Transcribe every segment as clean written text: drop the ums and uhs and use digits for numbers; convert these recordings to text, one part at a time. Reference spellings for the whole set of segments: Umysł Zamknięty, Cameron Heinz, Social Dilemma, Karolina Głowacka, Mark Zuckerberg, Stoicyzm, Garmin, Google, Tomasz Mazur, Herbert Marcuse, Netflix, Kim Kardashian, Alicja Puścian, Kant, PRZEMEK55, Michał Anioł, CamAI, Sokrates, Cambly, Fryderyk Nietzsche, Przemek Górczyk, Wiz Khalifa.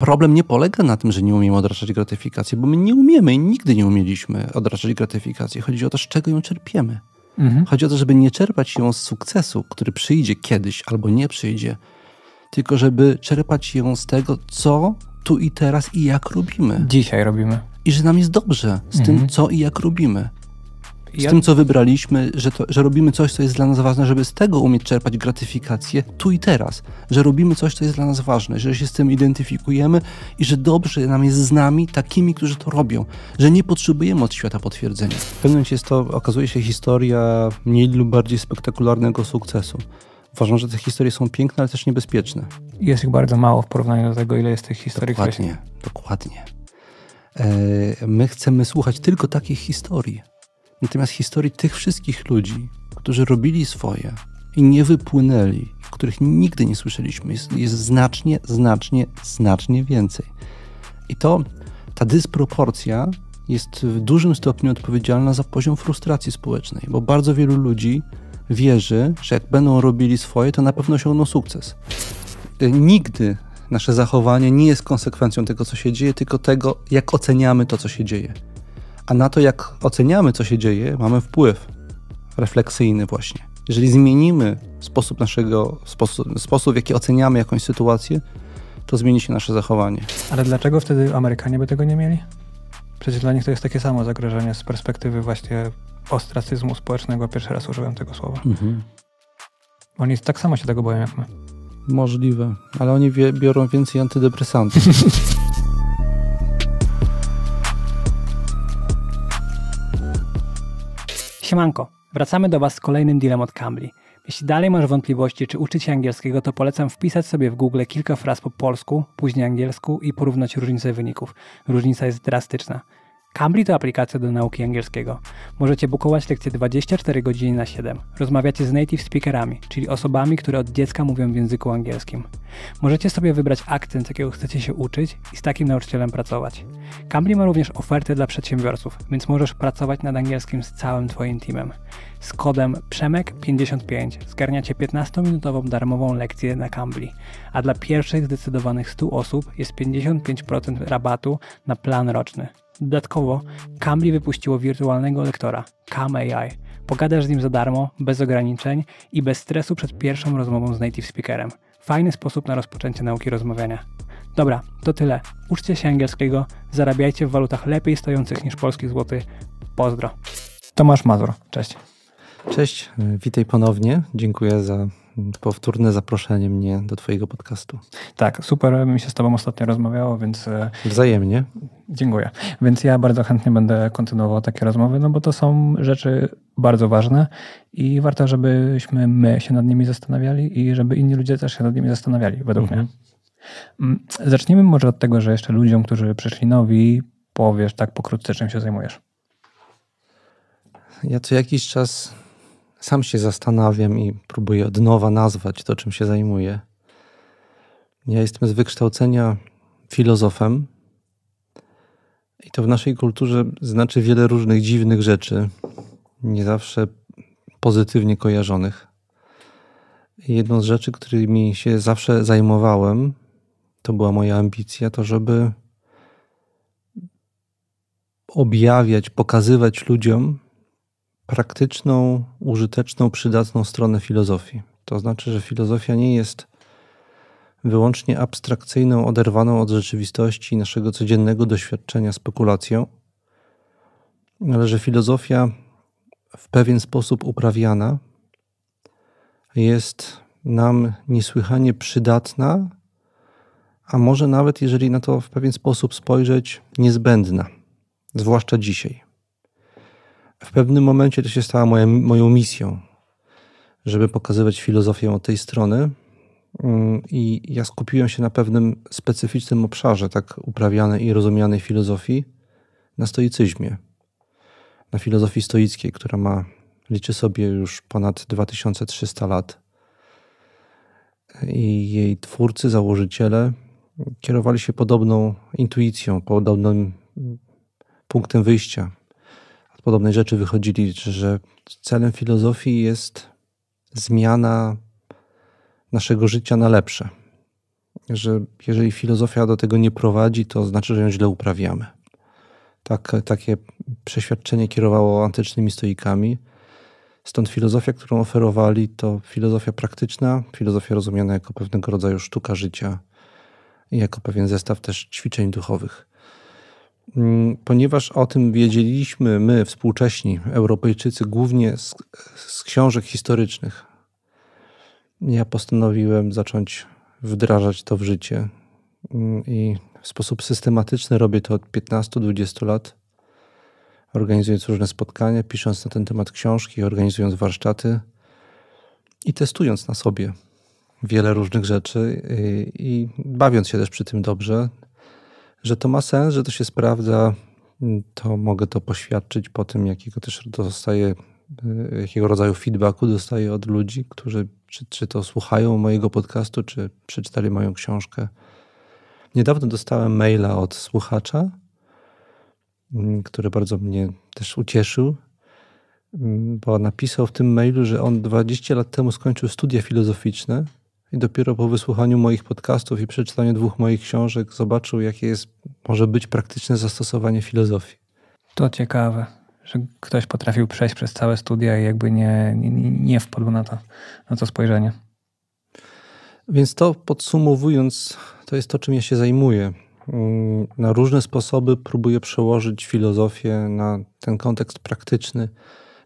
Problem nie polega na tym, że nie umiemy odraczać gratyfikacji, bo my nie umiemy i nigdy nie umieliśmy odraczać gratyfikacji. Chodzi o to, z czego ją czerpiemy. Chodzi o to, żeby nie czerpać ją z sukcesu, który przyjdzie kiedyś albo nie przyjdzie, tylko żeby czerpać ją z tego, co tu i teraz i jak robimy. Dzisiaj robimy. I że nam jest dobrze z tym, co i jak robimy. Z tym, co wybraliśmy, że robimy coś, co jest dla nas ważne, żeby z tego umieć czerpać gratyfikację tu i teraz. Że robimy coś, co jest dla nas ważne, że się z tym identyfikujemy i że dobrze nam jest z nami, takimi, którzy to robią. Że nie potrzebujemy od świata potwierdzenia. W pewnym momencie jest to, okazuje się, historia mniej lub bardziej spektakularnego sukcesu. Uważam, że te historie są piękne, ale też niebezpieczne. Jest ich bardzo mało w porównaniu do tego, ile jest tych historii. Dokładnie, dokładnie. My chcemy słuchać tylko takich historii. Natomiast historii tych wszystkich ludzi, którzy robili swoje i nie wypłynęli, których nigdy nie słyszeliśmy, jest znacznie, znacznie, znacznie więcej. I to, ta dysproporcja jest w dużym stopniu odpowiedzialna za poziom frustracji społecznej, bo bardzo wielu ludzi wierzy, że jak będą robili swoje, to na pewno osiągną sukces. Nigdy nasze zachowanie nie jest konsekwencją tego, co się dzieje, tylko tego, jak oceniamy to, co się dzieje. A na to, jak oceniamy, co się dzieje, mamy wpływ refleksyjny właśnie. Jeżeli zmienimy sposób, w jaki oceniamy jakąś sytuację, to zmieni się nasze zachowanie. Ale dlaczego wtedy Amerykanie by tego nie mieli? Przecież dla nich to jest takie samo zagrożenie z perspektywy właśnie ostracyzmu społecznego. Pierwszy raz użyłem tego słowa. Oni tak samo się tego boją jak my. Możliwe, ale oni biorą więcej antydepresantów. Siemanko, wracamy do Was z kolejnym dealem od Cambly. Jeśli dalej masz wątpliwości, czy uczyć się angielskiego, to polecam wpisać sobie w Google kilka fraz po polsku, później angielsku i porównać różnicę wyników. Różnica jest drastyczna. Cambly to aplikacja do nauki angielskiego. Możecie bukować lekcje 24 godziny na 7. Rozmawiacie z native speakerami, czyli osobami, które od dziecka mówią w języku angielskim. Możecie sobie wybrać akcent, jakiego chcecie się uczyć i z takim nauczycielem pracować. Cambly ma również ofertę dla przedsiębiorców, więc możesz pracować nad angielskim z całym Twoim teamem. Z kodem PRZEMEK55 zgarniacie 15-minutową darmową lekcję na Cambly, a dla pierwszych zdecydowanych 100 osób jest 55% rabatu na plan roczny. Dodatkowo Cambly wypuściło wirtualnego lektora, CamAI. Pogadasz z nim za darmo, bez ograniczeń i bez stresu przed pierwszą rozmową z native speakerem. Fajny sposób na rozpoczęcie nauki rozmawiania. Dobra, to tyle. Uczcie się angielskiego, zarabiajcie w walutach lepiej stojących niż polski złoty. Pozdro. Tomasz Mazur, cześć. Cześć, witaj ponownie. Dziękuję za powtórne zaproszenie mnie do Twojego podcastu. Tak, super mi się z Tobą ostatnio rozmawiało, więc... Wzajemnie. Dziękuję. Więc ja bardzo chętnie będę kontynuował takie rozmowy, no bo to są rzeczy bardzo ważne i warto, żebyśmy my się nad nimi zastanawiali i żeby inni ludzie też się nad nimi zastanawiali, według mnie. Zacznijmy może od tego, że jeszcze ludziom, którzy przyszli nowi, powiesz tak pokrótce, czym się zajmujesz. Ja co jakiś czas sam się zastanawiam i próbuję od nowa nazwać to, czym się zajmuję. Ja jestem z wykształcenia filozofem i to w naszej kulturze znaczy wiele różnych dziwnych rzeczy, nie zawsze pozytywnie kojarzonych. Jedną z rzeczy, którymi się zawsze zajmowałem, to była moja ambicja, to żeby objawiać, pokazywać ludziom praktyczną, użyteczną, przydatną stronę filozofii. To znaczy, że filozofia nie jest wyłącznie abstrakcyjną, oderwaną od rzeczywistości i naszego codziennego doświadczenia spekulacją, ale że filozofia w pewien sposób uprawiana jest nam niesłychanie przydatna, a może nawet, jeżeli na to w pewien sposób spojrzeć, niezbędna, zwłaszcza dzisiaj. W pewnym momencie to się stała moją misją, żeby pokazywać filozofię od tej strony i ja skupiłem się na pewnym specyficznym obszarze tak uprawianej i rozumianej filozofii, na stoicyzmie, na filozofii stoickiej, która liczy sobie już ponad 2300 lat i jej twórcy, założyciele kierowali się podobną intuicją, podobnym punktem wyjścia. Podobnej rzeczy wychodzili, że celem filozofii jest zmiana naszego życia na lepsze. że jeżeli filozofia do tego nie prowadzi, to znaczy, że ją źle uprawiamy. Takie przeświadczenie kierowało antycznymi stoikami. Stąd filozofia, którą oferowali, to filozofia praktyczna, filozofia rozumiana jako pewnego rodzaju sztuka życia i jako pewien zestaw też ćwiczeń duchowych. Ponieważ o tym wiedzieliśmy my, współcześni Europejczycy, głównie z książek historycznych, ja postanowiłem zacząć wdrażać to w życie i w sposób systematyczny robię to od 15-20 lat, organizując różne spotkania, pisząc na ten temat książki, organizując warsztaty i testując na sobie wiele różnych rzeczy i bawiąc się też przy tym dobrze, że to ma sens, że to się sprawdza, to mogę to poświadczyć po tym, jakiego rodzaju feedbacku dostaję od ludzi, którzy czy to słuchają mojego podcastu, czy przeczytali moją książkę. Niedawno dostałem maila od słuchacza, który bardzo mnie też ucieszył, bo napisał w tym mailu, że on 20 lat temu skończył studia filozoficzne i dopiero po wysłuchaniu moich podcastów i przeczytaniu dwóch moich książek zobaczył, jakie może być praktyczne zastosowanie filozofii. To ciekawe, że ktoś potrafił przejść przez całe studia i jakby nie wpadł na to spojrzenie. Więc to podsumowując, to jest to, czym ja się zajmuję. Na różne sposoby próbuję przełożyć filozofię na ten kontekst praktyczny.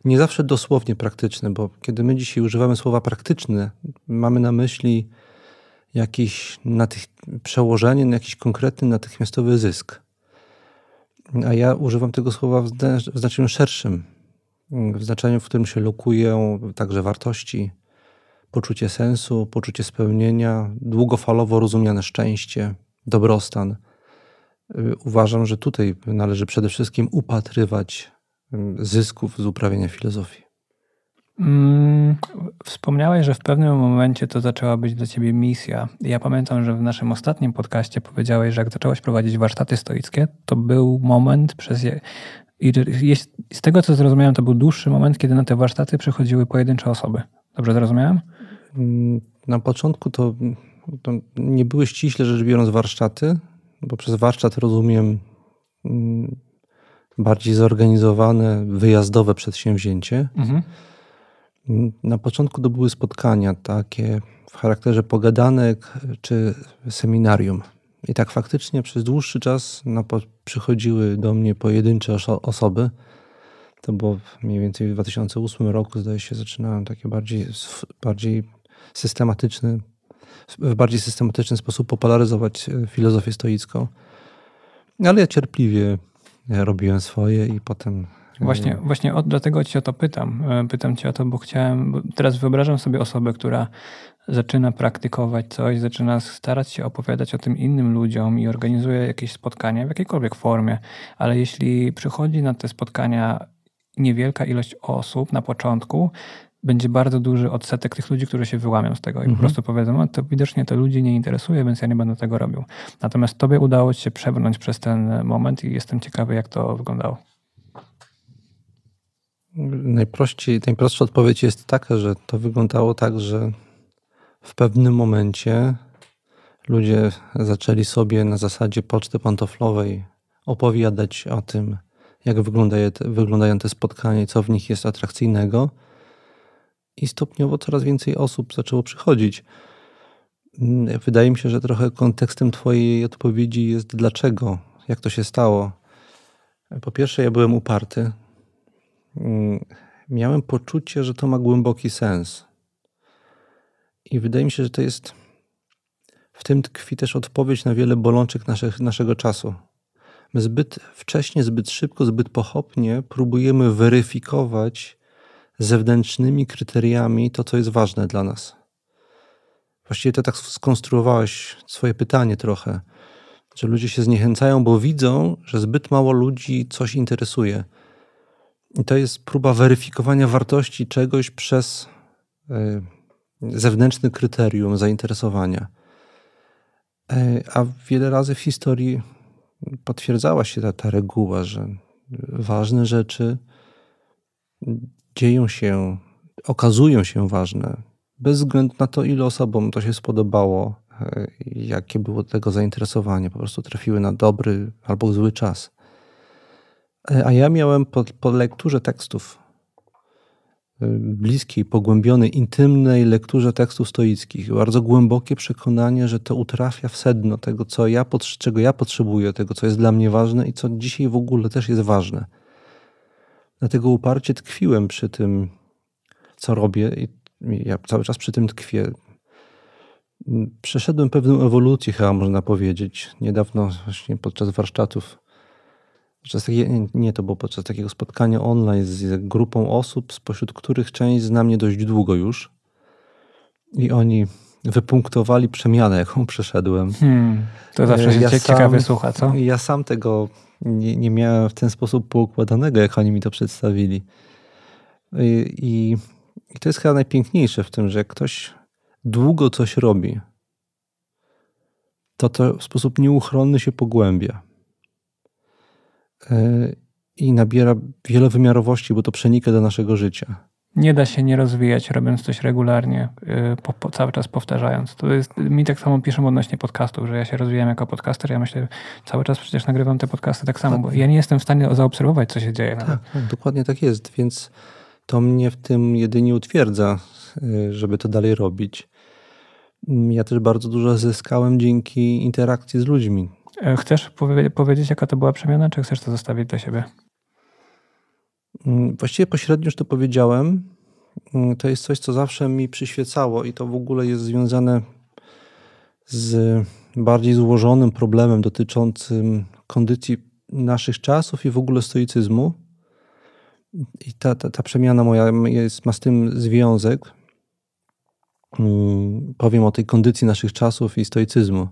Nie zawsze dosłownie praktyczny, bo kiedy my dzisiaj używamy słowa praktyczne, mamy na myśli jakieś przełożenie na jakiś konkretny, natychmiastowy zysk. A ja używam tego słowa w znaczeniu szerszym, w znaczeniu, w którym się lokują także wartości, poczucie sensu, poczucie spełnienia, długofalowo rozumiane szczęście, dobrostan. Uważam, że tutaj należy przede wszystkim upatrywać zysków z uprawiania filozofii. Wspomniałeś, że w pewnym momencie to zaczęła być dla ciebie misja. Ja pamiętam, że w naszym ostatnim podcaście powiedziałeś, że jak zaczęłaś prowadzić warsztaty stoickie, to był moment z tego co zrozumiałem, to był dłuższy moment, kiedy na te warsztaty przychodziły pojedyncze osoby. Dobrze zrozumiałem? Na początku to nie były ściśle rzecz biorąc warsztaty, bo przez warsztat rozumiem bardziej zorganizowane, wyjazdowe przedsięwzięcie. Mhm. Na początku to były spotkania takie w charakterze pogadanek czy seminarium. I tak faktycznie przez dłuższy czas przychodziły do mnie pojedyncze osoby. To było mniej więcej w 2008 roku, zdaje się, zaczynałem taki w bardziej systematyczny sposób popularyzować filozofię stoicką. Ale ja cierpliwie robiłem swoje i potem... Właśnie dlatego cię o to pytam. Pytam cię o to, bo teraz wyobrażam sobie osobę, która zaczyna praktykować coś, zaczyna starać się opowiadać o tym innym ludziom i organizuje jakieś spotkania w jakiejkolwiek formie. Ale jeśli przychodzi na te spotkania niewielka ilość osób na początku, będzie bardzo duży odsetek tych ludzi, którzy się wyłamią z tego i po prostu powiedzą, to widocznie to ludzi nie interesuje, więc ja nie będę tego robił. Natomiast tobie udało się przebrnąć przez ten moment i jestem ciekawy, jak to wyglądało. Najprostsza odpowiedź jest taka, że to wyglądało tak, że w pewnym momencie ludzie zaczęli sobie na zasadzie poczty pantoflowej opowiadać o tym, jak wyglądają te spotkania, co w nich jest atrakcyjnego. I stopniowo coraz więcej osób zaczęło przychodzić. Wydaje mi się, że trochę kontekstem twojej odpowiedzi jest dlaczego, jak to się stało. Po pierwsze, ja byłem uparty. Miałem poczucie, że to ma głęboki sens. I wydaje mi się, że to jest... W tym tkwi też odpowiedź na wiele bolączek naszego czasu. My zbyt wcześnie, zbyt szybko, zbyt pochopnie próbujemy weryfikować zewnętrznymi kryteriami to, co jest ważne dla nas. Właściwie to tak skonstruowałeś swoje pytanie trochę, że ludzie się zniechęcają, bo widzą, że zbyt mało ludzi coś interesuje. I to jest próba weryfikowania wartości czegoś przez zewnętrzne kryterium zainteresowania. A wiele razy w historii potwierdzała się ta reguła, że ważne rzeczy dzieją się, okazują się ważne, bez względu na to, ile osobom to się spodobało, jakie było tego zainteresowanie. Po prostu trafiły na dobry albo zły czas. A ja miałem po lekturze tekstów bliskiej, pogłębionej, intymnej lekturze tekstów stoickich bardzo głębokie przekonanie, że to utrafia w sedno tego, czego ja potrzebuję, tego, co jest dla mnie ważne i co dzisiaj w ogóle też jest ważne. Dlatego uparcie tkwiłem przy tym, co robię i ja cały czas przy tym tkwię. Przeszedłem pewną ewolucję, chyba można powiedzieć. Niedawno właśnie podczas warsztatów, podczas takiego spotkania online z grupą osób, spośród których część zna mnie dość długo już. I oni wypunktowali przemianę, jaką przeszedłem. To zawsze się ciekawie słucha, co? Ja sam tego nie miałem w ten sposób poukładanego, jak oni mi to przedstawili. I to jest chyba najpiękniejsze w tym, że jak ktoś długo coś robi, to w sposób nieuchronny się pogłębia. I nabiera wielowymiarowości, bo to przenika do naszego życia. Nie da się nie rozwijać, robiąc coś regularnie, cały czas powtarzając. To jest, mi tak samo piszą odnośnie podcastów, że ja się rozwijam jako podcaster. Ja myślę, cały czas przecież nagrywam te podcasty tak samo, bo ja nie jestem w stanie zaobserwować, co się dzieje. Tak, dokładnie tak jest, więc to mnie w tym jedynie utwierdza, żeby to dalej robić. Ja też bardzo dużo zyskałem dzięki interakcji z ludźmi. Chcesz powiedzieć, jaka to była przemiana, czy chcesz to zostawić dla siebie? Właściwie pośrednio już to powiedziałem. To jest coś, co zawsze mi przyświecało i to w ogóle jest związane z bardziej złożonym problemem dotyczącym kondycji naszych czasów i w ogóle stoicyzmu. I ta przemiana moja ma z tym związek. Powiem o tej kondycji naszych czasów i stoicyzmu.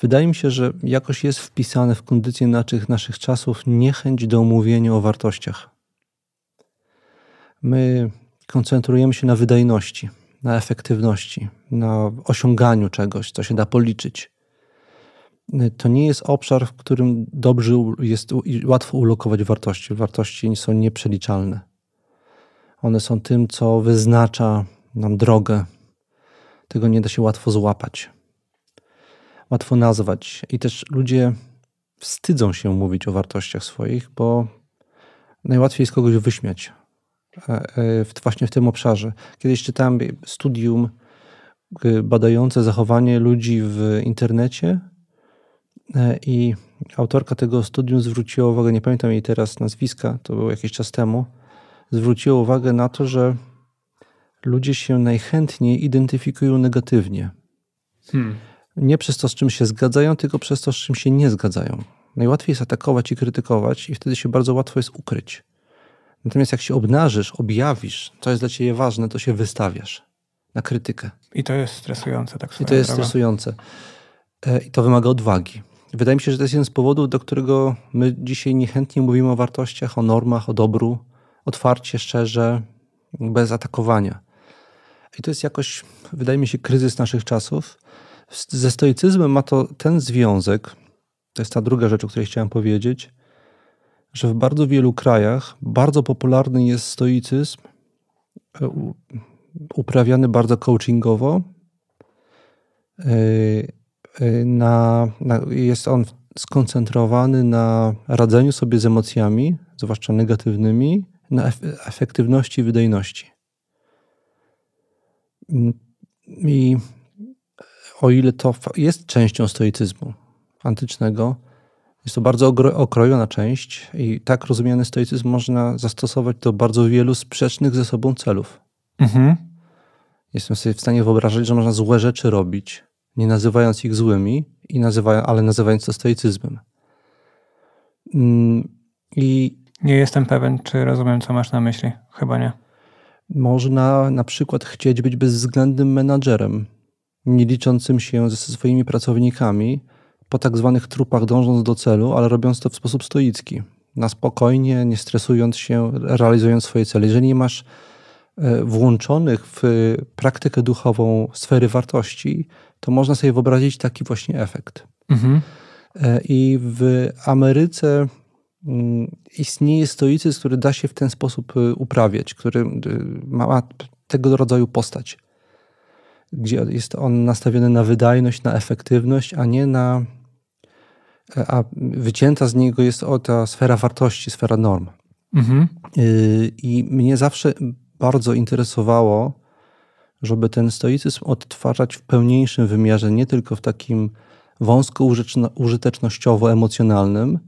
Wydaje mi się, że jakoś jest wpisane w kondycję naszych czasów niechęć do mówienia o wartościach. My koncentrujemy się na wydajności, na efektywności, na osiąganiu czegoś, co się da policzyć. To nie jest obszar, w którym dobrze jest i łatwo ulokować wartości. Wartości są nieprzeliczalne. One są tym, co wyznacza nam drogę. Tego nie da się łatwo złapać. Łatwo nazwać. I też ludzie wstydzą się mówić o wartościach swoich, bo najłatwiej jest kogoś wyśmiać właśnie w tym obszarze. Kiedyś czytałem studium badające zachowanie ludzi w internecie i autorka tego studium zwróciła uwagę, nie pamiętam jej teraz nazwiska, to było jakiś czas temu, zwróciła uwagę na to, że ludzie się najchętniej identyfikują negatywnie. Nie przez to, z czym się zgadzają, tylko przez to, z czym się nie zgadzają. Najłatwiej jest atakować i krytykować i wtedy się bardzo łatwo jest ukryć. Natomiast jak się obnażysz, objawisz, co jest dla ciebie ważne, to się wystawiasz na krytykę. I to jest stresujące. Stresujące. I to wymaga odwagi. Wydaje mi się, że to jest jeden z powodów, do którego my dzisiaj niechętnie mówimy o wartościach, o normach, o dobru, otwarcie, szczerze, bez atakowania. I to jest jakoś, wydaje mi się, kryzys naszych czasów. Ze stoicyzmem ma to ten związek, to jest ta druga rzecz, o której chciałem powiedzieć, że w bardzo wielu krajach bardzo popularny jest stoicyzm, uprawiany bardzo coachingowo. Jest on skoncentrowany na radzeniu sobie z emocjami, zwłaszcza negatywnymi, na efektywności i wydajności. I o ile to jest częścią stoicyzmu antycznego, jest to bardzo okrojona część i tak rozumiany stoicyzm można zastosować do bardzo wielu sprzecznych ze sobą celów. Jestem sobie w stanie wyobrazić, że można złe rzeczy robić, nie nazywając ich złymi, ale nazywając to stoicyzmem. Nie jestem pewien, czy rozumiem, co masz na myśli. Chyba nie. Można na przykład chcieć być bezwzględnym menadżerem, nie liczącym się ze swoimi pracownikami, po tak zwanych trupach dążąc do celu, ale robiąc to w sposób stoicki. Na spokojnie, nie stresując się, realizując swoje cele. Jeżeli nie masz włączonych w praktykę duchową sfery wartości, to można sobie wyobrazić taki właśnie efekt. I w Ameryce istnieje stoicyzm, który da się w ten sposób uprawiać, który ma tego rodzaju postać. gdzie jest on nastawiony na wydajność, na efektywność, a nie na... a wycięta z niego jest ta sfera wartości, sfera norm. Mhm. I mnie zawsze bardzo interesowało, żeby ten stoicyzm odtwarzać w pełniejszym wymiarze, nie tylko w takim wąsko użytecznościowo-emocjonalnym,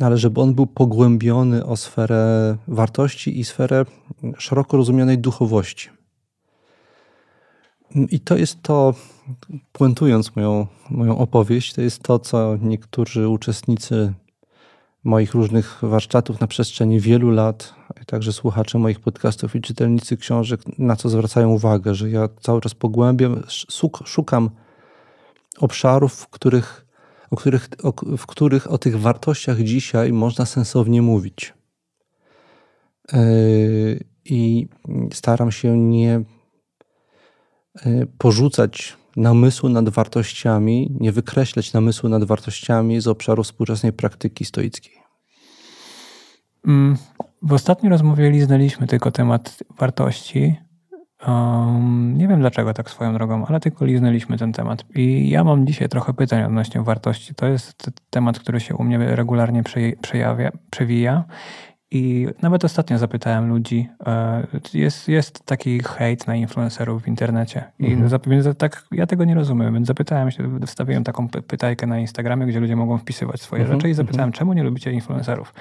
ale żeby on był pogłębiony o sferę wartości i sferę szeroko rozumianej duchowości. I to jest to, puentując moją opowieść, to jest to, co niektórzy uczestnicy moich różnych warsztatów na przestrzeni wielu lat, także słuchacze moich podcastów i czytelnicy książek, na co zwracają uwagę, że ja cały czas pogłębiam, szukam obszarów, w których o tych wartościach dzisiaj można sensownie mówić. I staram się nie porzucać namysłu nad wartościami, nie wykreślać namysłu nad wartościami z obszaru współczesnej praktyki stoickiej. W ostatniej rozmowie liznęliśmy tylko temat wartości. Nie wiem dlaczego tak swoją drogą, ale tylko liznęliśmy ten temat. I ja mam dzisiaj trochę pytań odnośnie wartości. To jest temat, który się u mnie regularnie przewija. I nawet ostatnio zapytałem ludzi, jest taki hejt na influencerów w internecie. Ja tego nie rozumiem, więc zapytałem się, wstawiłem taką pytajkę na Instagramie, gdzie ludzie mogą wpisywać swoje rzeczy i zapytałem, czemu nie lubicie influencerów?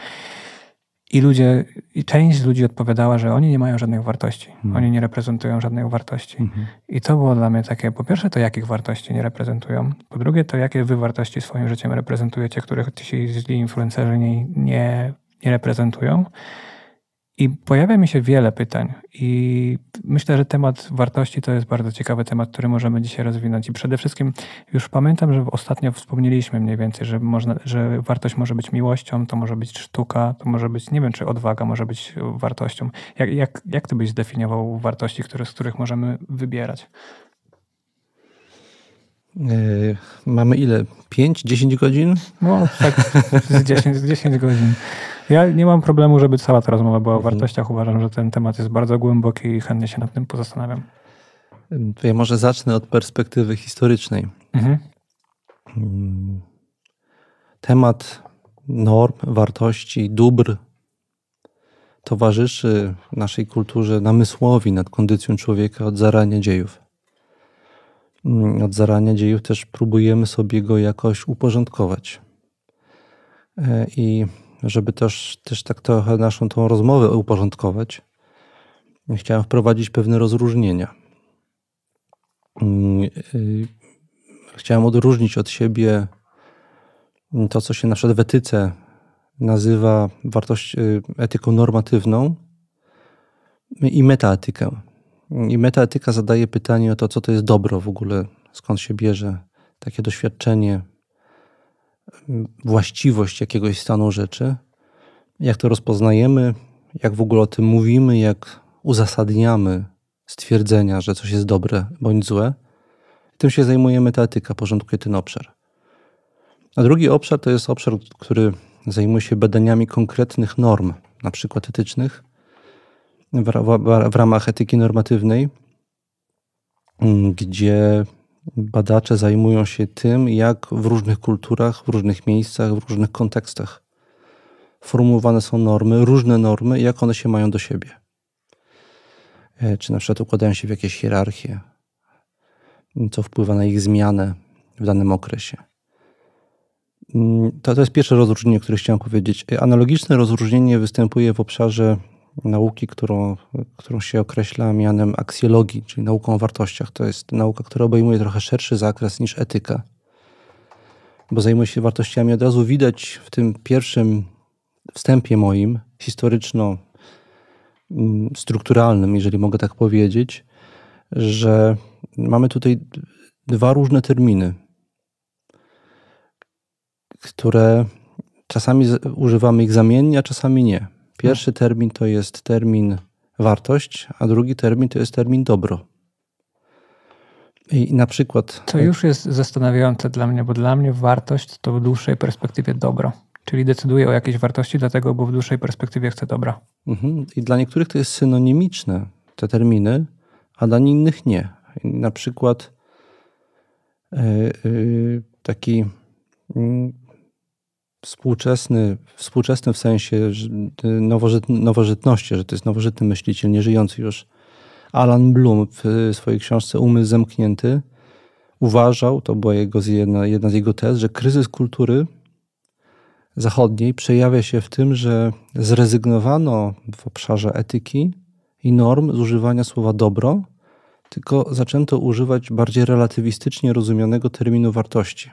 I część ludzi odpowiadała, że oni nie mają żadnych wartości. Oni nie reprezentują żadnych wartości. I to było dla mnie takie, po pierwsze to jakich wartości nie reprezentują, po drugie to jakie wy wartości swoim życiem reprezentujecie, których ci źli influencerzy nie reprezentują. I pojawia mi się wiele pytań. I myślę, że temat wartości to jest bardzo ciekawy temat, który możemy dzisiaj rozwinąć. I przede wszystkim już pamiętam, że ostatnio wspomnieliśmy mniej więcej, że wartość może być miłością, to może być sztuka, to może być, nie wiem, czy odwaga może być wartością. Jak ty byś zdefiniował wartości, z których możemy wybierać? Mamy ile? 5-10 godzin? No tak, z 10 godzin. Ja nie mam problemu, żeby cała ta rozmowa była o wartościach. Uważam, że ten temat jest bardzo głęboki i chętnie się nad tym pozastanawiam. To ja może zacznę od perspektywy historycznej. Temat norm, wartości, dóbr towarzyszy naszej kulturze namysłowi nad kondycją człowieka od zarania dziejów. Od zarania dziejów też próbujemy sobie go jakoś uporządkować. I żeby też tak trochę naszą tą rozmowę uporządkować, chciałem wprowadzić pewne rozróżnienia. Chciałem odróżnić od siebie to, co się na przykład w etyce nazywa etyką normatywną i metaetykę. I metaetyka zadaje pytanie o to, co to jest dobro w ogóle, skąd się bierze takie doświadczenie, właściwość jakiegoś stanu rzeczy, jak to rozpoznajemy, jak w ogóle o tym mówimy, jak uzasadniamy stwierdzenia, że coś jest dobre bądź złe. Tym się zajmuje metaetyka, porządkuje ten obszar. A drugi obszar to jest obszar, który zajmuje się badaniami konkretnych norm, na przykład etycznych, w ramach etyki normatywnej, gdzie badacze zajmują się tym, jak w różnych kulturach, w różnych miejscach, w różnych kontekstach formułowane są normy, różne normy, jak one się mają do siebie. Czy na przykład układają się w jakieś hierarchie, co wpływa na ich zmianę w danym okresie. To jest pierwsze rozróżnienie, które chciałem powiedzieć. Analogiczne rozróżnienie występuje w obszarze nauki, którą się określa mianem aksjologii, czyli nauką o wartościach. To jest nauka, która obejmuje trochę szerszy zakres niż etyka, bo zajmuje się wartościami. Od razu widać w tym pierwszym wstępie moim, historyczno-strukturalnym, jeżeli mogę tak powiedzieć, że mamy tutaj dwa różne terminy, które czasami używamy ich zamiennie, a czasami nie. Pierwszy termin to jest termin wartość, a drugi termin to jest termin dobro. I na przykład... To już jest zastanawiające dla mnie, bo dla mnie wartość to w dłuższej perspektywie dobro. Czyli decyduję o jakiejś wartości, dlatego, bo w dłuższej perspektywie chcę dobra. I dla niektórych to jest synonimiczne, te terminy, a dla innych nie. Na przykład taki współczesny w sensie nowożytności, że to jest nowożytny myśliciel, nie żyjący już. Alan Blum w swojej książce Umysł Zamknięty uważał, to była jedna z jego tez, że kryzys kultury zachodniej przejawia się w tym, że zrezygnowano w obszarze etyki i norm z używania słowa dobro, tylko zaczęto używać bardziej relatywistycznie rozumianego terminu wartości,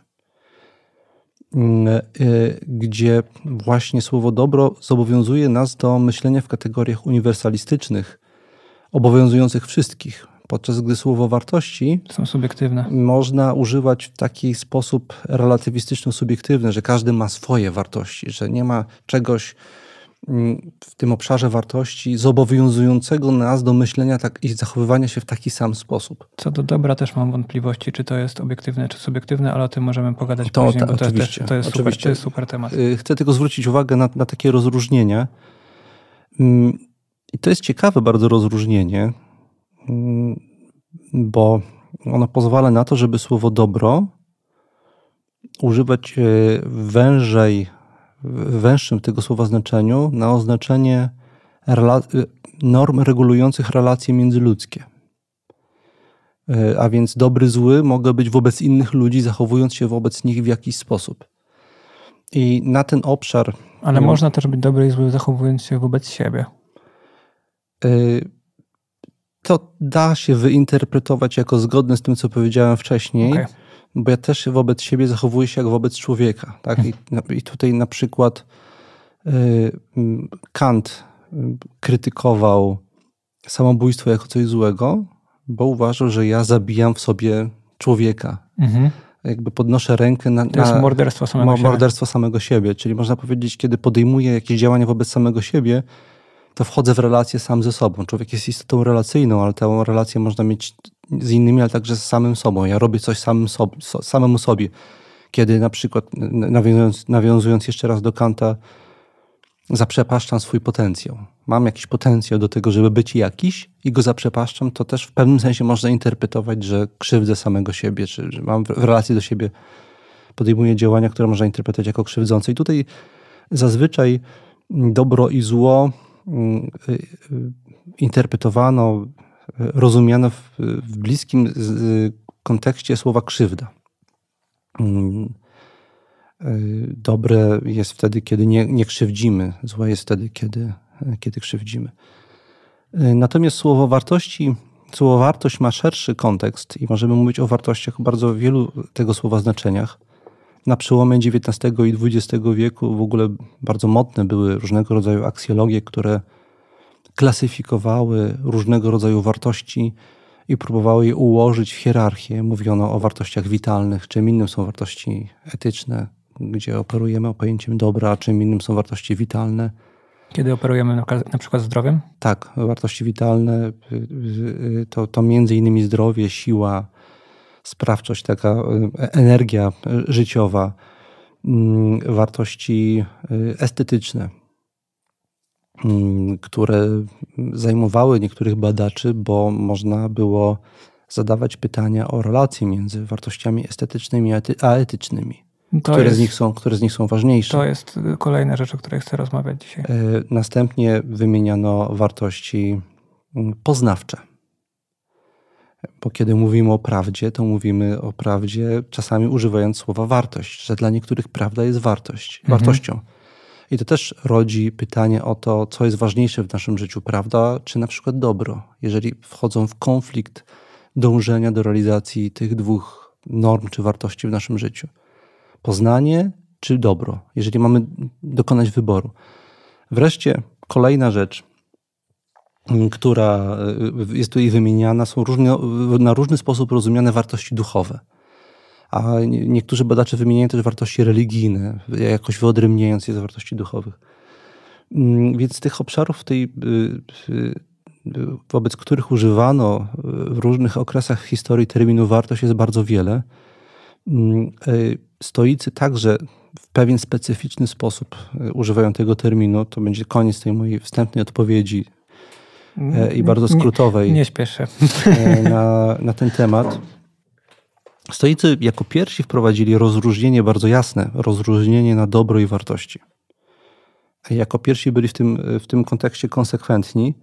gdzie właśnie słowo dobro zobowiązuje nas do myślenia w kategoriach uniwersalistycznych, obowiązujących wszystkich, podczas gdy słowo wartości są subiektywne. Można używać w taki sposób relatywistyczno-subiektywny, że każdy ma swoje wartości, że nie ma czegoś w tym obszarze wartości zobowiązującego nas do myślenia tak i zachowywania się w taki sam sposób. Co do dobra też mam wątpliwości, czy to jest obiektywne, czy subiektywne, ale o tym możemy pogadać później, bo oczywiście, to jest super temat. Chcę tylko zwrócić uwagę na takie rozróżnienia. I to jest ciekawe bardzo rozróżnienie, bo ono pozwala na to, żeby słowo dobro używać w węższym tego słowa znaczeniu na oznaczenie norm regulujących relacje międzyludzkie. A więc dobry, zły mogę być wobec innych ludzi, zachowując się wobec nich w jakiś sposób. I na ten obszar... Ale można też być dobry i zły, zachowując się wobec siebie. To da się wyinterpretować jako zgodne z tym, co powiedziałem wcześniej, okay. Bo ja też wobec siebie zachowuję się jak wobec człowieka. Tak? I tutaj na przykład Kant krytykował samobójstwo jako coś złego, bo uważał, że ja zabijam w sobie człowieka. Jakby podnoszę rękę to jest morderstwo samego siebie. Czyli można powiedzieć, kiedy podejmuję jakieś działania wobec samego siebie, to wchodzę w relację sam ze sobą. Człowiek jest istotą relacyjną, ale tę relację można mieć z innymi, ale także z samym sobą. Ja robię coś samemu sobie. Kiedy na przykład, nawiązując jeszcze raz do Kanta, zaprzepaszczam swój potencjał. Mam jakiś potencjał do tego, żeby być jakiś i go zaprzepaszczam, to też w pewnym sensie można interpretować, że krzywdzę samego siebie, czy że mam w relacji do siebie, podejmuję działania, które można interpretować jako krzywdzące. I tutaj zazwyczaj dobro i zło interpretowano, rozumiano w bliskim kontekście słowa krzywda. Dobre jest wtedy, kiedy nie krzywdzimy, złe jest wtedy, kiedy krzywdzimy. Natomiast słowo wartość ma szerszy kontekst i możemy mówić o wartościach bardzo wielu tego słowa znaczeniach. Na przełomie XIX i XX wieku w ogóle bardzo modne były różnego rodzaju aksjologie, które klasyfikowały różnego rodzaju wartości i próbowały je ułożyć w hierarchię. Mówiono o wartościach witalnych, czym innym są wartości etyczne, gdzie operujemy pojęciem dobra, a czym innym są wartości witalne. Kiedy operujemy na przykład zdrowiem? Tak, wartości witalne to między innymi zdrowie, siła, sprawczość, taka energia życiowa, wartości estetyczne, które zajmowały niektórych badaczy, bo można było zadawać pytania o relacje między wartościami estetycznymi a etycznymi. Które z nich są ważniejsze. To jest kolejna rzecz, o której chcę rozmawiać dzisiaj. Następnie wymieniano wartości poznawcze. Bo kiedy mówimy o prawdzie, to mówimy o prawdzie czasami używając słowa wartość, że dla niektórych prawda jest wartością. I to też rodzi pytanie o to, co jest ważniejsze w naszym życiu, prawda, czy na przykład dobro. Jeżeli wchodzą w konflikt dążenia do realizacji tych dwóch norm czy wartości w naszym życiu. Poznanie czy dobro, jeżeli mamy dokonać wyboru. Wreszcie kolejna rzecz, która jest tutaj wymieniana, są na różny sposób rozumiane wartości duchowe. A niektórzy badacze wymieniają też wartości religijne, jakoś wyodrębniając je z wartości duchowych. Więc tych obszarów, wobec których używano w różnych okresach historii terminu wartość, jest bardzo wiele. Stoicy także w pewien specyficzny sposób używają tego terminu. To będzie koniec tej mojej wstępnej odpowiedzi i bardzo skrótowej nie śpieszę. Na ten temat. Stoicy jako pierwsi wprowadzili rozróżnienie bardzo jasne, rozróżnienie na dobro i wartości. Jako pierwsi byli w tym kontekście konsekwentni.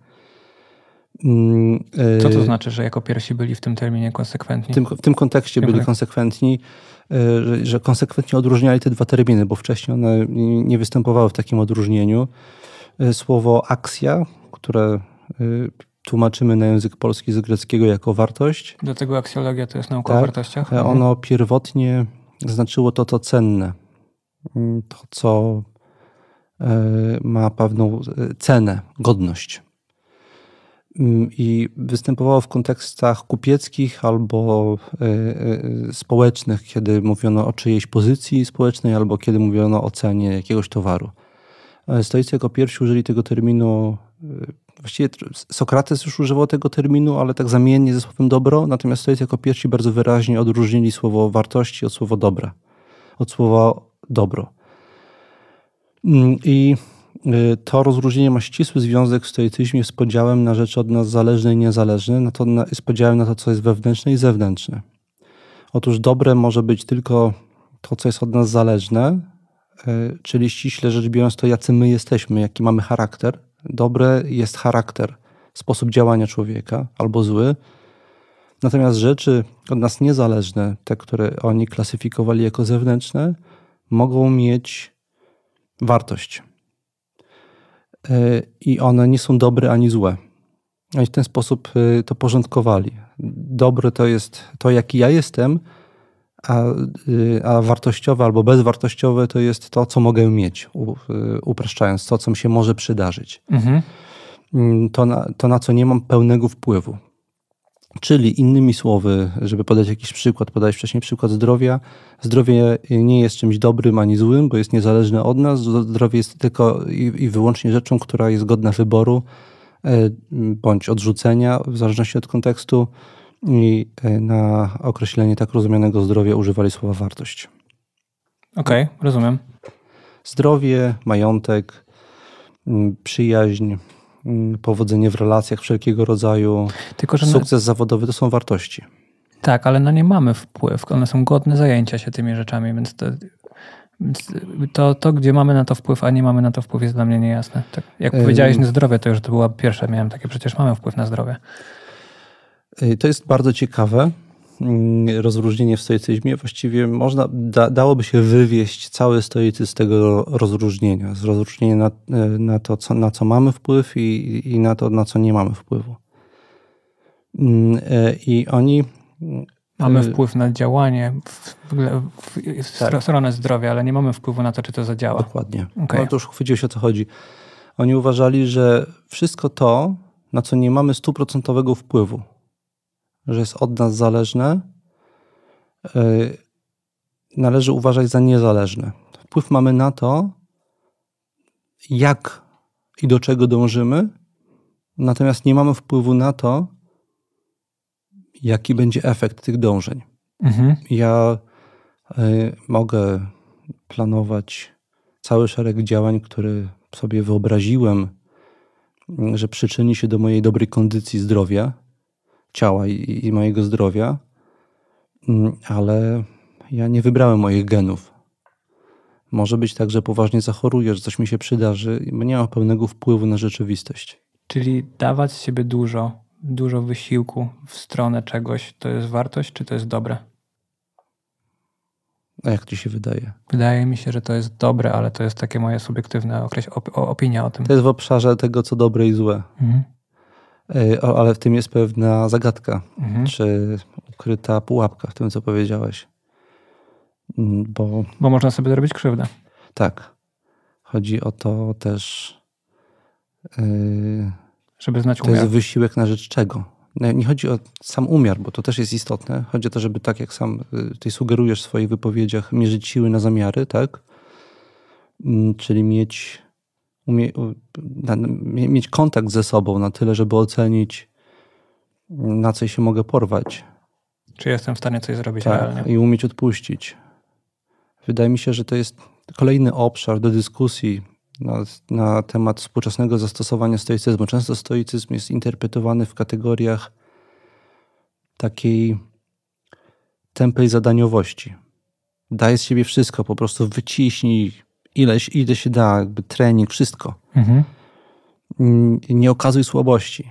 Co to znaczy, że jako pierwsi byli w tym terminie konsekwentni? W tym kontekście byli konsekwentni, że konsekwentnie odróżniali te dwa terminy, bo wcześniej one nie występowały w takim odróżnieniu. Słowo akcja, które tłumaczymy na język polski z greckiego jako wartość. Dlatego aksjologia to jest nauka o wartościach. Ono pierwotnie znaczyło to, co cenne. To, co ma pewną cenę, godność. I występowało w kontekstach kupieckich albo społecznych, kiedy mówiono o czyjejś pozycji społecznej albo kiedy mówiono o cenie jakiegoś towaru. Stoicy jako pierwsi użyli tego terminu, właściwie Sokrates już używał tego terminu, ale tak zamiennie ze słowem dobro, natomiast Stoicy jako pierwsi bardzo wyraźnie odróżnili słowo wartości od słowa dobra, od słowa dobro. I to rozróżnienie ma ścisły związek w stoicyzmie z podziałem na rzeczy od nas zależne i niezależne, z podziałem na to, co jest wewnętrzne i zewnętrzne. Otóż dobre może być tylko to, co jest od nas zależne, czyli ściśle rzecz biorąc to, jacy my jesteśmy, jaki mamy charakter. Dobre jest charakter, sposób działania człowieka albo zły. Natomiast rzeczy od nas niezależne, te, które oni klasyfikowali jako zewnętrzne, mogą mieć wartość. I one nie są dobre ani złe. I w ten sposób to porządkowali. Dobre to jest to, jaki ja jestem, a wartościowe albo bezwartościowe to jest to, co mogę mieć, upraszczając, to, co mi się może przydarzyć. Mhm. To, na co nie mam pełnego wpływu. Czyli innymi słowy, żeby podać jakiś przykład, podałeś wcześniej przykład zdrowia. Zdrowie nie jest czymś dobrym ani złym, bo jest niezależne od nas. Zdrowie jest tylko i wyłącznie rzeczą, która jest godna wyboru bądź odrzucenia, w zależności od kontekstu. I na określenie tak rozumianego zdrowia używali słowa wartość. Okej, rozumiem. Zdrowie, majątek, przyjaźń, powodzenie w relacjach wszelkiego rodzaju, tylko że sukces zawodowy to są wartości. Tak, ale no nie mamy wpływu. One są godne zajęcia się tymi rzeczami, więc to, gdzie mamy na to wpływ, a nie mamy na to wpływ, jest dla mnie niejasne. Tak, jak powiedziałeś na zdrowie, to już to była pierwsza. Miałem takie, przecież mamy wpływ na zdrowie. To jest bardzo ciekawe rozróżnienie w stoicyzmie. Właściwie można, dałoby się wywieźć cały stoicyzm z tego rozróżnienia. Z rozróżnienia na to, na co mamy wpływ i na to, na co nie mamy wpływu. I oni... Mamy wpływ na działanie w stronę zdrowia, ale nie mamy wpływu na to, czy to zadziała. Dokładnie. Okay. No to już chwyciłeś, o co chodzi. Oni uważali, że wszystko to, na co nie mamy 100% wpływu, że jest od nas zależne, należy uważać za niezależne. Wpływ mamy na to, jak i do czego dążymy, natomiast nie mamy wpływu na to, jaki będzie efekt tych dążeń. Mhm. Ja mogę planować cały szereg działań, który sobie wyobraziłem, że przyczyni się do mojej dobrej kondycji zdrowia, ciała i mojego zdrowia, ale ja nie wybrałem moich genów. Może być tak, że poważnie zachoruję, że coś mi się przydarzy i nie ma pełnego wpływu na rzeczywistość. Czyli dawać z siebie dużo wysiłku w stronę czegoś, to jest wartość, czy to jest dobre? A jak ci się wydaje? Wydaje mi się, że to jest dobre, ale to jest takie moja subiektywna opinia o tym. To jest w obszarze tego, co dobre i złe. Mhm. Ale w tym jest pewna zagadka, czy ukryta pułapka w tym, co powiedziałeś. Bo można sobie zrobić krzywdę. Tak. Chodzi o to też, żeby znać umiar. To jest wysiłek na rzecz czego? Nie chodzi o sam umiar, bo to też jest istotne. Chodzi o to, żeby tak jak sam ty sugerujesz w swoich wypowiedziach, mierzyć siły na zamiary, tak? Czyli mieć kontakt ze sobą na tyle, żeby ocenić, na co się mogę porwać. Czy jestem w stanie coś zrobić realnie. I umieć odpuścić. Wydaje mi się, że to jest kolejny obszar do dyskusji na temat współczesnego zastosowania stoicyzmu. Często stoicyzm jest interpretowany w kategoriach takiej tępej zadaniowości. Daj z siebie wszystko, po prostu wyciśnij ileś, ile się da, jakby trening, wszystko. Mhm. Nie okazuj słabości.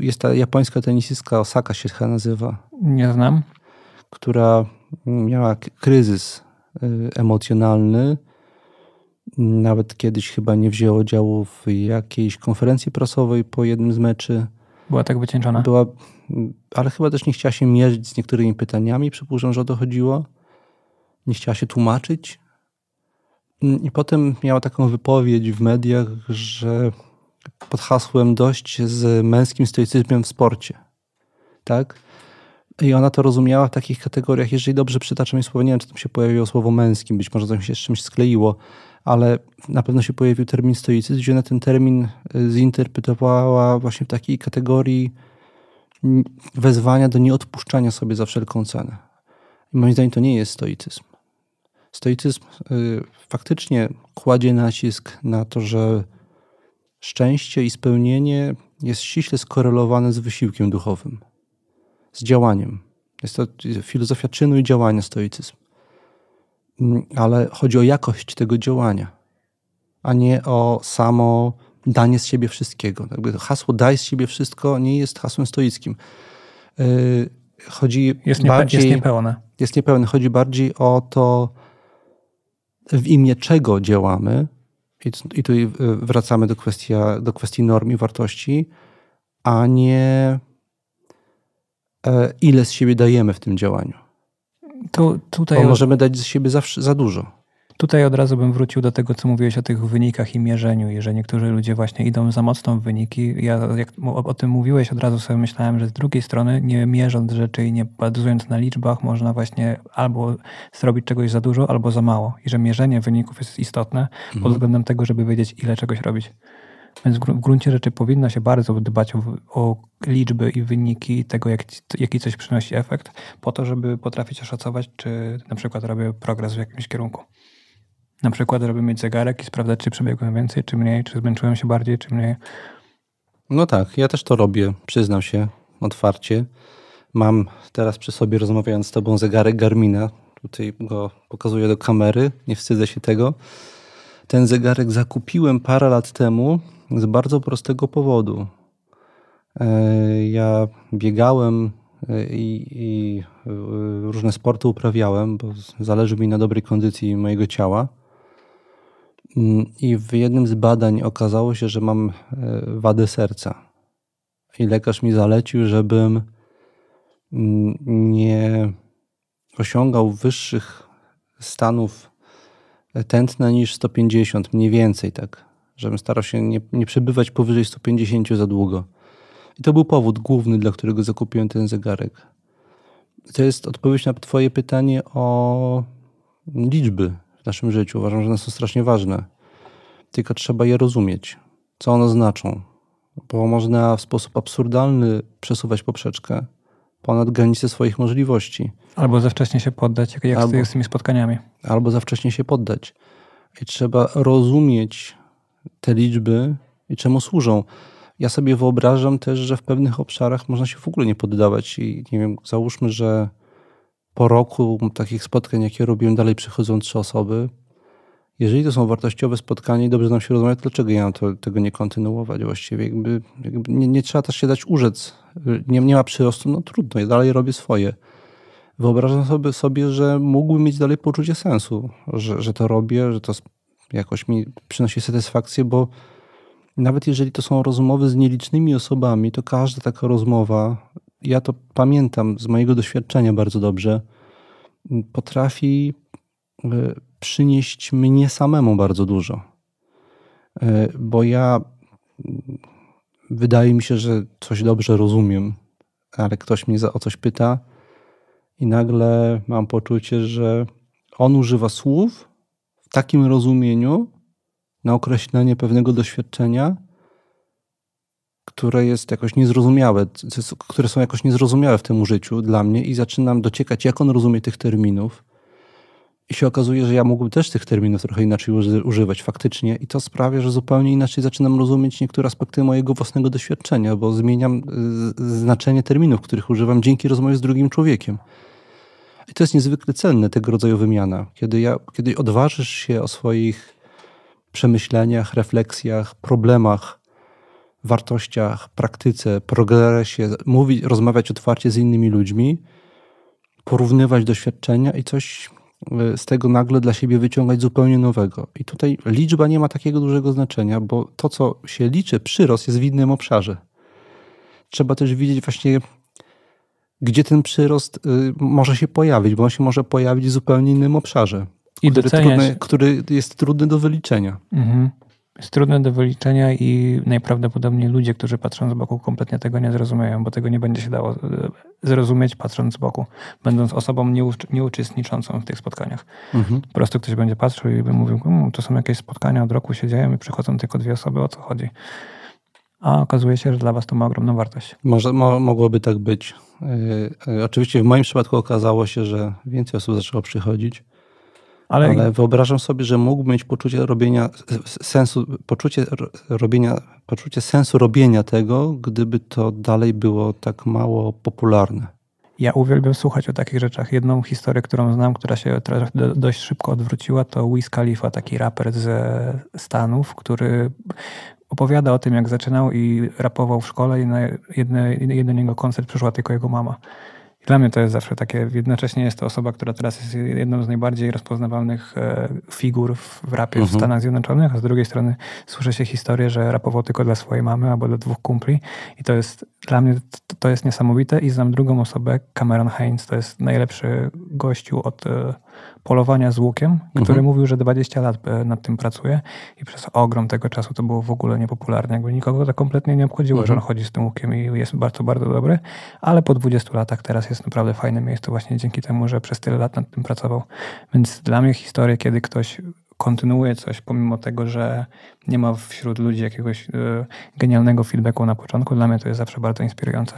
Jest ta japońska tenisistka, Osaka się chyba nazywa. Nie znam. Która miała kryzys emocjonalny. Nawet kiedyś chyba nie wzięła udziału w jakiejś konferencji prasowej po jednym z meczy. Była tak wycieńczona? Była, ale chyba też nie chciała się mierzyć z niektórymi pytaniami. Przypuszczam, że o to chodziło. Nie chciała się tłumaczyć. I potem miała taką wypowiedź w mediach, że pod hasłem dość z męskim stoicyzmem w sporcie. Tak? I ona to rozumiała w takich kategoriach, jeżeli dobrze przytaczam jej słowo, nie wiem, czy tam się pojawiło słowo męskim, być może to się z czymś skleiło, ale na pewno się pojawił termin stoicyzm, gdzie ona ten termin zinterpretowała właśnie w takiej kategorii wezwania do nieodpuszczania sobie za wszelką cenę. I moim zdaniem to nie jest stoicyzm. Stoicyzm faktycznie kładzie nacisk na to, że szczęście i spełnienie jest ściśle skorelowane z wysiłkiem duchowym, z działaniem. Jest to filozofia czynu i działania, stoicyzm. Ale chodzi o jakość tego działania, a nie o samo danie z siebie wszystkiego. To hasło daj z siebie wszystko nie jest hasłem stoickim. Chodzi jest niepełne. Chodzi bardziej o to, w imię czego działamy. I tu wracamy do kwestii norm i wartości, a nie ile z siebie dajemy w tym działaniu. Bo możemy dać z siebie zawsze za dużo. Tutaj od razu bym wrócił do tego, co mówiłeś o tych wynikach i mierzeniu, i że niektórzy ludzie właśnie idą za mocno w wyniki. Ja, jak o tym mówiłeś, od razu sobie myślałem, że z drugiej strony, nie mierząc rzeczy i nie bazując na liczbach, można właśnie albo zrobić czegoś za dużo, albo za mało. I że mierzenie wyników jest istotne pod względem tego, żeby wiedzieć, ile czegoś robić. Więc w gruncie rzeczy powinno się bardzo dbać o liczby i wyniki tego, jaki coś przynosi efekt, po to, żeby potrafić oszacować, czy na przykład robię progres w jakimś kierunku. Na przykład robię mieć zegarek i sprawdzać, czy przebiegłem więcej, czy mniej, czy zmęczyłem się bardziej, czy mniej. No tak, ja też to robię, przyznam się otwarcie. Mam teraz przy sobie, rozmawiając z tobą, zegarek Garmina. Tutaj go pokazuję do kamery, nie wstydzę się tego. Ten zegarek zakupiłem parę lat temu z bardzo prostego powodu. Ja biegałem i różne sporty uprawiałem, bo zależy mi na dobrej kondycji mojego ciała. I w jednym z badań okazało się, że mam wadę serca. I lekarz mi zalecił, żebym nie osiągał wyższych stanów tętna niż 150, mniej więcej tak. Żebym starał się nie przebywać powyżej 150 za długo. I to był powód główny, dla którego zakupiłem ten zegarek. To jest odpowiedź na twoje pytanie o liczby w naszym życiu. Uważam, że one są strasznie ważne. Tylko trzeba je rozumieć, co one znaczą. Bo można w sposób absurdalny przesuwać poprzeczkę ponad granice swoich możliwości. Albo za wcześnie się poddać, jak z tymi spotkaniami. Albo za wcześnie się poddać. I trzeba rozumieć te liczby i czemu służą. Ja sobie wyobrażam też, że w pewnych obszarach można się w ogóle nie poddawać i nie wiem, załóżmy, że po roku takich spotkań, jakie robiłem, dalej przychodzą 3 osoby. Jeżeli to są wartościowe spotkania i dobrze nam się rozmawia, to dlaczego ja mam tego nie kontynuować właściwie? Nie trzeba też się dać urzec. Nie ma przyrostu, no trudno, ja dalej robię swoje. Wyobrażam sobie, że mógłbym mieć dalej poczucie sensu, że to robię, że to jakoś mi przynosi satysfakcję, bo nawet jeżeli to są rozmowy z nielicznymi osobami, to każda taka rozmowa, ja to pamiętam z mojego doświadczenia bardzo dobrze, potrafi przynieść mnie samemu bardzo dużo. Bo ja, wydaje mi się, że coś dobrze rozumiem, ale ktoś mnie o coś pyta i nagle mam poczucie, że on używa słów w takim rozumieniu, na określenie pewnego doświadczenia, które jest jakoś niezrozumiałe, które są jakoś niezrozumiałe w tym użyciu dla mnie i zaczynam dociekać, jak on rozumie tych terminów. I się okazuje, że ja mógłbym też tych terminów trochę inaczej używać faktycznie i to sprawia, że zupełnie inaczej zaczynam rozumieć niektóre aspekty mojego własnego doświadczenia, bo zmieniam znaczenie terminów, których używam dzięki rozmowie z drugim człowiekiem. I to jest niezwykle cenne, tego rodzaju wymiana. Kiedy odważysz się o swoich przemyśleniach, refleksjach, problemach, wartościach, praktyce, progresie, mówić, rozmawiać otwarcie z innymi ludźmi, porównywać doświadczenia i coś z tego nagle dla siebie wyciągać zupełnie nowego. I tutaj liczba nie ma takiego dużego znaczenia, bo to, co się liczy, przyrost jest w innym obszarze. Trzeba też widzieć właśnie, gdzie ten przyrost może się pojawić, bo on się może pojawić w zupełnie innym obszarze, który jest trudny do wyliczenia. Mhm. Jest trudne do wyliczenia i najprawdopodobniej ludzie, którzy patrzą z boku, kompletnie tego nie zrozumieją, bo tego nie będzie się dało zrozumieć patrząc z boku, będąc osobą nieuczestniczącą w tych spotkaniach. Po prostu ktoś będzie patrzył i by mówił, to są jakieś spotkania, od roku się dzieją i przychodzą tylko dwie osoby, o co chodzi? A okazuje się, że dla was to ma ogromną wartość. Mogłoby tak być. Oczywiście w moim przypadku okazało się, że więcej osób zaczęło przychodzić. Ale wyobrażam sobie, że mógłbym mieć poczucie sensu robienia tego, gdyby to dalej było tak mało popularne. Ja uwielbiam słuchać o takich rzeczach. Jedną historię, którą znam, która się dość szybko odwróciła, to Wiz Khalifa, taki raper ze Stanów, który opowiada o tym, jak zaczynał i rapował w szkole i na jeden do niego koncert przyszła tylko jego mama. Dla mnie to jest zawsze takie, jednocześnie jest to osoba, która teraz jest jedną z najbardziej rozpoznawalnych figur w rapie w Stanach Zjednoczonych, a z drugiej strony słyszę się historię, że rapował tylko dla swojej mamy albo dla dwóch kumpli i to jest, dla mnie to jest niesamowite i znam drugą osobę, Cameron Heinz, to jest najlepszy gościu od polowania z łukiem, który mówił, że 20 lat nad tym pracuje i przez ogrom tego czasu to było w ogóle niepopularne. Jakby nikogo to kompletnie nie obchodziło, że on chodzi z tym łukiem i jest bardzo, bardzo dobry, ale po 20 latach teraz jest naprawdę fajne miejsce właśnie dzięki temu, że przez tyle lat nad tym pracował. Więc dla mnie historie, kiedy ktoś kontynuuje coś, pomimo tego, że nie ma wśród ludzi jakiegoś genialnego feedbacku na początku, dla mnie to jest zawsze bardzo inspirujące.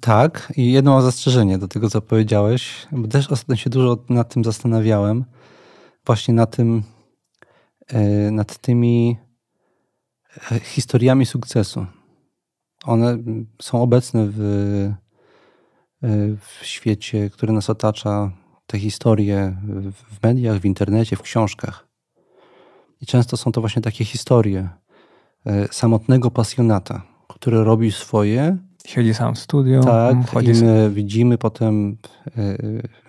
Tak, i jedno zastrzeżenie do tego, co powiedziałeś, bo też ostatnio się dużo nad tym zastanawiałem, właśnie nad tymi historiami sukcesu. One są obecne w świecie, który nas otacza, te historie w mediach, w internecie, w książkach. I często są to właśnie takie historie samotnego pasjonata, który robi swoje. Siedzi sam w studio. Tak, i my widzimy potem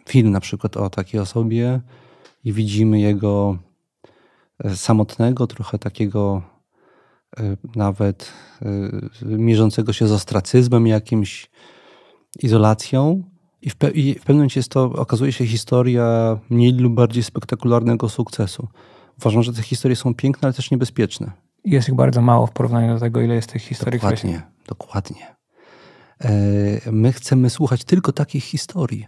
film na przykład o takiej osobie i widzimy jego samotnego, trochę takiego nawet mierzącego się z ostracyzmem, jakimś izolacją i w pewnym momencie okazuje się historia mniej lub bardziej spektakularnego sukcesu. Uważam, że te historie są piękne, ale też niebezpieczne. Jest ich bardzo mało w porównaniu do tego, ile jest tych historii. Dokładnie. My chcemy słuchać tylko takich historii.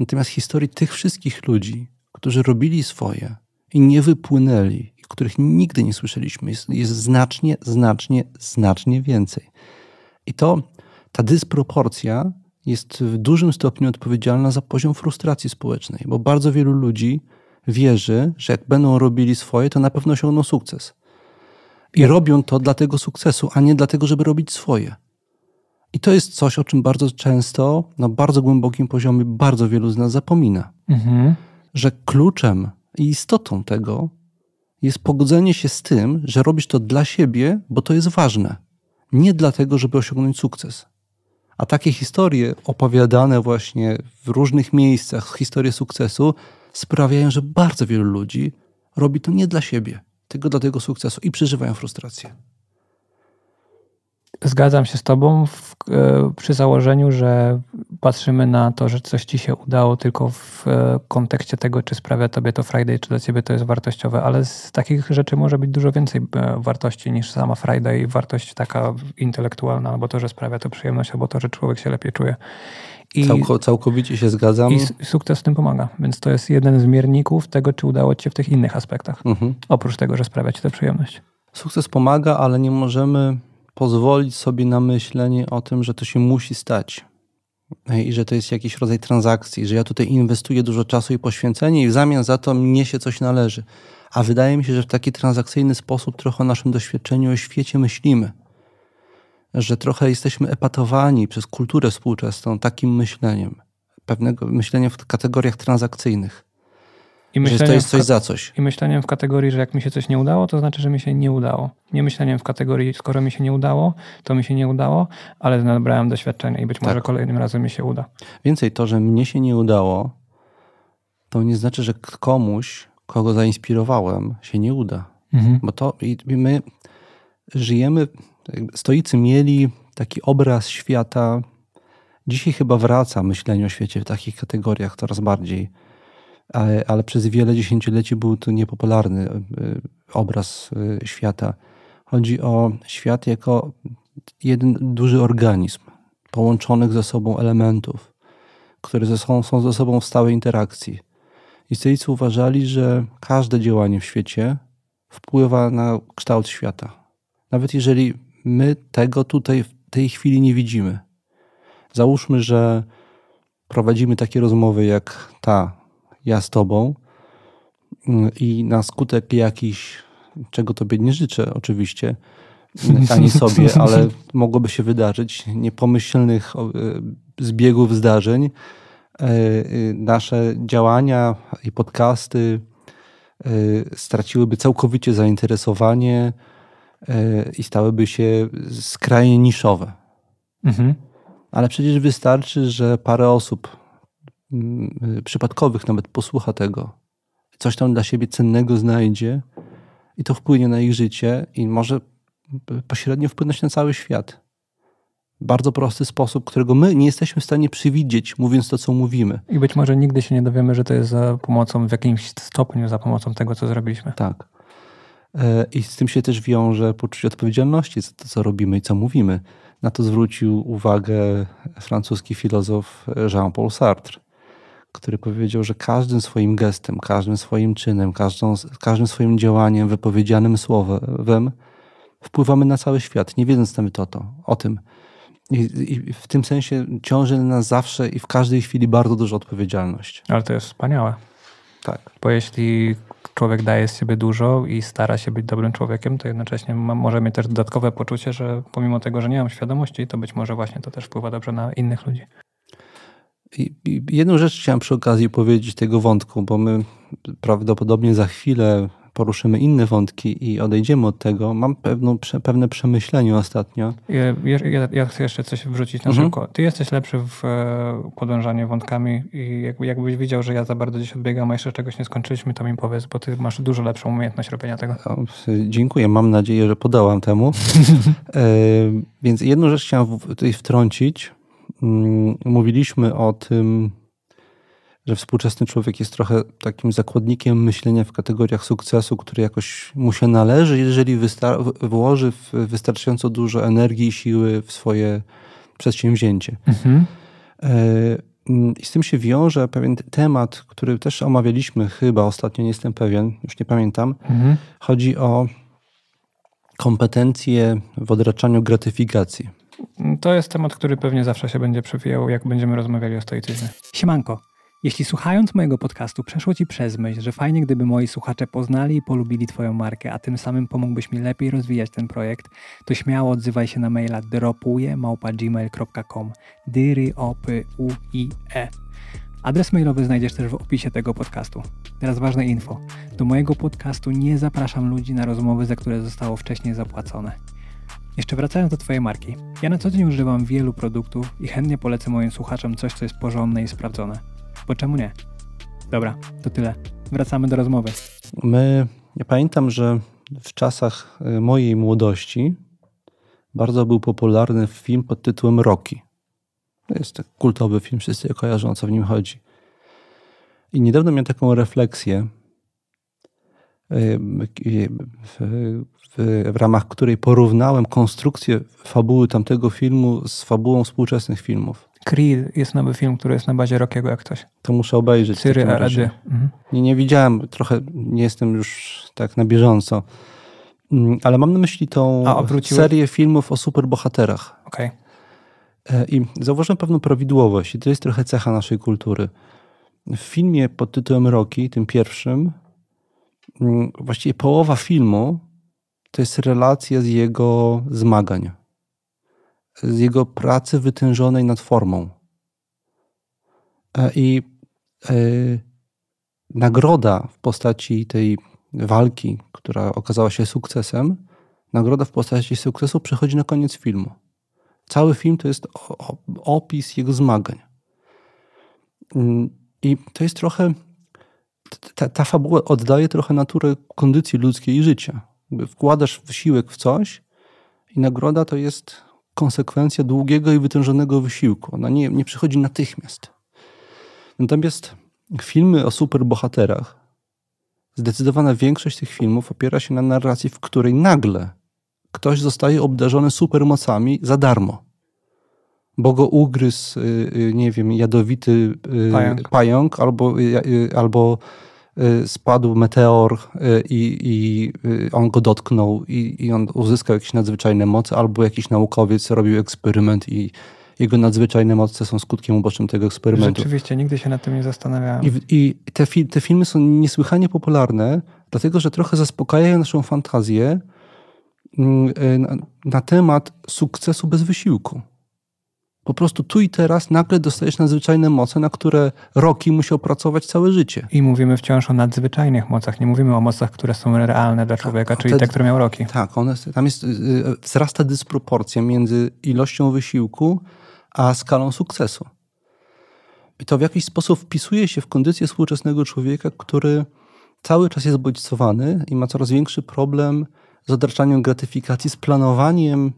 Natomiast historii tych wszystkich ludzi, którzy robili swoje i nie wypłynęli, których nigdy nie słyszeliśmy, jest znacznie, znacznie, znacznie więcej. I ta dysproporcja jest w dużym stopniu odpowiedzialna za poziom frustracji społecznej, bo bardzo wielu ludzi wierzy, że jak będą robili swoje, to na pewno osiągną sukces. I robią to dla tego sukcesu, a nie dlatego, żeby robić swoje. I to jest coś, o czym bardzo często, na bardzo głębokim poziomie, bardzo wielu z nas zapomina. Że kluczem i istotą tego jest pogodzenie się z tym, że robisz to dla siebie, bo to jest ważne. Nie dlatego, żeby osiągnąć sukces. A takie historie opowiadane właśnie w różnych miejscach, historie sukcesu, sprawiają, że bardzo wielu ludzi robi to nie dla siebie, tylko dla tego sukcesu i przeżywają frustrację. Zgadzam się z tobą przy założeniu, że patrzymy na to, że coś ci się udało tylko w kontekście tego, czy sprawia tobie to Friday, czy dla ciebie to jest wartościowe, ale z takich rzeczy może być dużo więcej wartości niż sama Friday i wartość taka intelektualna, albo to, że sprawia to przyjemność, albo to, że człowiek się lepiej czuje. Całkowicie się zgadzam. I sukces w tym pomaga, więc to jest jeden z mierników tego, czy udało ci się w tych innych aspektach, oprócz tego, że sprawia ci to przyjemność. Sukces pomaga, ale nie możemy pozwolić sobie na myślenie o tym, że to się musi stać. i że to jest jakiś rodzaj transakcji, że ja tutaj inwestuję dużo czasu i poświęcenia i w zamian za to mnie się coś należy. A wydaje mi się, że w taki transakcyjny sposób trochę o naszym doświadczeniu, o świecie myślimy. Że trochę jesteśmy epatowani przez kulturę współczesną takim myśleniem. Pewnego myślenia w kategoriach transakcyjnych. I myśleniem, że to jest coś za coś. I myśleniem w kategorii, że jak mi się coś nie udało, to znaczy, że mi się nie udało. Nie myśleniem w kategorii, skoro mi się nie udało, to mi się nie udało, ale nabrałem doświadczenia i być może kolejnym razem mi się uda. Więcej, to, że mnie się nie udało, to nie znaczy, że komuś, kogo zainspirowałem, się nie uda. Mhm. Bo to i my żyjemy... Stoicy mieli taki obraz świata... Dzisiaj chyba wraca myślenie o świecie w takich kategoriach coraz bardziej, ale przez wiele dziesięcioleci był to niepopularny obraz świata. Chodzi o świat jako jeden duży organizm połączonych ze sobą elementów, które są ze sobą w stałej interakcji. I stoicy uważali, że każde działanie w świecie wpływa na kształt świata. Nawet jeżeli my tego tutaj w tej chwili nie widzimy. Załóżmy, że prowadzimy takie rozmowy jak ta, ja z tobą i na skutek jakiś, czego tobie nie życzę oczywiście, ani sobie, ale mogłoby się wydarzyć, niepomyślnych zbiegów zdarzeń, nasze działania i podcasty straciłyby całkowicie zainteresowanie i stałyby się skrajnie niszowe. Mhm. Ale przecież wystarczy, że parę osób przypadkowych nawet posłucha tego. Coś tam dla siebie cennego znajdzie i to wpłynie na ich życie i może pośrednio wpłynąć na cały świat. Bardzo prosty sposób, którego my nie jesteśmy w stanie przewidzieć, mówiąc to, co mówimy. I być może nigdy się nie dowiemy, że to jest za pomocą, w jakimś stopniu za pomocą tego, co zrobiliśmy. Tak. I z tym się też wiąże poczucie odpowiedzialności za to, co robimy i co mówimy. Na to zwrócił uwagę francuski filozof Jean-Paul Sartre, który powiedział, że każdym swoim gestem, każdym swoim czynem, każdym swoim działaniem, wypowiedzianym słowem wpływamy na cały świat, nie wiedząc nawet o tym. I w tym sensie ciąży na nas zawsze i w każdej chwili bardzo duża odpowiedzialność. Ale to jest wspaniałe. Tak. Bo jeśli człowiek daje z siebie dużo i stara się być dobrym człowiekiem, to jednocześnie może mieć też dodatkowe poczucie, że pomimo tego, że nie mam świadomości, to być może właśnie to też wpływa dobrze na innych ludzi. I jedną rzecz chciałem przy okazji powiedzieć tego wątku, bo my prawdopodobnie za chwilę poruszymy inne wątki i odejdziemy od tego. Mam pewne przemyślenie ostatnio. Ja chcę jeszcze coś wrzucić na szybko. Ty jesteś lepszy w podążaniu wątkami i jakbyś widział, że ja za bardzo gdzieś odbiegam, a jeszcze czegoś nie skończyliśmy, to mi powiedz, bo ty masz dużo lepszą umiejętność robienia tego. Dziękuję. Mam nadzieję, że podołam temu. Więc jedną rzecz chciałem tutaj wtrącić. Mówiliśmy o tym, że współczesny człowiek jest trochę takim zakładnikiem myślenia w kategoriach sukcesu, który jakoś mu się należy, jeżeli włoży wystarczająco dużo energii i siły w swoje przedsięwzięcie. Mhm. I z tym się wiąże pewien temat, który też omawialiśmy chyba ostatnio, nie jestem pewien, już nie pamiętam. Mhm. Chodzi o kompetencje w odraczaniu gratyfikacji. To jest temat, który pewnie zawsze się będzie przewijał, jak będziemy rozmawiali o stoicyzmie. Siemanko. Jeśli słuchając mojego podcastu przeszło Ci przez myśl, że fajnie gdyby moi słuchacze poznali i polubili Twoją markę, a tym samym pomógłbyś mi lepiej rozwijać ten projekt, to śmiało odzywaj się na maila dropuje@gmail.com. Adres mailowy znajdziesz też w opisie tego podcastu. Teraz ważne info. Do mojego podcastu nie zapraszam ludzi na rozmowy, za które zostało wcześniej zapłacone. Jeszcze wracając do Twojej marki. Ja na co dzień używam wielu produktów i chętnie polecę moim słuchaczom coś, co jest porządne i sprawdzone. Bo czemu nie? Dobra, to tyle. Wracamy do rozmowy. Ja pamiętam, że w czasach mojej młodości bardzo był popularny film pod tytułem Rocky. To jest taki kultowy film, wszyscy kojarzą, o co w nim chodzi. I niedawno miałem taką refleksję, w ramach której porównałem konstrukcję fabuły tamtego filmu z fabułą współczesnych filmów. Creed jest nowy film, który jest na bazie Rockiego, jak ktoś. To muszę obejrzeć. Nie widziałem, trochę nie jestem już tak na bieżąco, ale mam na myśli tą serię filmów o superbohaterach. Okay. I zauważyłem pewną prawidłowość i to jest trochę cecha naszej kultury. W filmie pod tytułem Rocky, tym pierwszym, właściwie połowa filmu to jest relacja z jego zmagań, z jego pracy wytężonej nad formą. I nagroda w postaci tej walki, która okazała się sukcesem, nagroda w postaci sukcesu przychodzi na koniec filmu. Cały film to jest opis jego zmagań. I to jest trochę... Ta fabuła oddaje trochę naturę kondycji ludzkiej i życia. Wkładasz wysiłek w coś i nagroda to jest konsekwencja długiego i wytężonego wysiłku. Ona nie przychodzi natychmiast. Natomiast filmy o superbohaterach, zdecydowana większość tych filmów opiera się na narracji, w której nagle ktoś zostaje obdarzony supermocami za darmo. Bo go ugryzł, nie wiem, jadowity pająk albo spadł meteor i on go dotknął i on uzyskał jakieś nadzwyczajne moce, albo jakiś naukowiec robił eksperyment i jego nadzwyczajne moce są skutkiem ubocznym tego eksperymentu. Rzeczywiście, nigdy się nad tym nie zastanawiałem. I te filmy są niesłychanie popularne, dlatego że trochę zaspokajają naszą fantazję na temat sukcesu bez wysiłku. Po prostu tu i teraz nagle dostajesz nadzwyczajne moce, na które Rocky musi opracować całe życie. I mówimy wciąż o nadzwyczajnych mocach, nie mówimy o mocach, które są realne dla człowieka, czyli te, które miał Rocky. Tak, tam jest, wzrasta dysproporcja między ilością wysiłku a skalą sukcesu. I to w jakiś sposób wpisuje się w kondycję współczesnego człowieka, który cały czas jest bodźcowany i ma coraz większy problem z odraczaniem gratyfikacji, z planowaniem,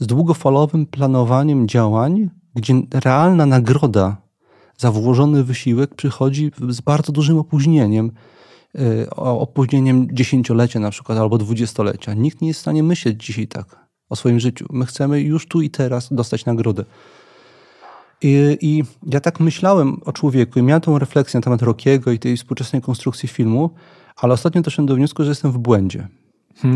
z długofalowym planowaniem działań, gdzie realna nagroda za włożony wysiłek przychodzi z bardzo dużym opóźnieniem. Opóźnieniem 10-lecia na przykład, albo 20-lecia. Nikt nie jest w stanie myśleć dzisiaj tak o swoim życiu. My chcemy już tu i teraz dostać nagrodę. I ja tak myślałem o człowieku i miałem tą refleksję na temat Rockiego i tej współczesnej konstrukcji filmu, ale ostatnio doszedłem do wniosku, że jestem w błędzie.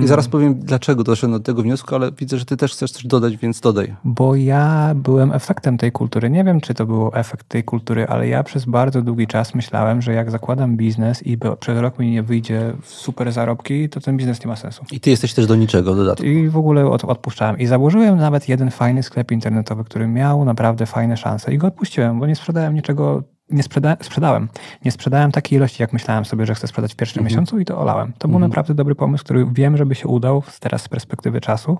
I zaraz powiem, dlaczego doszedłem do tego wniosku, ale widzę, że ty też chcesz coś dodać, więc dodaj. Bo ja byłem efektem tej kultury. Nie wiem, czy to był efekt tej kultury, ale ja przez bardzo długi czas myślałem, że jak zakładam biznes i przez rok mi nie wyjdzie super zarobki, to ten biznes nie ma sensu. I ty jesteś też do niczego w dodatku. I w ogóle odpuszczałem. I założyłem nawet jeden fajny sklep internetowy, który miał naprawdę fajne szanse i go odpuściłem, bo nie sprzedałem niczego. Nie sprzedałem takiej ilości, jak myślałem sobie, że chcę sprzedać w pierwszym miesiącu i to olałem. To był naprawdę dobry pomysł, który wiem, żeby się udał teraz z perspektywy czasu.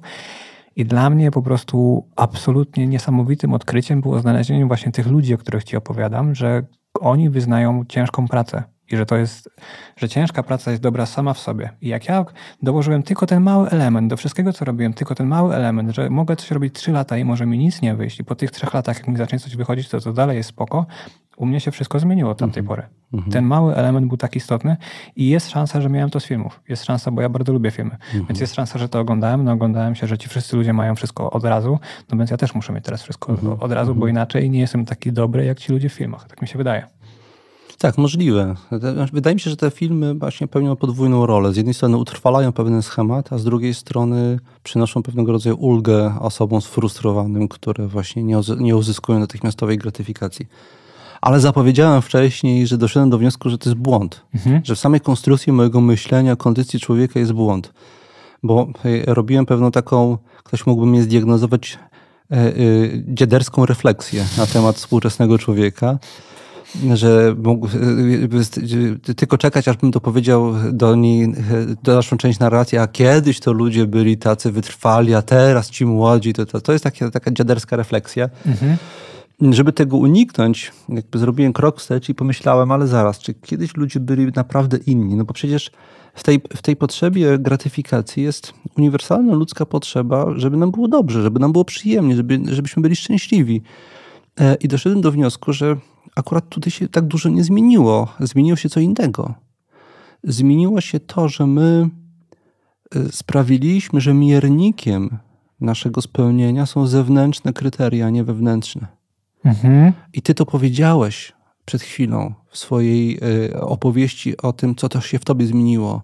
I dla mnie po prostu absolutnie niesamowitym odkryciem było znalezienie właśnie tych ludzi, o których ci opowiadam, że oni wyznają ciężką pracę. I że to jest, że ciężka praca jest dobra sama w sobie. I jak ja dołożyłem tylko ten mały element do wszystkiego, co robiłem, tylko ten mały element, że mogę coś robić 3 lata i może mi nic nie wyjść. I po tych 3 latach, jak mi zacznie coś wychodzić, to dalej jest spoko. U mnie się wszystko zmieniło od tamtej pory. Ten mały element był tak istotny i jest szansa, że miałem to z filmów. Jest szansa, bo ja bardzo lubię filmy. Więc jest szansa, że to oglądałem. No oglądałem się, że ci wszyscy ludzie mają wszystko od razu. No więc ja też muszę mieć teraz wszystko od razu, bo inaczej nie jestem taki dobry jak ci ludzie w filmach. Tak mi się wydaje. Tak, możliwe. Wydaje mi się, że te filmy właśnie pełnią podwójną rolę. Z jednej strony utrwalają pewien schemat, a z drugiej strony przynoszą pewnego rodzaju ulgę osobom sfrustrowanym, które właśnie nie uzyskują natychmiastowej gratyfikacji. Ale zapowiedziałem wcześniej, że doszedłem do wniosku, że to jest błąd. Że w samej konstrukcji mojego myślenia o kondycji człowieka jest błąd. Bo robiłem pewną taką, ktoś mógłby mnie zdiagnozować, dziaderską refleksję na temat współczesnego człowieka. Że mógł tylko czekać, aż bym to powiedział do niej, dalszą część narracji, a kiedyś to ludzie byli tacy wytrwali, a teraz ci młodzi. To jest taka dziaderska refleksja. Żeby tego uniknąć, jakby zrobiłem krok wstecz i pomyślałem, ale zaraz, czy kiedyś ludzie byli naprawdę inni? No bo przecież w tej potrzebie gratyfikacji jest uniwersalna ludzka potrzeba, żeby nam było dobrze, żeby nam było przyjemnie, żebyśmy byli szczęśliwi. I doszedłem do wniosku, że akurat tutaj się tak dużo nie zmieniło. Zmieniło się co innego. Zmieniło się to, że my sprawiliśmy, że miernikiem naszego spełnienia są zewnętrzne kryteria, a nie wewnętrzne. I ty to powiedziałeś przed chwilą w swojej opowieści o tym, co to się w tobie zmieniło.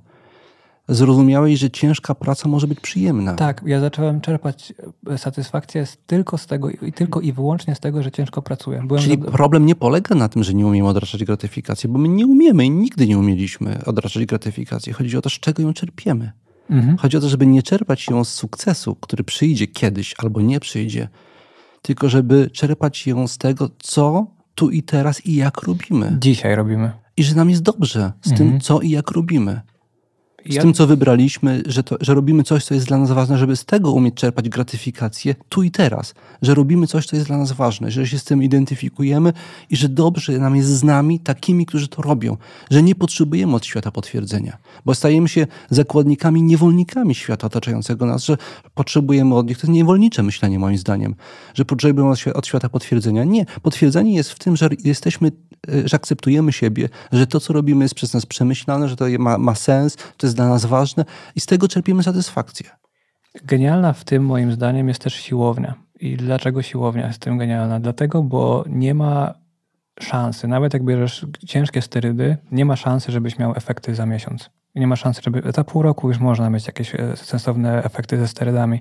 zrozumiałeś, że ciężka praca może być przyjemna. Tak, ja zacząłem czerpać satysfakcję tylko z tego i tylko i wyłącznie z tego, że ciężko pracuję. Czyli problem nie polega na tym, że nie umiemy odraczać gratyfikacji, bo my nie umiemy i nigdy nie umieliśmy odraczać gratyfikacji. Chodzi o to, z czego ją czerpiemy. Mhm. Chodzi o to, żeby nie czerpać ją z sukcesu, który przyjdzie kiedyś albo nie przyjdzie, tylko żeby czerpać ją z tego, co tu i teraz i jak robimy. Dzisiaj robimy. I że nam jest dobrze z tym, co i jak robimy. Z tym, co wybraliśmy, że robimy coś, co jest dla nas ważne, żeby z tego umieć czerpać gratyfikację tu i teraz. Że robimy coś, co jest dla nas ważne, że się z tym identyfikujemy i że dobrze nam jest z nami, takimi, którzy to robią. Że nie potrzebujemy od świata potwierdzenia, bo stajemy się zakładnikami, niewolnikami świata otaczającego nas, że potrzebujemy od nich. To jest niewolnicze myślenie moim zdaniem, że potrzebujemy od świata potwierdzenia. Nie. Potwierdzenie jest w tym, że jesteśmy, że akceptujemy siebie, że to, co robimy jest przez nas przemyślane, że to ma sens, to jest dla nas ważne i z tego czerpiemy satysfakcję. Genialna w tym moim zdaniem jest też siłownia. I dlaczego siłownia jest w tym genialna? Dlatego, bo nie ma szansy, nawet jak bierzesz ciężkie sterydy, nie ma szansy, żebyś miał efekty za miesiąc. Nie ma szansy, żeby za pół roku już można mieć jakieś sensowne efekty ze sterydami.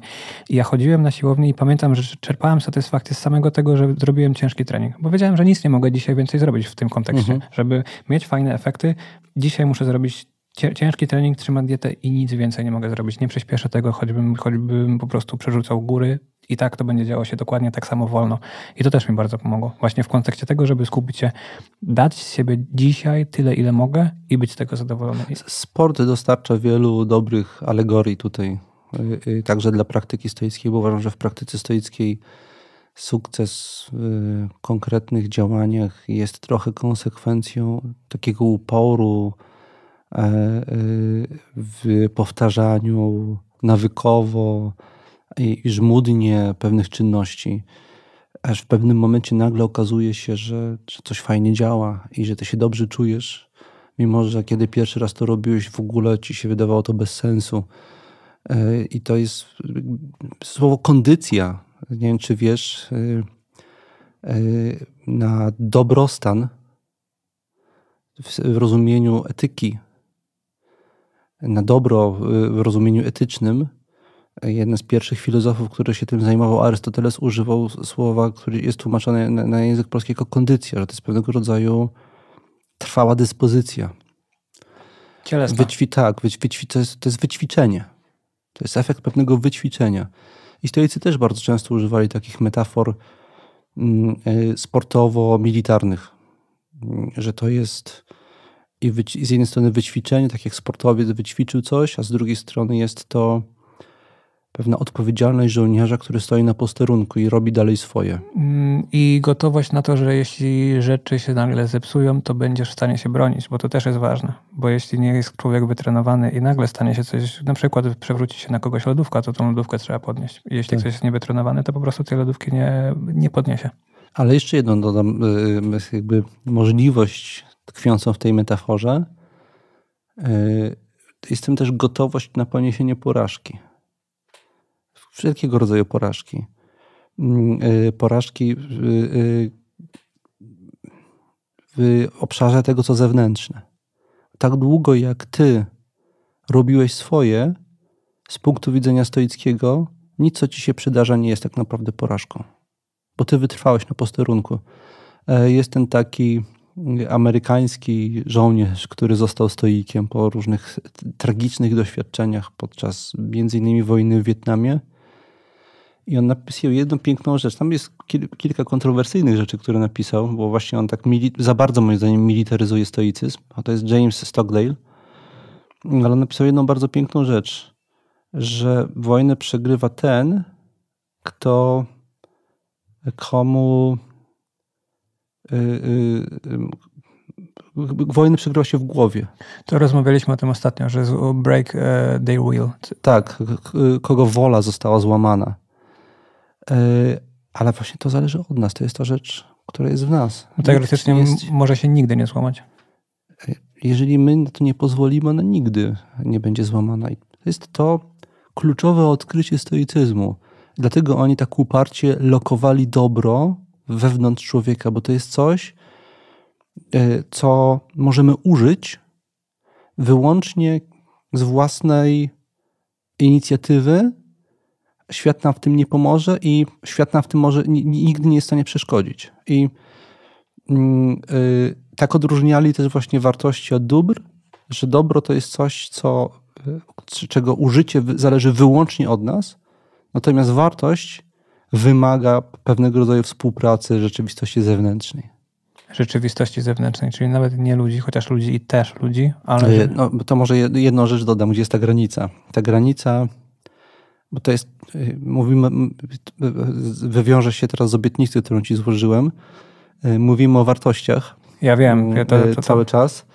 I ja chodziłem na siłownię i pamiętam, że czerpałem satysfakcję z samego tego, że zrobiłem ciężki trening. Bo wiedziałem, że nic nie mogę dzisiaj więcej zrobić w tym kontekście. Żeby mieć fajne efekty, dzisiaj muszę zrobić ciężki trening, trzymam dietę i nic więcej nie mogę zrobić. Nie przyspieszę tego, choćbym po prostu przerzucał góry i tak to będzie działo się dokładnie tak samo wolno. I to też mi bardzo pomogło. Właśnie w kontekście tego, żeby skupić się, dać z siebie dzisiaj tyle, ile mogę i być z tego zadowolony. Sport dostarcza wielu dobrych alegorii tutaj, także dla praktyki stoickiej, bo uważam, że w praktyce stoickiej sukces w konkretnych działaniach jest trochę konsekwencją takiego uporu w powtarzaniu nawykowo i żmudnie pewnych czynności, aż w pewnym momencie nagle okazuje się, że coś fajnie działa i że ty się dobrze czujesz, mimo że kiedy pierwszy raz to robiłeś, w ogóle ci się wydawało to bez sensu. I to jest słowo kondycja. Nie wiem, czy wiesz, na dobrostan w rozumieniu etyki, na dobro w rozumieniu etycznym. Jeden z pierwszych filozofów, który się tym zajmował, Arystoteles, używał słowa, które jest tłumaczone na język polski jako kondycja, że to jest pewnego rodzaju trwała dyspozycja. Cielesna. To jest wyćwiczenie. To jest efekt pewnego wyćwiczenia. I stoicy też bardzo często używali takich metafor sportowo-militarnych, że to jest i z jednej strony wyćwiczenie, tak jak sportowiec wyćwiczył coś, a z drugiej strony jest to pewna odpowiedzialność żołnierza, który stoi na posterunku i robi dalej swoje. I gotowość na to, że jeśli rzeczy się nagle zepsują, to będziesz w stanie się bronić, bo to też jest ważne. Bo jeśli nie jest człowiek wytrenowany i nagle stanie się coś, na przykład przewróci się na kogoś lodówka, to tą lodówkę trzeba podnieść. Jeśli ktoś jest niewytrenowany, to po prostu tej lodówki nie podniesie. Ale jeszcze jedną dodam, jakby możliwość tkwiącą w tej metaforze. Jest tym też gotowość na poniesienie porażki. Wszelkiego rodzaju porażki. Porażki w obszarze tego, co zewnętrzne. Tak długo, jak ty robiłeś swoje, z punktu widzenia stoickiego, nic, co ci się przydarza, nie jest tak naprawdę porażką. Bo ty wytrwałeś na posterunku. Jest ten taki amerykański żołnierz, który został stoikiem po różnych tragicznych doświadczeniach podczas m.in. wojny w Wietnamie. I on napisał jedną piękną rzecz. Tam jest kilka kontrowersyjnych rzeczy, które napisał, bo właśnie on tak za bardzo moim zdaniem militaryzuje stoicyzm. A to jest James Stockdale. Ale on napisał jedną bardzo piękną rzecz, że wojnę przegrywa ten, komu wojny przegrywa się w głowie. To rozmawialiśmy o tym ostatnio, że break their will. Tak, kogo wola została złamana. Ale właśnie to zależy od nas. To jest ta rzecz, która jest w nas. No teoretycznie może się nigdy nie złamać. Jeżeli my na to nie pozwolimy, ona nigdy nie będzie złamana. I jest to kluczowe odkrycie stoicyzmu. Dlatego oni tak uparcie lokowali dobro wewnątrz człowieka, bo to jest coś, co możemy użyć wyłącznie z własnej inicjatywy, świat nam w tym nie pomoże i świat nam w tym może nigdy nie jest w stanie przeszkodzić. I tak odróżniali też właśnie wartości od dóbr, że dobro to jest coś, czego użycie zależy wyłącznie od nas, natomiast wartość wymaga pewnego rodzaju współpracy rzeczywistości zewnętrznej. Rzeczywistości zewnętrznej, czyli nawet nie ludzi, chociaż ludzi i też ludzi, ale... No, to może jedną rzecz dodam, gdzie jest ta granica. Ta granica, bo to jest, mówimy, wywiąże się teraz z obietnicy, którą ci złożyłem. Mówimy o wartościach. Ja wiem. Cały czas.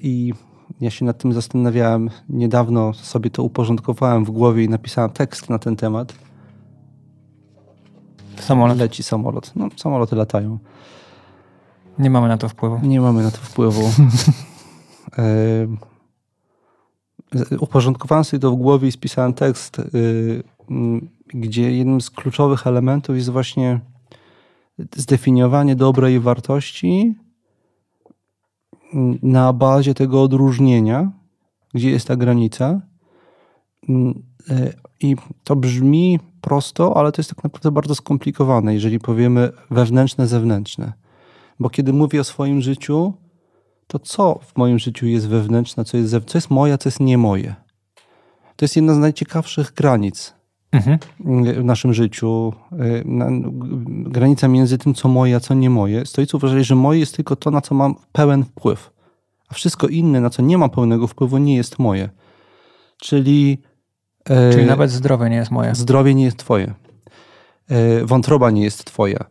I ja się nad tym zastanawiałem. Niedawno sobie to uporządkowałem w głowie i napisałem tekst na ten temat. Samolot. Leci samolot. No, samoloty latają. Nie mamy na to wpływu. Nie mamy na to wpływu. Uporządkowałem sobie to w głowie i spisałem tekst, gdzie jednym z kluczowych elementów jest właśnie zdefiniowanie dobra i wartości na bazie tego odróżnienia, gdzie jest ta granica. I to brzmi prosto, ale to jest tak naprawdę bardzo skomplikowane, jeżeli powiemy wewnętrzne, zewnętrzne. Bo kiedy mówię o swoim życiu, to co w moim życiu jest wewnętrzne, co jest moje, co jest nie moje. To jest jedna z najciekawszych granic w naszym życiu. Granica między tym, co moje, a co nie moje. Stoicy uważali, że moje jest tylko to, na co mam pełen wpływ. A wszystko inne, na co nie mam pełnego wpływu, nie jest moje. Czyli nawet zdrowie nie jest moje. Zdrowie nie jest twoje. Wątroba nie jest twoja.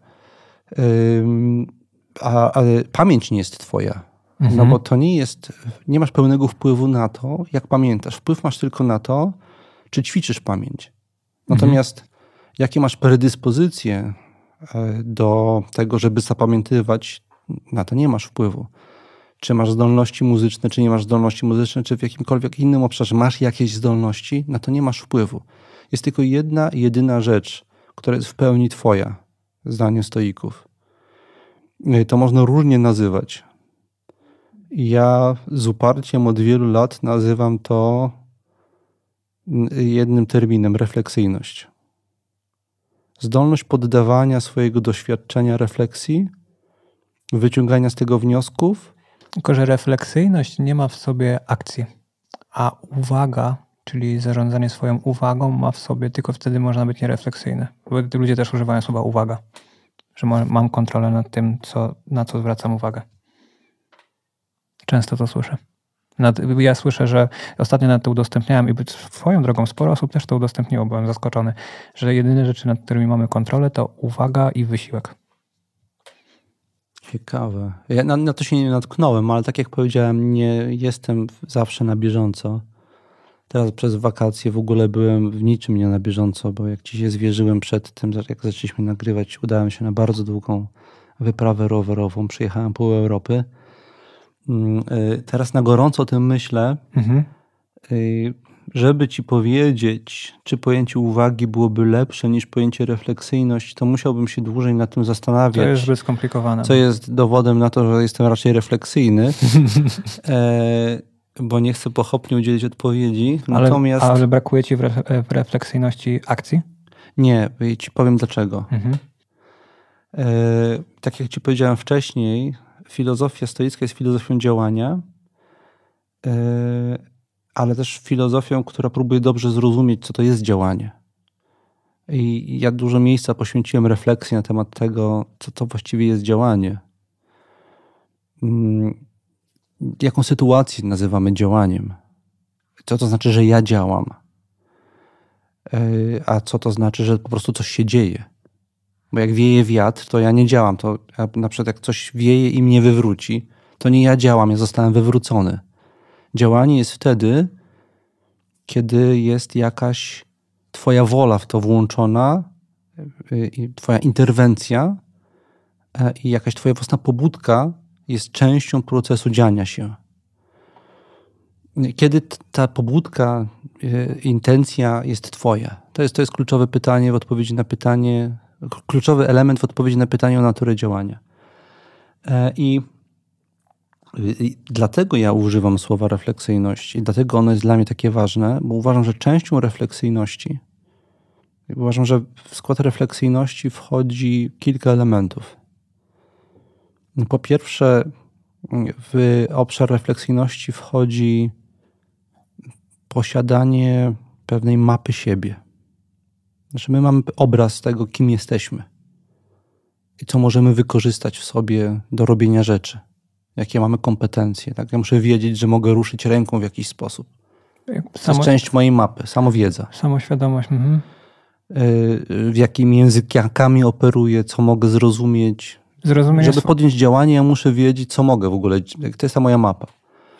Ale pamięć nie jest twoja. No bo to nie jest... Nie masz pełnego wpływu na to, jak pamiętasz. Wpływ masz tylko na to, czy ćwiczysz pamięć. Natomiast jakie masz predyspozycje do tego, żeby zapamiętywać, na to nie masz wpływu. Czy masz zdolności muzyczne, czy nie masz zdolności muzyczne, czy w jakimkolwiek innym obszarze masz jakieś zdolności, na to nie masz wpływu. Jest tylko jedna, jedyna rzecz, która jest w pełni twoja, zdaniem stoików. To można różnie nazywać. Ja z uparciem od wielu lat nazywam to jednym terminem, refleksyjność. Zdolność poddawania swojego doświadczenia refleksji, wyciągania z tego wniosków. Tylko że refleksyjność nie ma w sobie akcji, a uwaga, czyli zarządzanie swoją uwagą, ma w sobie, tylko wtedy można być nierefleksyjny. Ludzie też używają słowa uwaga, że mam kontrolę nad tym, na co zwracam uwagę. Często to słyszę. Ja słyszę, że ostatnio to udostępniałem i swoją drogą sporo osób też to udostępniło, byłem zaskoczony, że jedyne rzeczy, nad którymi mamy kontrolę, to uwaga i wysiłek. Ciekawe. Ja na to się nie natknąłem, ale tak jak powiedziałem, nie jestem zawsze na bieżąco. Teraz przez wakacje w ogóle byłem w niczym nie na bieżąco, bo jak ci się zwierzyłem przed tym, jak zaczęliśmy nagrywać, udałem się na bardzo długą wyprawę rowerową. Przyjechałem pół Europy. Teraz na gorąco o tym myślę, żeby ci powiedzieć, czy pojęcie uwagi byłoby lepsze niż pojęcie refleksyjność, to musiałbym się dłużej nad tym zastanawiać. To jest zbyt skomplikowane. Co jest dowodem na to, że jestem raczej refleksyjny, bo nie chcę pochopnie udzielić odpowiedzi. Natomiast... Ale brakuje ci w refleksyjności akcji? Nie, ci powiem dlaczego. Tak jak ci powiedziałem wcześniej, filozofia stoicka jest filozofią działania, ale też filozofią, która próbuje dobrze zrozumieć, co to jest działanie. I ja dużo miejsca poświęciłem refleksji na temat tego, co to właściwie jest działanie. Jaką sytuację nazywamy działaniem? Co to znaczy, że ja działam? A co to znaczy, że po prostu coś się dzieje? Bo jak wieje wiatr, to ja nie działam. To ja, na przykład jak coś wieje i mnie wywróci, to nie ja działam, ja zostałem wywrócony. Działanie jest wtedy, kiedy jest jakaś twoja wola w to włączona, twoja interwencja i jakaś twoja własna pobudka jest częścią procesu dziania się. Kiedy ta pobudka, intencja jest twoja? To jest kluczowe pytanie w odpowiedzi na pytanie, kluczowy element w odpowiedzi na pytanie o naturę działania. I Dlatego ja używam słowa refleksyjność i dlatego ono jest dla mnie takie ważne, bo uważam, że częścią refleksyjności, uważam, że w skład refleksyjności wchodzi kilka elementów. Po pierwsze, w obszar refleksyjności wchodzi posiadanie pewnej mapy siebie. Znaczy my mamy obraz tego, kim jesteśmy i co możemy wykorzystać w sobie do robienia rzeczy. Jakie mamy kompetencje. Tak? Ja muszę wiedzieć, że mogę ruszyć ręką w jakiś sposób. To jest część mojej mapy, samowiedza. Samoświadomość. Mhm. Jakimi językami operuję, co mogę zrozumieć. Żeby podjąć działanie, ja muszę wiedzieć, co mogę w ogóle. To jest ta moja mapa.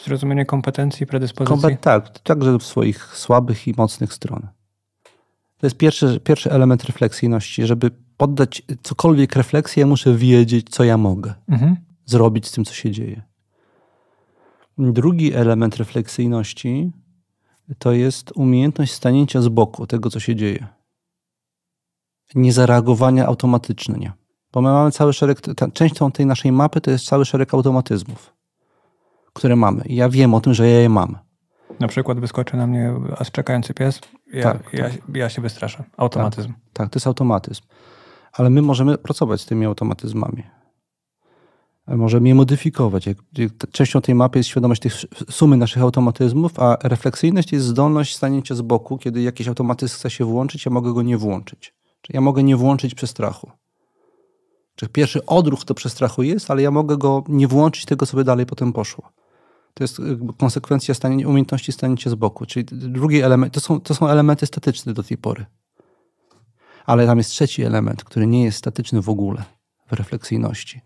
Zrozumienie kompetencji i predyspozycji. Tak, także w swoich słabych i mocnych stron. To jest pierwszy element refleksyjności. Żeby poddać cokolwiek refleksji, ja muszę wiedzieć, co ja mogę. Mhm. Zrobić z tym, co się dzieje. Drugi element refleksyjności to jest umiejętność stanięcia z boku tego, co się dzieje. Niezareagowania automatycznie. Bo my mamy cały szereg, częścią tej naszej mapy to jest cały szereg automatyzmów, które mamy. I ja wiem o tym, że ja je mam. Na przykład wyskoczy na mnie czekający pies, ja się wystraszę. Automatyzm. Tak, to jest automatyzm. Ale my możemy pracować z tymi automatyzmami. Możemy je modyfikować. Częścią tej mapy jest świadomość tych sumy naszych automatyzmów, a refleksyjność jest zdolność stanięcia z boku, kiedy jakiś automatyzm chce się włączyć, ja mogę go nie włączyć. Czyli ja mogę nie włączyć przestrachu. Czyli pierwszy odruch do przestrachu jest, ale ja mogę go nie włączyć tego, co by dalej potem poszło. To jest konsekwencja umiejętności stanięcia z boku. Czyli drugi element, to są elementy statyczne do tej pory. Ale tam jest trzeci element, który nie jest statyczny w ogóle w refleksyjności,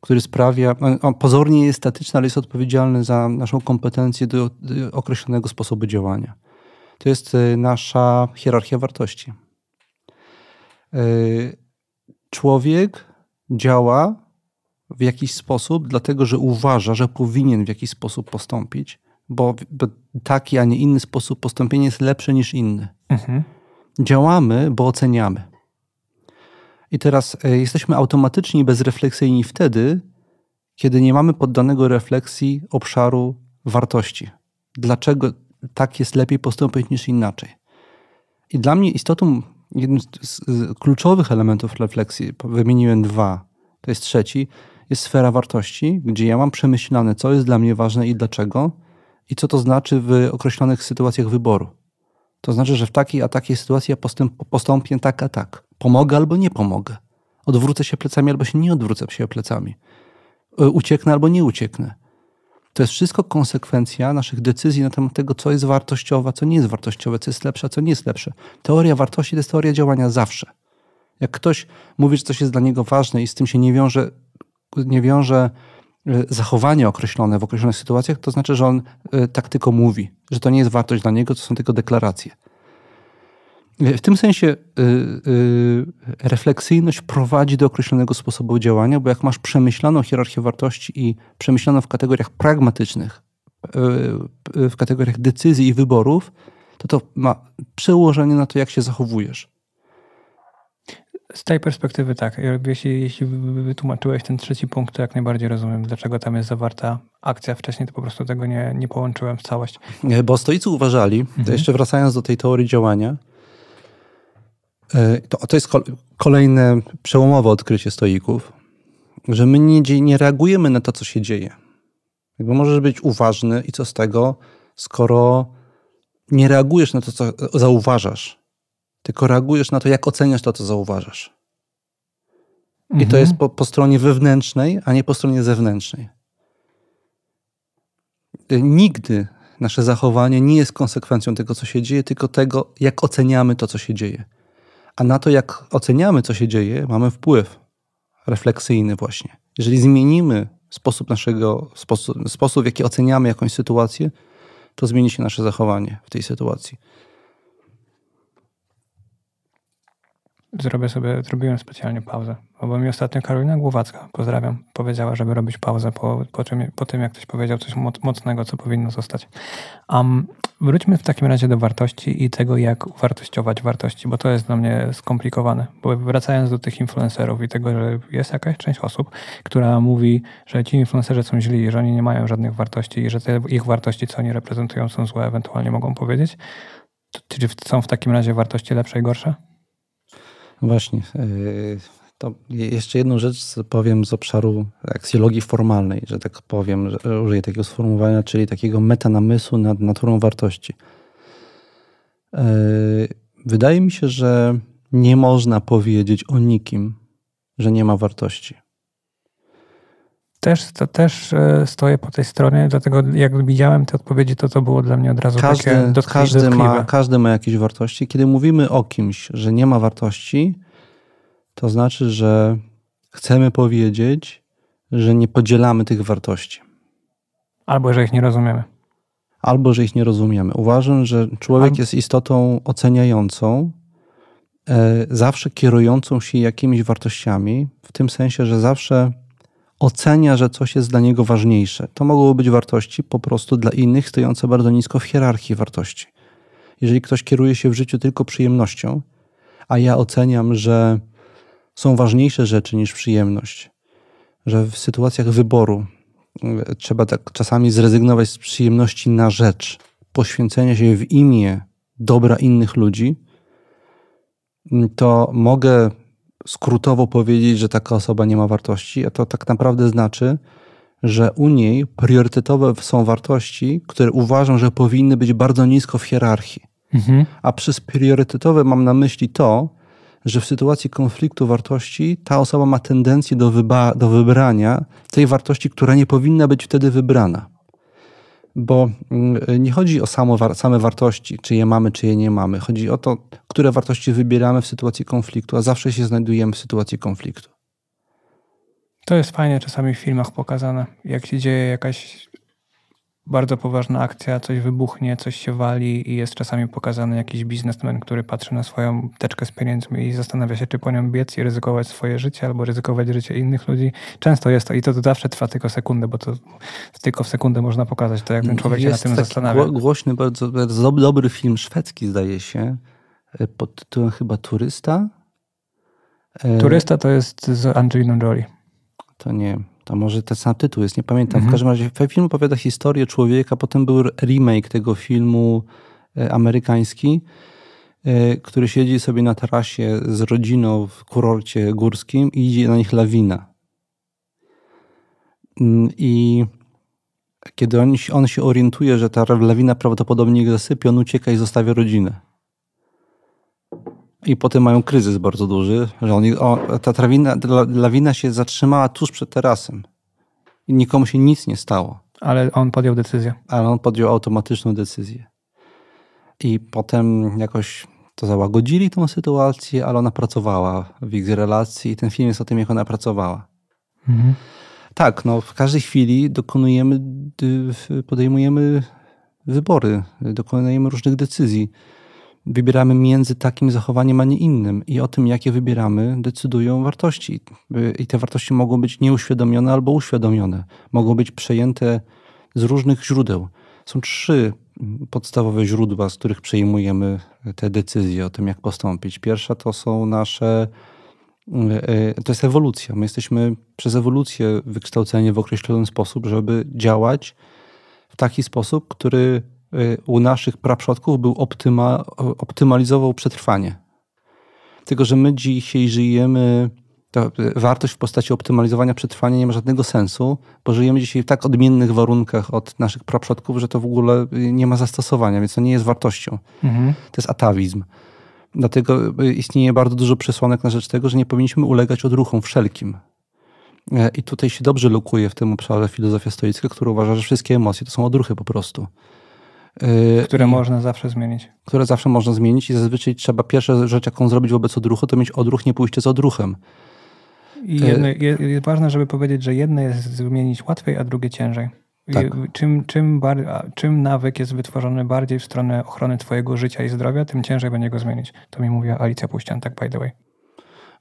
który sprawia, on pozornie jest statyczny, ale jest odpowiedzialny za naszą kompetencję do określonego sposobu działania. To jest nasza hierarchia wartości. Człowiek działa w jakiś sposób, dlatego że uważa, że powinien w jakiś sposób postąpić, bo taki, a nie inny sposób postąpienia jest lepszy niż inny. Mhm. Działamy, bo oceniamy. I teraz jesteśmy automatyczni, bezrefleksyjni wtedy, kiedy nie mamy poddanego refleksji obszaru wartości. Dlaczego tak jest lepiej postąpić niż inaczej? I dla mnie istotą, jednym z kluczowych elementów refleksji, wymieniłem dwa, to jest trzeci, jest sfera wartości, gdzie ja mam przemyślane, co jest dla mnie ważne i dlaczego, i co to znaczy w określonych sytuacjach wyboru. To znaczy, że w takiej a takiej sytuacji ja postąpię tak a tak. Pomogę albo nie pomogę. Odwrócę się plecami albo się nie odwrócę się plecami. Ucieknę albo nie ucieknę. To jest wszystko konsekwencja naszych decyzji na temat tego, co jest wartościowe, co nie jest wartościowe, co jest lepsze, a co nie jest lepsze. Teoria wartości to jest teoria działania zawsze. Jak ktoś mówi, że coś jest dla niego ważne i z tym się nie wiąże zachowanie określone w określonych sytuacjach, to znaczy, że on tak tylko mówi, że to nie jest wartość dla niego, to są tylko deklaracje. W tym sensie refleksyjność prowadzi do określonego sposobu działania, bo jak masz przemyślaną hierarchię wartości i przemyślaną w kategoriach pragmatycznych, w kategoriach decyzji i wyborów, to ma przełożenie na to, jak się zachowujesz. Z tej perspektywy tak. Jeśli wytłumaczyłeś ten trzeci punkt, to jak najbardziej rozumiem, dlaczego tam jest zawarta akcja. Wcześniej to po prostu tego nie połączyłem w całość. Bo stoicy uważali, to jeszcze wracając do tej teorii działania, to jest kolejne przełomowe odkrycie stoików, że my nie reagujemy na to, co się dzieje. Jakby możesz być uważny i co z tego, skoro nie reagujesz na to, co zauważasz, tylko reagujesz na to, jak oceniasz to, co zauważasz. I to jest po stronie wewnętrznej, a nie po stronie zewnętrznej. Nigdy nasze zachowanie nie jest konsekwencją tego, co się dzieje, tylko tego, jak oceniamy to, co się dzieje. A na to, jak oceniamy, co się dzieje, mamy wpływ refleksyjny właśnie. Jeżeli zmienimy sposób, w jaki oceniamy jakąś sytuację, to zmieni się nasze zachowanie w tej sytuacji. Zrobiłem specjalnie pauzę, bo mi ostatnio Karolina Głowacka, pozdrawiam, powiedziała, żeby robić pauzę po tym, jak ktoś powiedział coś mocnego, co powinno zostać. Wróćmy w takim razie do wartości i tego, jak uwartościować wartości, bo to jest dla mnie skomplikowane. Bo wracając do tych influencerów i tego, że jest jakaś część osób, która mówi, że ci influencerzy są źli, że oni nie mają żadnych wartości i że te ich wartości, co oni reprezentują, są złe, ewentualnie mogą powiedzieć. Czy są w takim razie wartości lepsze i gorsze? Właśnie. To jeszcze jedną rzecz powiem z obszaru aksjologii formalnej, że tak powiem, że użyję takiego sformułowania, czyli takiego metanamysłu nad naturą wartości. Wydaje mi się, że nie można powiedzieć o nikim, że nie ma wartości. Też stoję po tej stronie, dlatego jak widziałem te odpowiedzi, to było dla mnie od razu takie dotkliwe. Każdy ma jakieś wartości. Kiedy mówimy o kimś, że nie ma wartości, to znaczy, że chcemy powiedzieć, że nie podzielamy tych wartości. Albo, że ich nie rozumiemy. Albo, że ich nie rozumiemy. Uważam, że człowiek jest istotą oceniającą, zawsze kierującą się jakimiś wartościami, w tym sensie, że zawsze ocenia, że coś jest dla niego ważniejsze. To mogą być wartości po prostu dla innych stojące bardzo nisko w hierarchii wartości. Jeżeli ktoś kieruje się w życiu tylko przyjemnością, a ja oceniam, że są ważniejsze rzeczy niż przyjemność, że w sytuacjach wyboru trzeba tak czasami zrezygnować z przyjemności na rzecz poświęcenia się w imię dobra innych ludzi, to mogę skrótowo powiedzieć, że taka osoba nie ma wartości, a to tak naprawdę znaczy, że u niej priorytetowe są wartości, które uważam, że powinny być bardzo nisko w hierarchii. A przez priorytetowe mam na myśli to, że w sytuacji konfliktu wartości ta osoba ma tendencję do wybrania tej wartości, która nie powinna być wtedy wybrana. Bo nie chodzi o same wartości, czy je mamy, czy je nie mamy. Chodzi o to, które wartości wybieramy w sytuacji konfliktu, a zawsze się znajdujemy w sytuacji konfliktu. To jest fajnie czasami w filmach pokazane. Jak się dzieje jakaś bardzo poważna akcja, coś wybuchnie, coś się wali i jest czasami pokazany jakiś biznesmen, który patrzy na swoją teczkę z pieniędzmi i zastanawia się, czy po nią biec i ryzykować swoje życie albo ryzykować życie innych ludzi. Często jest to i to zawsze trwa tylko sekundę, bo to tylko w sekundę można pokazać to, jak ten człowiek jest się na tym zastanawia. Jest taki głośny, bardzo dobry film szwedzki, zdaje się, pod tytułem chyba Turysta. Turysta to jest z Angeliną Jolie. To nie. To może ten sam tytuł jest, nie pamiętam. W każdym razie film opowiada historię człowieka, potem był remake tego filmu amerykański, który siedzi sobie na tarasie z rodziną w kurorcie górskim i idzie na nich lawina. I kiedy on się orientuje, że ta lawina prawdopodobnie ich zasypie, on ucieka i zostawia rodzinę. I potem mają kryzys bardzo duży, że ta lawina się zatrzymała tuż przed tarasem. I nikomu się nic nie stało. Ale on podjął decyzję. Ale on podjął automatyczną decyzję. I potem jakoś to załagodzili tą sytuację, ale ona pracowała w ich relacji i ten film jest o tym, jak ona pracowała. Tak, no w każdej chwili podejmujemy wybory, dokonujemy różnych decyzji. Wybieramy między takim zachowaniem, a nie innym. I o tym, jakie wybieramy, decydują wartości. I te wartości mogą być nieuświadomione albo uświadomione. Mogą być przejęte z różnych źródeł. Są trzy podstawowe źródła, z których przejmujemy te decyzje o tym, jak postąpić. Pierwsza to są to jest ewolucja. My jesteśmy przez ewolucję wykształceni w określony sposób, żeby działać w taki sposób, który u naszych praprzodków był optymalizował przetrwanie. Tylko, że my dzisiaj żyjemy, ta wartość w postaci optymalizowania przetrwania nie ma żadnego sensu, bo żyjemy dzisiaj w tak odmiennych warunkach od naszych praprzodków, że to w ogóle nie ma zastosowania, więc to nie jest wartością. To jest atawizm. Dlatego istnieje bardzo dużo przesłanek na rzecz tego, że nie powinniśmy ulegać odruchom wszelkim. I tutaj się dobrze lokuje w tym obszarze filozofia stoicka, która uważa, że wszystkie emocje to są odruchy po prostu. Które można zawsze zmienić. Które zawsze można zmienić i zazwyczaj trzeba pierwsza rzecz, jaką zrobić wobec odruchu, to mieć odruch, nie pójście z odruchem. I jest ważne, żeby powiedzieć, że jedne jest zmienić łatwiej, a drugie ciężej. Tak. Czym nawyk jest wytworzony bardziej w stronę ochrony twojego życia i zdrowia, tym ciężej będzie go zmienić. To mi mówiła Alicja Puścian, tak by the way.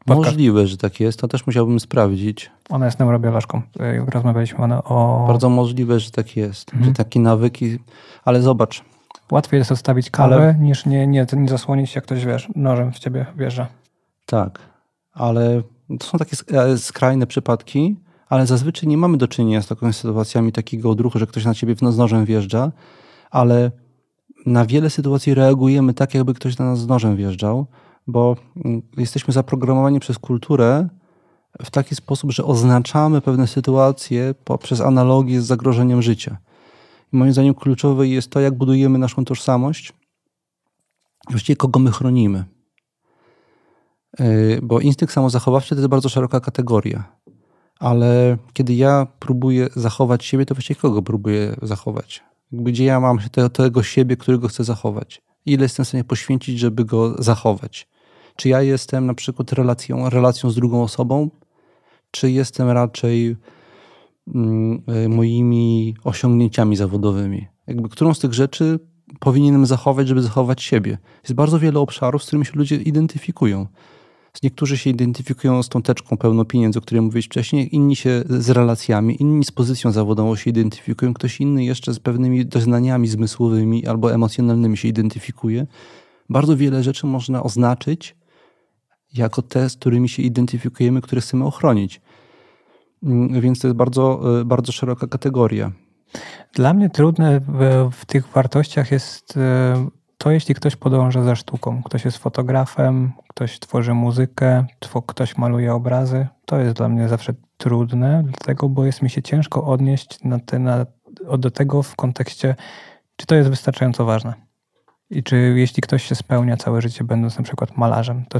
Podcast. Możliwe, że tak jest. To też musiałbym sprawdzić. Ona jest neurobiolożką. Rozmawialiśmy o... Bardzo możliwe, że tak jest. Że takie nawyki... Ale zobacz, Łatwiej jest odstawić kawę, niż nie zasłonić się, jak ktoś, wiesz, nożem w ciebie wjeżdża. Tak, ale to są takie skrajne przypadki, ale zazwyczaj nie mamy do czynienia z takimi sytuacjami takiego odruchu, że ktoś na ciebie z nożem wjeżdża, ale na wiele sytuacji reagujemy tak, jakby ktoś na nas z nożem wjeżdżał, bo jesteśmy zaprogramowani przez kulturę w taki sposób, że oznaczamy pewne sytuacje poprzez analogię z zagrożeniem życia. I moim zdaniem kluczowe jest to, jak budujemy naszą tożsamość, właściwie kogo my chronimy. Bo instynkt samozachowawczy to jest bardzo szeroka kategoria. Ale kiedy ja próbuję zachować siebie, to właściwie kogo próbuję zachować? Gdzie ja mam tego siebie, którego chcę zachować? Ile jestem w stanie poświęcić, żeby go zachować? Czy ja jestem na przykład relacją z drugą osobą? Czy jestem raczej moimi osiągnięciami zawodowymi? Jakby którą z tych rzeczy powinienem zachować, żeby zachować siebie? Jest bardzo wiele obszarów, z którymi się ludzie identyfikują. Niektórzy się identyfikują z tą teczką pełną pieniędzy, o której mówiłeś wcześniej, inni się z relacjami, inni z pozycją zawodową się identyfikują, ktoś inny jeszcze z pewnymi doznaniami zmysłowymi albo emocjonalnymi się identyfikuje. Bardzo wiele rzeczy można oznaczyć jako te, z którymi się identyfikujemy, które chcemy ochronić. Więc to jest bardzo, bardzo szeroka kategoria. Dla mnie trudne w tych wartościach jest to, jeśli ktoś podąża za sztuką. Ktoś jest fotografem, ktoś tworzy muzykę, ktoś maluje obrazy. To jest dla mnie zawsze trudne, dlatego, bo jest mi się ciężko odnieść do tego w kontekście, czy to jest wystarczająco ważne. I czy jeśli ktoś się spełnia całe życie, będąc na przykład malarzem, to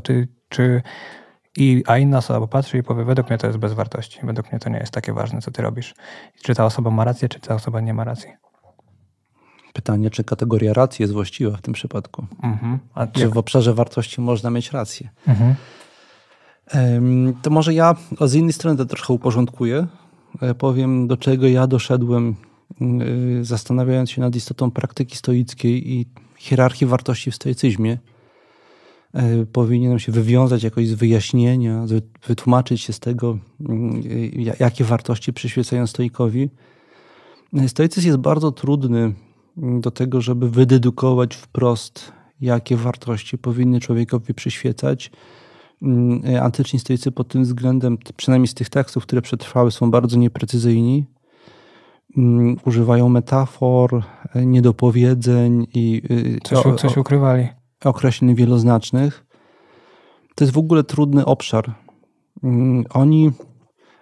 a inna osoba popatrzy i powie, według mnie to jest bez wartości, według mnie to nie jest takie ważne, co ty robisz. Czy ta osoba ma rację, czy ta osoba nie ma racji? Pytanie, czy kategoria racji jest właściwa w tym przypadku. A czy w obszarze wartości można mieć rację? To może ja z innej strony to trochę uporządkuję. Powiem, do czego ja doszedłem, zastanawiając się nad istotą praktyki stoickiej i hierarchii wartości w stoicyzmie. Powinienem się wywiązać jakoś z wyjaśnienia, wytłumaczyć się z tego, jakie wartości przyświecają stoikowi. Stoicyzm jest bardzo trudny do tego, żeby wydedukować wprost, jakie wartości powinny człowiekowi przyświecać. Antyczni stoicy pod tym względem, przynajmniej z tych tekstów, które przetrwały, są bardzo nieprecyzyjni. Używają metafor, niedopowiedzeń i coś ukrywali. Określeń wieloznacznych. To jest w ogóle trudny obszar.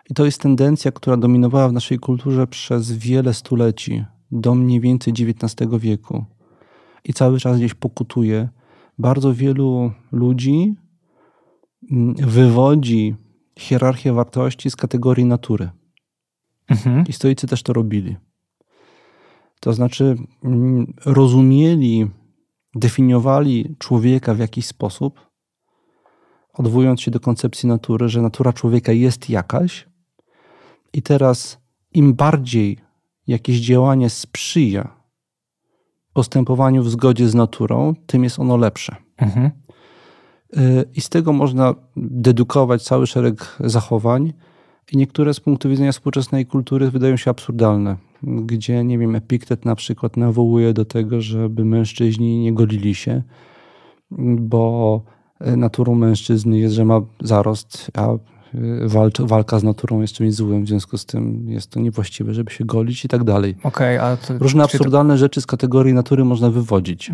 I to jest tendencja, która dominowała w naszej kulturze przez wiele stuleci, do mniej więcej XIX wieku. I cały czas gdzieś pokutuje. Bardzo wielu ludzi wywodzi hierarchię wartości z kategorii natury. I stoicy też to robili. To znaczy rozumieli, definiowali człowieka w jakiś sposób, odwołując się do koncepcji natury, że natura człowieka jest jakaś i teraz im bardziej jakieś działanie sprzyja postępowaniu w zgodzie z naturą, tym jest ono lepsze. I z tego można dedukować cały szereg zachowań i niektóre z punktu widzenia współczesnej kultury wydają się absurdalne, gdzie, nie wiem, Epiktet na przykład nawołuje do tego, żeby mężczyźni nie golili się, bo naturą mężczyzny jest, że ma zarost, a walka z naturą jest czymś złym, w związku z tym jest to niewłaściwe, żeby się golić i tak dalej. Różne absurdalne rzeczy z kategorii natury można wywodzić.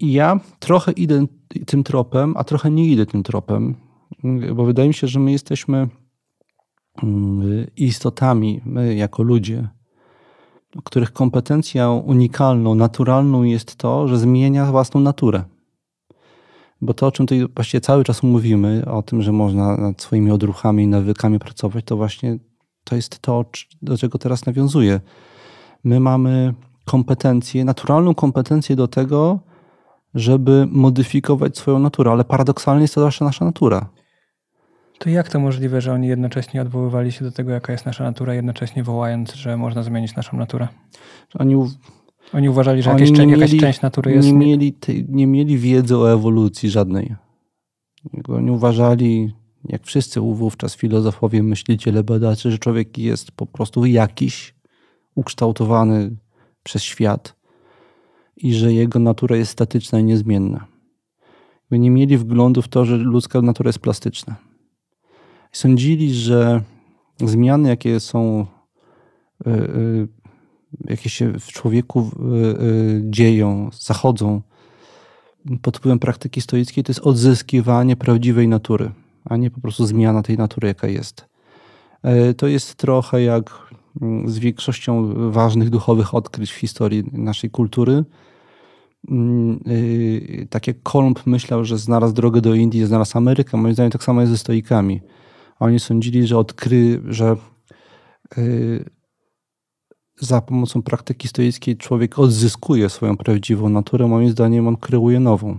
Ja trochę idę tym tropem, a trochę nie idę tym tropem, bo wydaje mi się, że my jesteśmy istotami, my jako ludzie, których kompetencją unikalną, naturalną jest to, że zmienia własną naturę. Bo to, o czym tutaj właściwie cały czas mówimy, o tym, że można nad swoimi odruchami i nawykami pracować, to właśnie to jest to, do czego teraz nawiązuję. My mamy kompetencję, naturalną kompetencję do tego, żeby modyfikować swoją naturę, ale paradoksalnie jest to zawsze nasza natura. To jak to możliwe, że oni jednocześnie odwoływali się do tego, jaka jest nasza natura, jednocześnie wołając, że można zmienić naszą naturę? Oni uważali, że jakaś część natury jest... Nie mieli wiedzy o ewolucji żadnej. Oni uważali, jak wszyscy wówczas filozofowie, myśliciele, badacze, że człowiek jest po prostu jakiś, ukształtowany przez świat i że jego natura jest statyczna i niezmienna. By nie mieli wglądu w to, że ludzka natura jest plastyczna. Sądzili, że zmiany, jakie są, jakie się w człowieku dzieją, zachodzą pod wpływem praktyki stoickiej, to jest odzyskiwanie prawdziwej natury, a nie po prostu zmiana tej natury, jaka jest. To jest trochę jak z większością ważnych duchowych odkryć w historii naszej kultury. Tak jak Kolumb myślał, że znalazł drogę do Indii, znalazł Amerykę, moim zdaniem tak samo jest ze stoikami. Oni sądzili, że za pomocą praktyki stoickiej człowiek odzyskuje swoją prawdziwą naturę, moim zdaniem on kreuje nową.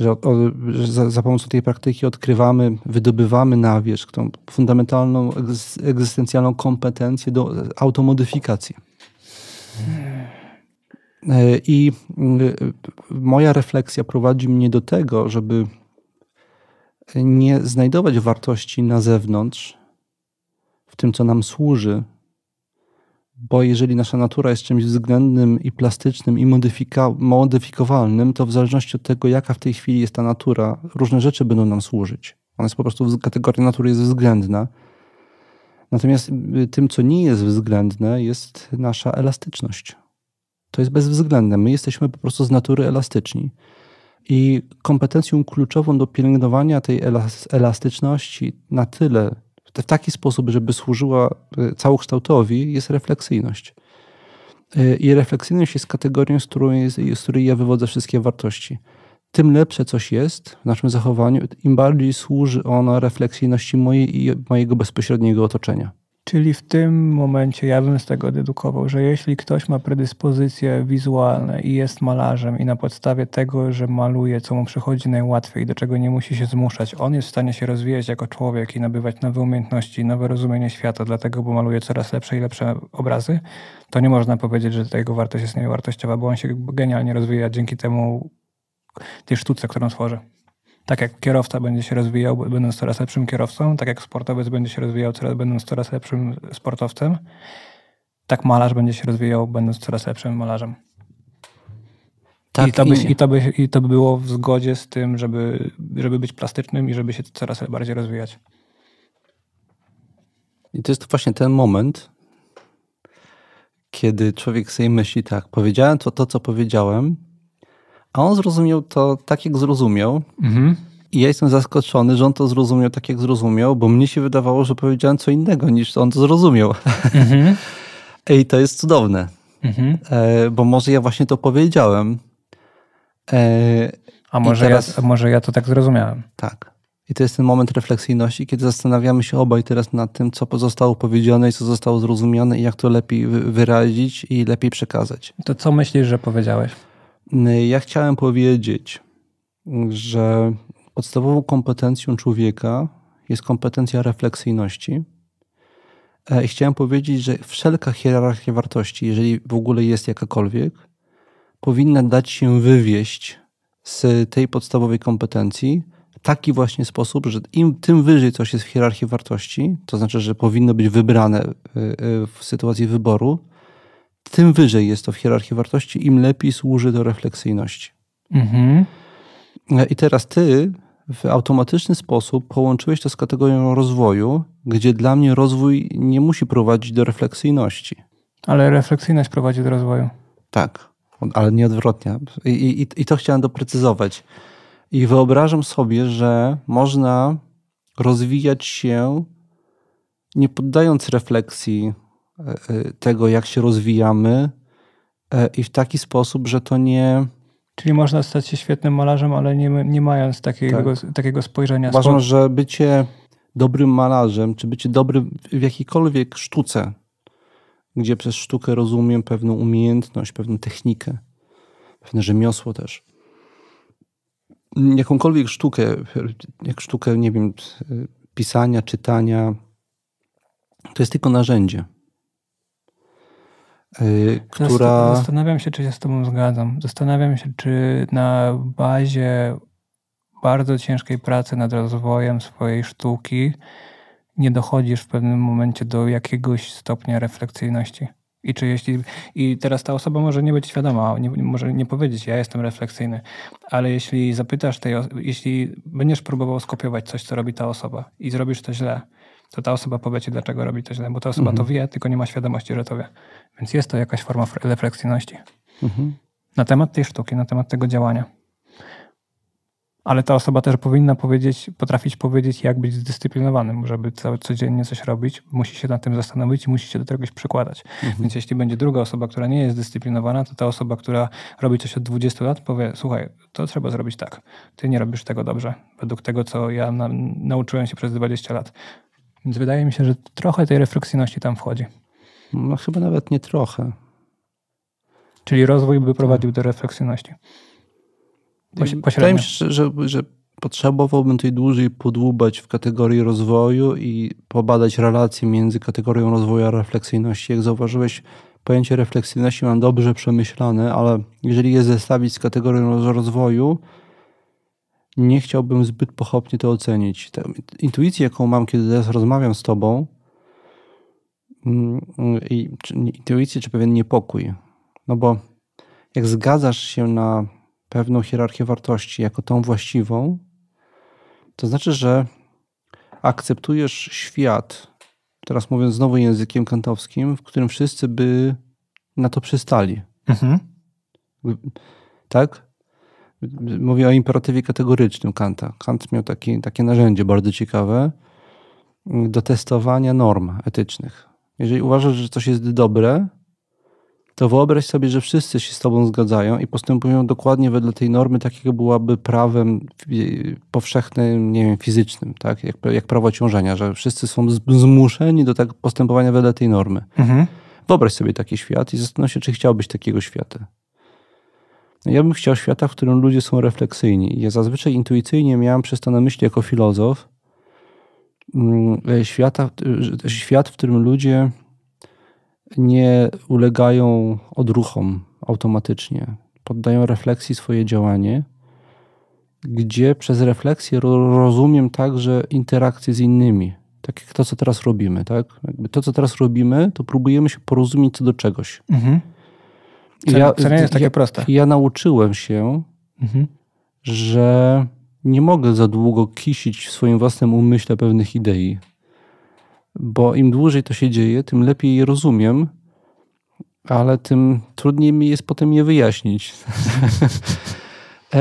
Że za pomocą tej praktyki odkrywamy, wydobywamy na wierzch tą fundamentalną, egzystencjalną kompetencję do automodyfikacji. I moja refleksja prowadzi mnie do tego, żeby nie znajdować wartości na zewnątrz, w tym, co nam służy, bo jeżeli nasza natura jest czymś względnym i plastycznym i modyfikowalnym, to w zależności od tego, jaka w tej chwili jest ta natura, różne rzeczy będą nam służyć. Ona jest po prostu, kategoria natury jest względna. Natomiast tym, co nie jest względne, jest nasza elastyczność. To jest bezwzględne. My jesteśmy po prostu z natury elastyczni. I kompetencją kluczową do pielęgnowania tej elastyczności na tyle, w taki sposób, żeby służyła całokształtowi, jest refleksyjność. I refleksyjność jest kategorią, z której ja wywodzę wszystkie wartości. Tym lepsze coś jest w naszym zachowaniu, im bardziej służy ona refleksyjności mojej i mojego bezpośredniego otoczenia. Czyli w tym momencie ja bym z tego dedukował, że jeśli ktoś ma predyspozycje wizualne i jest malarzem i na podstawie tego, że maluje, co mu przychodzi najłatwiej, do czego nie musi się zmuszać, on jest w stanie się rozwijać jako człowiek i nabywać nowe umiejętności, nowe rozumienie świata, dlatego bo maluje coraz lepsze i lepsze obrazy, to nie można powiedzieć, że jego wartość jest niewartościowa, bo on się genialnie rozwija dzięki temu, tej sztuce, którą tworzy. Tak jak kierowca będzie się rozwijał, będąc coraz lepszym kierowcą, tak jak sportowiec będzie się rozwijał, będąc coraz lepszym sportowcem, tak malarz będzie się rozwijał, będąc coraz lepszym malarzem. Tak, I to by było w zgodzie z tym, żeby być plastycznym i żeby się coraz bardziej rozwijać. I to jest właśnie ten moment, kiedy człowiek sobie myśli tak, powiedziałem to, co powiedziałem, a on zrozumiał to tak, jak zrozumiał. I ja jestem zaskoczony, że on to zrozumiał tak, jak zrozumiał, bo mnie się wydawało, że powiedziałem co innego, niż on to zrozumiał. I to jest cudowne. Bo może ja właśnie to powiedziałem. A może ja to tak zrozumiałem. Tak. I to jest ten moment refleksyjności, kiedy zastanawiamy się obaj teraz nad tym, co zostało powiedziane i co zostało zrozumiane i jak to lepiej wyrazić i lepiej przekazać. To co myślisz, że powiedziałeś? Ja chciałem powiedzieć, że podstawową kompetencją człowieka jest kompetencja refleksyjności. I chciałem powiedzieć, że wszelka hierarchia wartości, jeżeli w ogóle jest jakakolwiek, powinna dać się wywieść z tej podstawowej kompetencji w taki właśnie sposób, że tym wyżej coś jest w hierarchii wartości, to znaczy, że powinno być wybrane w sytuacji wyboru, tym wyżej jest to w hierarchii wartości, im lepiej służy do refleksyjności. I teraz ty w automatyczny sposób połączyłeś to z kategorią rozwoju, gdzie dla mnie rozwój nie musi prowadzić do refleksyjności. Ale refleksyjność prowadzi do rozwoju. Tak, ale nie odwrotnie. I to chciałem doprecyzować. I wyobrażam sobie, że można rozwijać się nie poddając refleksji tego, jak się rozwijamy i w taki sposób, że to nie... Czyli można stać się świetnym malarzem, ale nie mając takiego spojrzenia. Uważam, że bycie dobrym malarzem, czy bycie dobrym w jakiejkolwiek sztuce, gdzie przez sztukę rozumiem pewną umiejętność, pewną technikę, pewne rzemiosło też. Jakąkolwiek sztukę, jak sztukę, nie wiem, pisania, czytania, to jest tylko narzędzie. Zastanawiam się, czy się z tobą zgadzam. Zastanawiam się, czy na bazie bardzo ciężkiej pracy nad rozwojem swojej sztuki nie dochodzisz w pewnym momencie do jakiegoś stopnia refleksyjności. I czy jeśli, i teraz ta osoba może nie być świadoma, może nie powiedzieć, ja jestem refleksyjny, ale jeśli zapytasz tej osoby, jeśli będziesz próbował skopiować coś, co robi ta osoba i zrobisz to źle, to ta osoba powie ci, dlaczego robi to źle, bo ta osoba to wie, tylko nie ma świadomości, że to wie. Więc jest to jakaś forma refleksyjności. Na temat tej sztuki, na temat tego działania. Ale ta osoba też powinna potrafić powiedzieć, jak być zdyscyplinowanym, żeby codziennie coś robić. Musi się nad tym zastanowić i musi się do czegoś przykładać. Więc jeśli będzie druga osoba, która nie jest zdyscyplinowana, to ta osoba, która robi coś od 20 lat, powie, słuchaj, to trzeba zrobić tak. Ty nie robisz tego dobrze. Według tego, co ja nauczyłem się przez 20 lat. Więc wydaje mi się, że trochę tej refleksyjności tam wchodzi. No chyba nawet nie trochę. Czyli rozwój by prowadził do refleksyjności. Wydaje mi się, że potrzebowałbym tej dłużej podłubać w kategorii rozwoju i pobadać relacje między kategorią rozwoju a refleksyjności. Jak zauważyłeś, pojęcie refleksyjności mam dobrze przemyślane, ale jeżeli je zestawić z kategorią rozwoju, nie chciałbym zbyt pochopnie to ocenić. Tę intuicję, jaką mam, kiedy teraz rozmawiam z tobą, intuicję czy pewien niepokój. No bo jak zgadzasz się na pewną hierarchię wartości jako tą właściwą, to znaczy, że akceptujesz świat, teraz mówiąc znowu językiem kantowskim, w którym wszyscy by na to przystali. Tak? Mówię o imperatywie kategorycznym Kanta. Kant miał takie narzędzie bardzo ciekawe do testowania norm etycznych. Jeżeli uważasz, że coś jest dobre, to wyobraź sobie, że wszyscy się z tobą zgadzają i postępują dokładnie wedle tej normy, takiego byłaby prawem powszechnym, nie wiem, fizycznym, tak? Jak prawo ciążenia, że wszyscy są zmuszeni do tak postępowania wedle tej normy. Wyobraź sobie taki świat i zastanów się, czy chciałbyś takiego świata. Ja bym chciał świata, w którym ludzie są refleksyjni. Ja zazwyczaj intuicyjnie miałem przez to na myśli jako filozof świat, w którym ludzie nie ulegają odruchom automatycznie. Poddają refleksji swoje działanie, gdzie przez refleksję rozumiem także interakcję z innymi. Tak jak to, co teraz robimy. Tak? Jakby to, co teraz robimy, to próbujemy się porozumieć co do czegoś. To nie jest takie proste. Ja nauczyłem się, że nie mogę za długo kisić w swoim własnym umyśle pewnych idei. Bo im dłużej to się dzieje, tym lepiej je rozumiem, ale tym trudniej mi jest potem je wyjaśnić.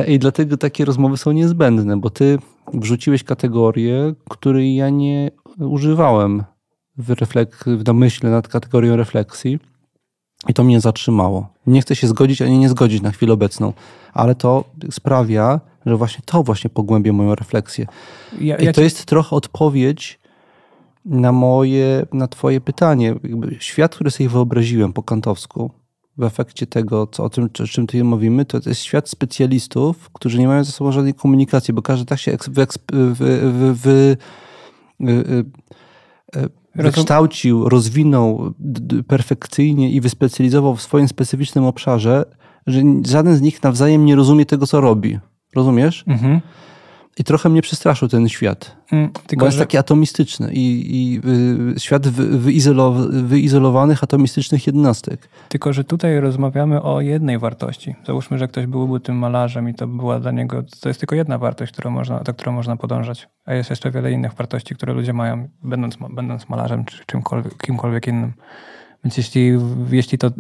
I dlatego takie rozmowy są niezbędne, bo ty wrzuciłeś kategorię, której ja nie używałem w namyśle nad kategorią refleksji i to mnie zatrzymało. Nie chcę się zgodzić, ani nie zgodzić na chwilę obecną, ale to sprawia, że właśnie to pogłębia moją refleksję. I to jest trochę odpowiedź na twoje pytanie. Świat, który sobie wyobraziłem po kantowsku, w efekcie tego, o czym tu mówimy, to jest świat specjalistów, którzy nie mają ze sobą żadnej komunikacji, bo każdy tak się wykształcił, rozwinął perfekcyjnie i wyspecjalizował w swoim specyficznym obszarze, że żaden z nich nawzajem nie rozumie tego, co robi. Rozumiesz? I trochę mnie przestraszył ten świat, tylko bo jest taki atomistyczny i świat wyizolowanych, atomistycznych jednostek. Tylko że tutaj rozmawiamy o jednej wartości. Załóżmy, że ktoś byłby tym malarzem i to była dla niego, to jest tylko jedna wartość, za którą można podążać, a jest jeszcze wiele innych wartości, które ludzie mają, będąc malarzem czy kimkolwiek innym. Więc jeśli to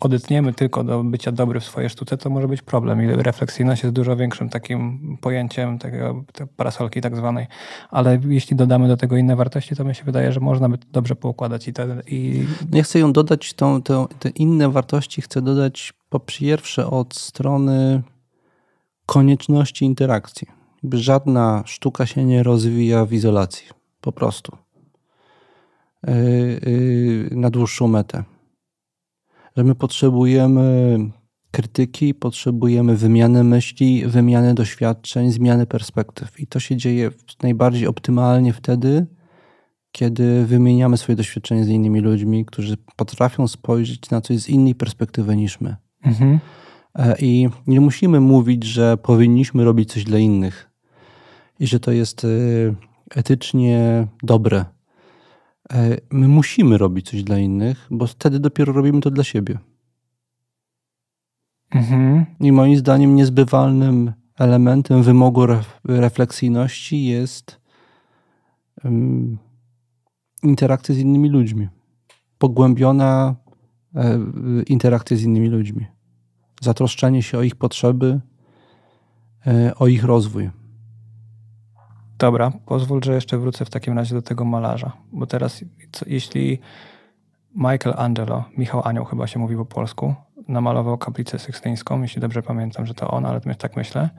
odetniemy tylko do bycia dobry w swojej sztuce, to może być problem. I refleksyjność jest dużo większym takim pojęciem, takiego parasolki tak zwanej. Ale jeśli dodamy do tego inne wartości, to mi się wydaje, że można by to dobrze poukładać. Ja chcę ją dodać, te inne wartości chcę dodać po pierwsze od strony konieczności interakcji. Żadna sztuka się nie rozwija w izolacji. Po prostu. Na dłuższą metę. Że my potrzebujemy krytyki, potrzebujemy wymiany myśli, wymiany doświadczeń, zmiany perspektyw. I to się dzieje najbardziej optymalnie wtedy, kiedy wymieniamy swoje doświadczenia z innymi ludźmi, którzy potrafią spojrzeć na coś z innej perspektywy niż my. I nie musimy mówić, że powinniśmy robić coś dla innych. I że to jest etycznie dobre. My musimy robić coś dla innych, bo wtedy dopiero robimy to dla siebie. Mhm. I moim zdaniem niezbywalnym elementem wymogu refleksyjności jest interakcja z innymi ludźmi. Pogłębiona interakcja z innymi ludźmi. Zatroszczenie się o ich potrzeby, o ich rozwój. Dobra, pozwól, że jeszcze wrócę w takim razie do tego malarza. Bo teraz, jeśli Michelangelo, Michał Anioł chyba się mówi po polsku, namalował kaplicę Sykstyńską, jeśli dobrze pamiętam, że to on, ale tak myślę.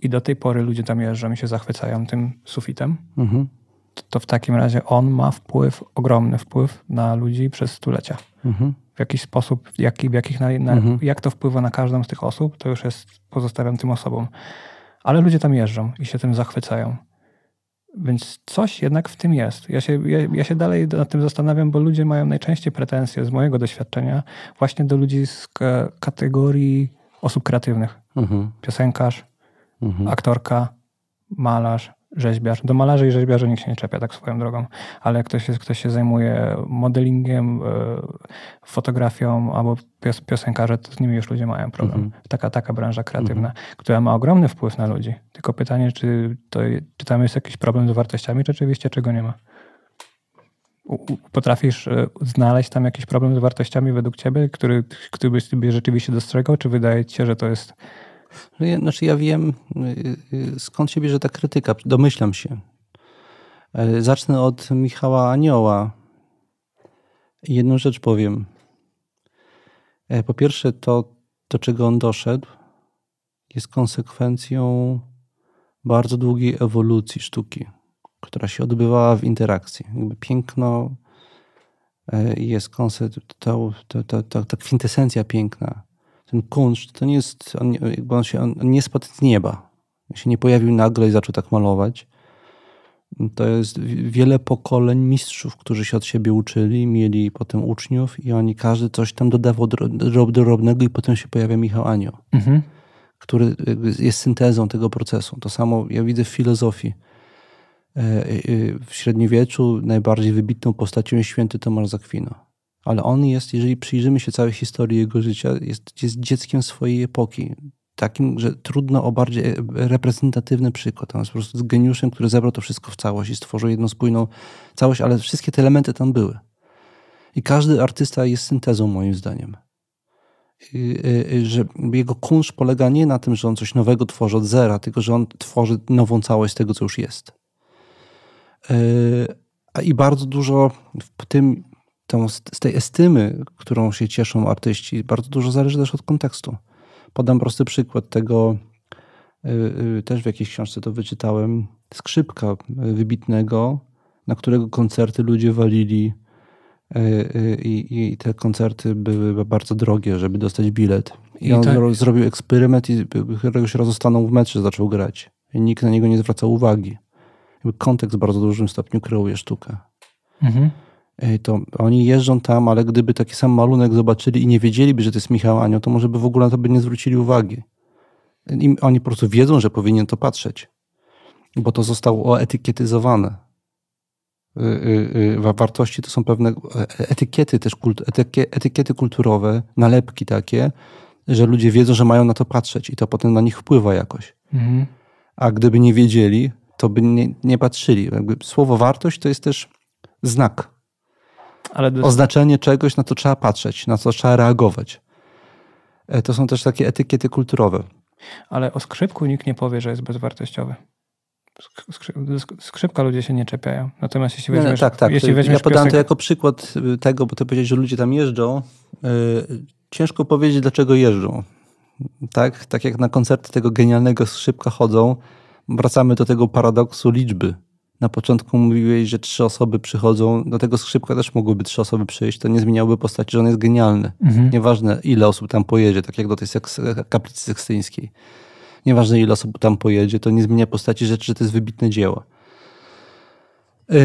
I do tej pory ludzie tam jeżdżą i się zachwycają tym sufitem. Mhm. To w takim razie on ma wpływ, ogromny wpływ na ludzi przez stulecia. Mhm. W jakiś sposób, jak to wpływa na każdą z tych osób, to już jest, pozostawiam tym osobom. Ale ludzie tam jeżdżą i się tym zachwycają. Więc coś jednak w tym jest. Ja się dalej nad tym zastanawiam, bo ludzie mają najczęściej pretensje z mojego doświadczenia właśnie do ludzi z kategorii osób kreatywnych. Mhm. Piosenkarz, aktorka, malarz, rzeźbiarz. Do malarzy i rzeźbiarzy nikt się nie czepia, tak swoją drogą. Ale jak ktoś się zajmuje modelingiem, fotografią albo piosenkarze, to z nimi już ludzie mają problem. Taka branża kreatywna, która ma ogromny wpływ na ludzi. Tylko pytanie, czy tam jest jakiś problem z wartościami rzeczywiście, czego nie ma? Potrafisz znaleźć tam jakiś problem z wartościami według ciebie, który byś sobie rzeczywiście dostrzegał? Czy wydaje ci się, że to jest... Znaczy ja wiem, skąd się bierze ta krytyka. Domyślam się. Zacznę od Michała Anioła. Jedną rzecz powiem. Po pierwsze, to, do czego on doszedł, jest konsekwencją bardzo długiej ewolucji sztuki, która się odbywała w interakcji. Jakby piękno jest ta kwintesencja piękna. Ten kunszt, to nie jest, on nie spadł z nieba. Się nie pojawił nagle i zaczął tak malować. To jest wiele pokoleń mistrzów, którzy się od siebie uczyli, mieli potem uczniów i oni, każdy coś tam dodawał drobnego i potem się pojawia Michał Anioł, który jest syntezą tego procesu. To samo ja widzę w filozofii. W średniowieczu najbardziej wybitną postacią jest święty Tomasz z Akwinu. Ale on jest, jeżeli przyjrzymy się całej historii jego życia, jest dzieckiem swojej epoki. Takim, że trudno o bardziej reprezentatywny przykład. On jest po prostu z geniuszem, który zebrał to wszystko w całość i stworzył jedną spójną całość, ale wszystkie te elementy tam były. I każdy artysta jest syntezą, moim zdaniem. Że jego kunszt polega nie na tym, że on coś nowego tworzy od zera, tylko że on tworzy nową całość z tego, co już jest. I bardzo dużo w tym... Z tej estymy, którą się cieszą artyści, bardzo dużo zależy też od kontekstu. Podam prosty przykład tego, też w jakiejś książce to wyczytałem, skrzypka wybitnego, na którego koncerty ludzie walili i te koncerty były bardzo drogie, żeby dostać bilet. I on zrobił eksperyment i któregoś razu stanął w metrze, zaczął grać. I nikt na niego nie zwracał uwagi. Kontekst w bardzo dużym stopniu kreuje sztukę. Mhm. To oni jeżdżą tam, ale gdyby taki sam malunek zobaczyli i nie wiedzieliby, że to jest Michał Anioł, to może by w ogóle na to by nie zwrócili uwagi. I oni po prostu wiedzą, że powinien to patrzeć, bo to zostało oetykietyzowane. Wartości to są pewne etykiety, też etykiety kulturowe, nalepki takie, że ludzie wiedzą, że mają na to patrzeć i to potem na nich wpływa jakoś. Mhm. A gdyby nie wiedzieli, to by nie patrzyli. Słowo wartość to jest też znak. Oznaczenie czegoś, na co trzeba patrzeć, na co trzeba reagować. To są też takie etykiety kulturowe. Ale o skrzypku nikt nie powie, że jest bezwartościowy. Skrzypka ludzie się nie czepiają. Natomiast jeśli weźmiesz... Ja podam to jako przykład tego, bo ty powiedziałeś, że ludzie tam jeżdżą. Ciężko powiedzieć, dlaczego jeżdżą. Tak jak na koncerty tego genialnego skrzypka chodzą, wracamy do tego paradoksu liczby. Na początku mówiłeś, że 3 osoby przychodzą. Do tego skrzypka też mogłyby 3 osoby przyjść. To nie zmieniałby postaci, że on jest genialny. Nieważne, ile osób tam pojedzie, tak jak do tej kaplicy Sekstyńskiej. Nieważne, ile osób tam pojedzie, to nie zmienia postaci rzeczy, że to jest wybitne dzieło.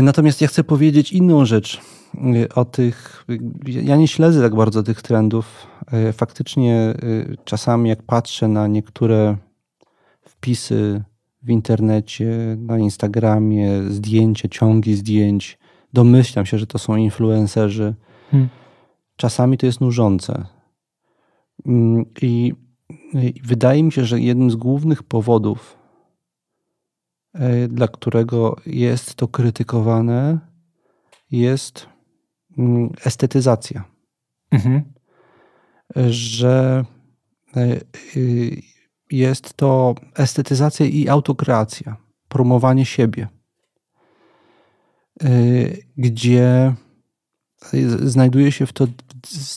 Natomiast ja chcę powiedzieć inną rzecz o tych... Ja nie śledzę tak bardzo tych trendów. Faktycznie czasami jak patrzę na niektóre wpisy w internecie, na Instagramie, zdjęcia, ciągi zdjęć. Domyślam się, że to są influencerzy. Czasami to jest nużące. I wydaje mi się, że jednym z głównych powodów, dla którego jest to krytykowane, jest estetyzacja. Że jest to estetyzacja i autokreacja, promowanie siebie, gdzie znajduje się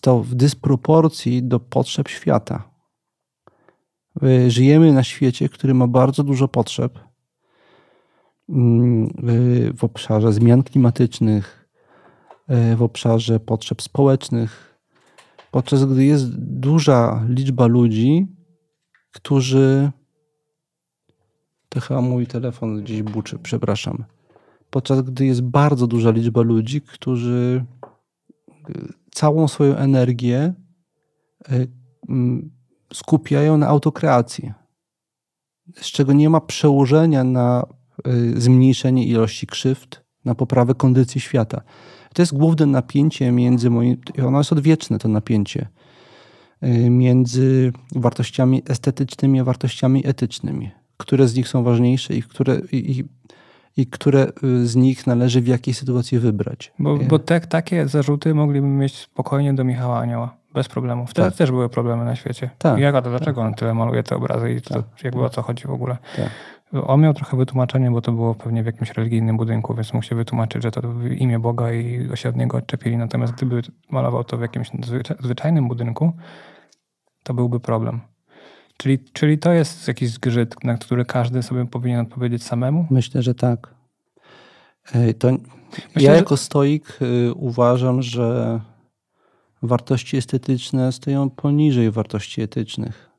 to w dysproporcji do potrzeb świata. Żyjemy na świecie, który ma bardzo dużo potrzeb w obszarze zmian klimatycznych, w obszarze potrzeb społecznych, podczas gdy jest duża liczba ludzi, którzy... To chyba mój telefon gdzieś buczy, przepraszam. Podczas gdy jest bardzo duża liczba ludzi, którzy całą swoją energię skupiają na autokreacji, z czego nie ma przełożenia na zmniejszenie ilości krzywd, na poprawę kondycji świata. To jest główne napięcie między ono jest odwieczne, to napięcie między wartościami estetycznymi a wartościami etycznymi. Które z nich są ważniejsze i które z nich należy w jakiej sytuacji wybrać. Bo takie zarzuty mogliby mieć spokojnie do Michała Anioła. Bez problemu. Wtedy też były problemy na świecie. Dlaczego on tyle maluje te obrazy i jakby o co chodzi w ogóle? On miał trochę wytłumaczenie, bo to było pewnie w jakimś religijnym budynku, więc mógł się wytłumaczyć, że to w imię Boga i go się od niego odczepili. Natomiast gdyby malował to w jakimś zwyczajnym budynku, to byłby problem. Czyli to jest jakiś zgrzyt, na który każdy sobie powinien odpowiedzieć samemu? Myślę, że tak. Jako stoik uważam, że wartości estetyczne stoją poniżej wartości etycznych.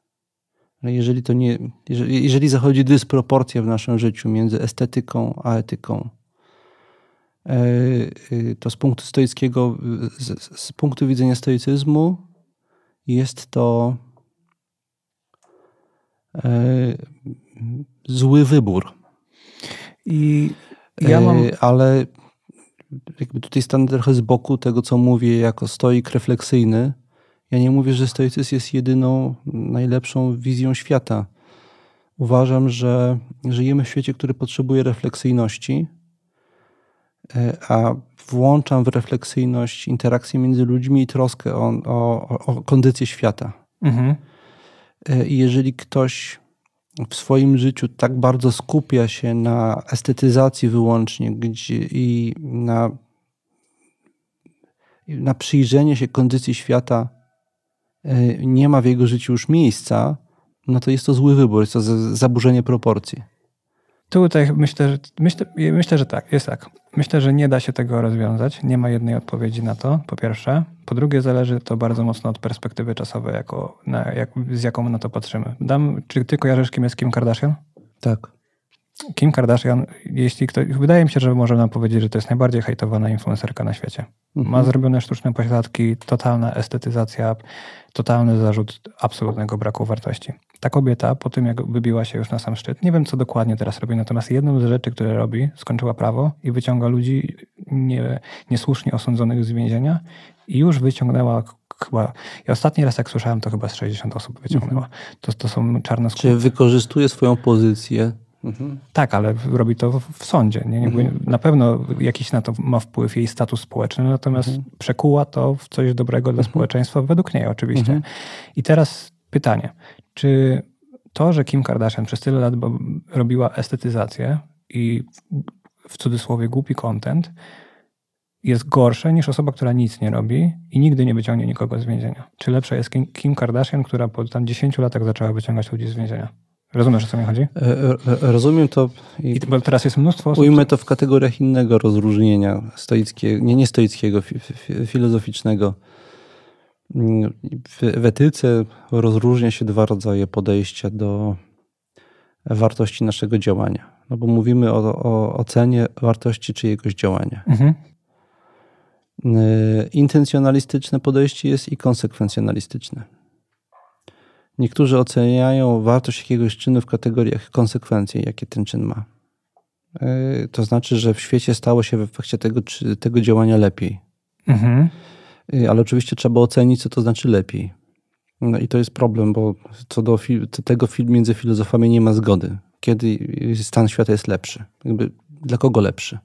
Jeżeli zachodzi dysproporcja w naszym życiu między estetyką a etyką, to z punktu widzenia stoicyzmu jest to zły wybór. Ale jakby tutaj stanę trochę z boku tego, co mówię jako stoik refleksyjny. Ja nie mówię, że stoicyzm jest jedyną, najlepszą wizją świata. Uważam, że żyjemy w świecie, który potrzebuje refleksyjności, a włączam w refleksyjność interakcję między ludźmi i troskę o kondycję świata. I jeżeli ktoś w swoim życiu tak bardzo skupia się na estetyzacji wyłącznie i na przyjrzenie się kondycji świata, nie ma w jego życiu już miejsca, no to jest to zły wybór, jest to zaburzenie proporcji. Tutaj myślę, że tak, jest tak. Myślę, że nie da się tego rozwiązać. Nie ma jednej odpowiedzi na to, po pierwsze. Po drugie, zależy to bardzo mocno od perspektywy czasowej, z jaką na to patrzymy. Czy ty kojarzysz, kim jest Kim Kardashian? Tak. Kim Kardashian, wydaje mi się, że możemy nam powiedzieć, że to jest najbardziej hejtowana influencerka na świecie. Ma zrobione sztuczne pośladki, totalna estetyzacja, totalny zarzut absolutnego braku wartości. Ta kobieta, po tym jak wybiła się już na sam szczyt, nie wiem co dokładnie teraz robi, natomiast jedną z rzeczy, które robi, skończyła prawo i wyciąga ludzi niesłusznie osądzonych z więzienia i już wyciągnęła chyba... Ja ostatni raz jak słyszałem, to chyba z 60 osób wyciągnęła. To są czarne skutki. Czy wykorzystuje swoją pozycję? Tak, ale robi to w sądzie. Na pewno jakiś na to ma wpływ jej status społeczny, natomiast przekuła to w coś dobrego dla społeczeństwa, według niej oczywiście. I teraz pytanie, czy to, że Kim Kardashian przez tyle lat robiła estetyzację i w cudzysłowie głupi content, jest gorsze niż osoba, która nic nie robi i nigdy nie wyciągnie nikogo z więzienia? Czy lepsza jest Kim Kardashian, która po tam 10 latach zaczęła wyciągać ludzi z więzienia? Rozumiesz, o co mi chodzi? Rozumiem to. Bo teraz jest mnóstwo osób. Ujmę to w kategoriach innego rozróżnienia, nie stoickiego, filozoficznego. W etyce rozróżnia się dwa rodzaje podejścia do wartości naszego działania. No bo mówimy o ocenie wartości czyjegoś działania. Intencjonalistyczne podejście jest i konsekwencjonalistyczne. Niektórzy oceniają wartość jakiegoś czynu w kategoriach konsekwencji, jakie ten czyn ma. To znaczy, że w świecie stało się w efekcie tego działania lepiej. Mhm. Ale oczywiście trzeba ocenić, co to znaczy lepiej. No i to jest problem, bo między filozofami nie ma zgody. Kiedy stan świata jest lepszy? Jakby dla kogo lepszy?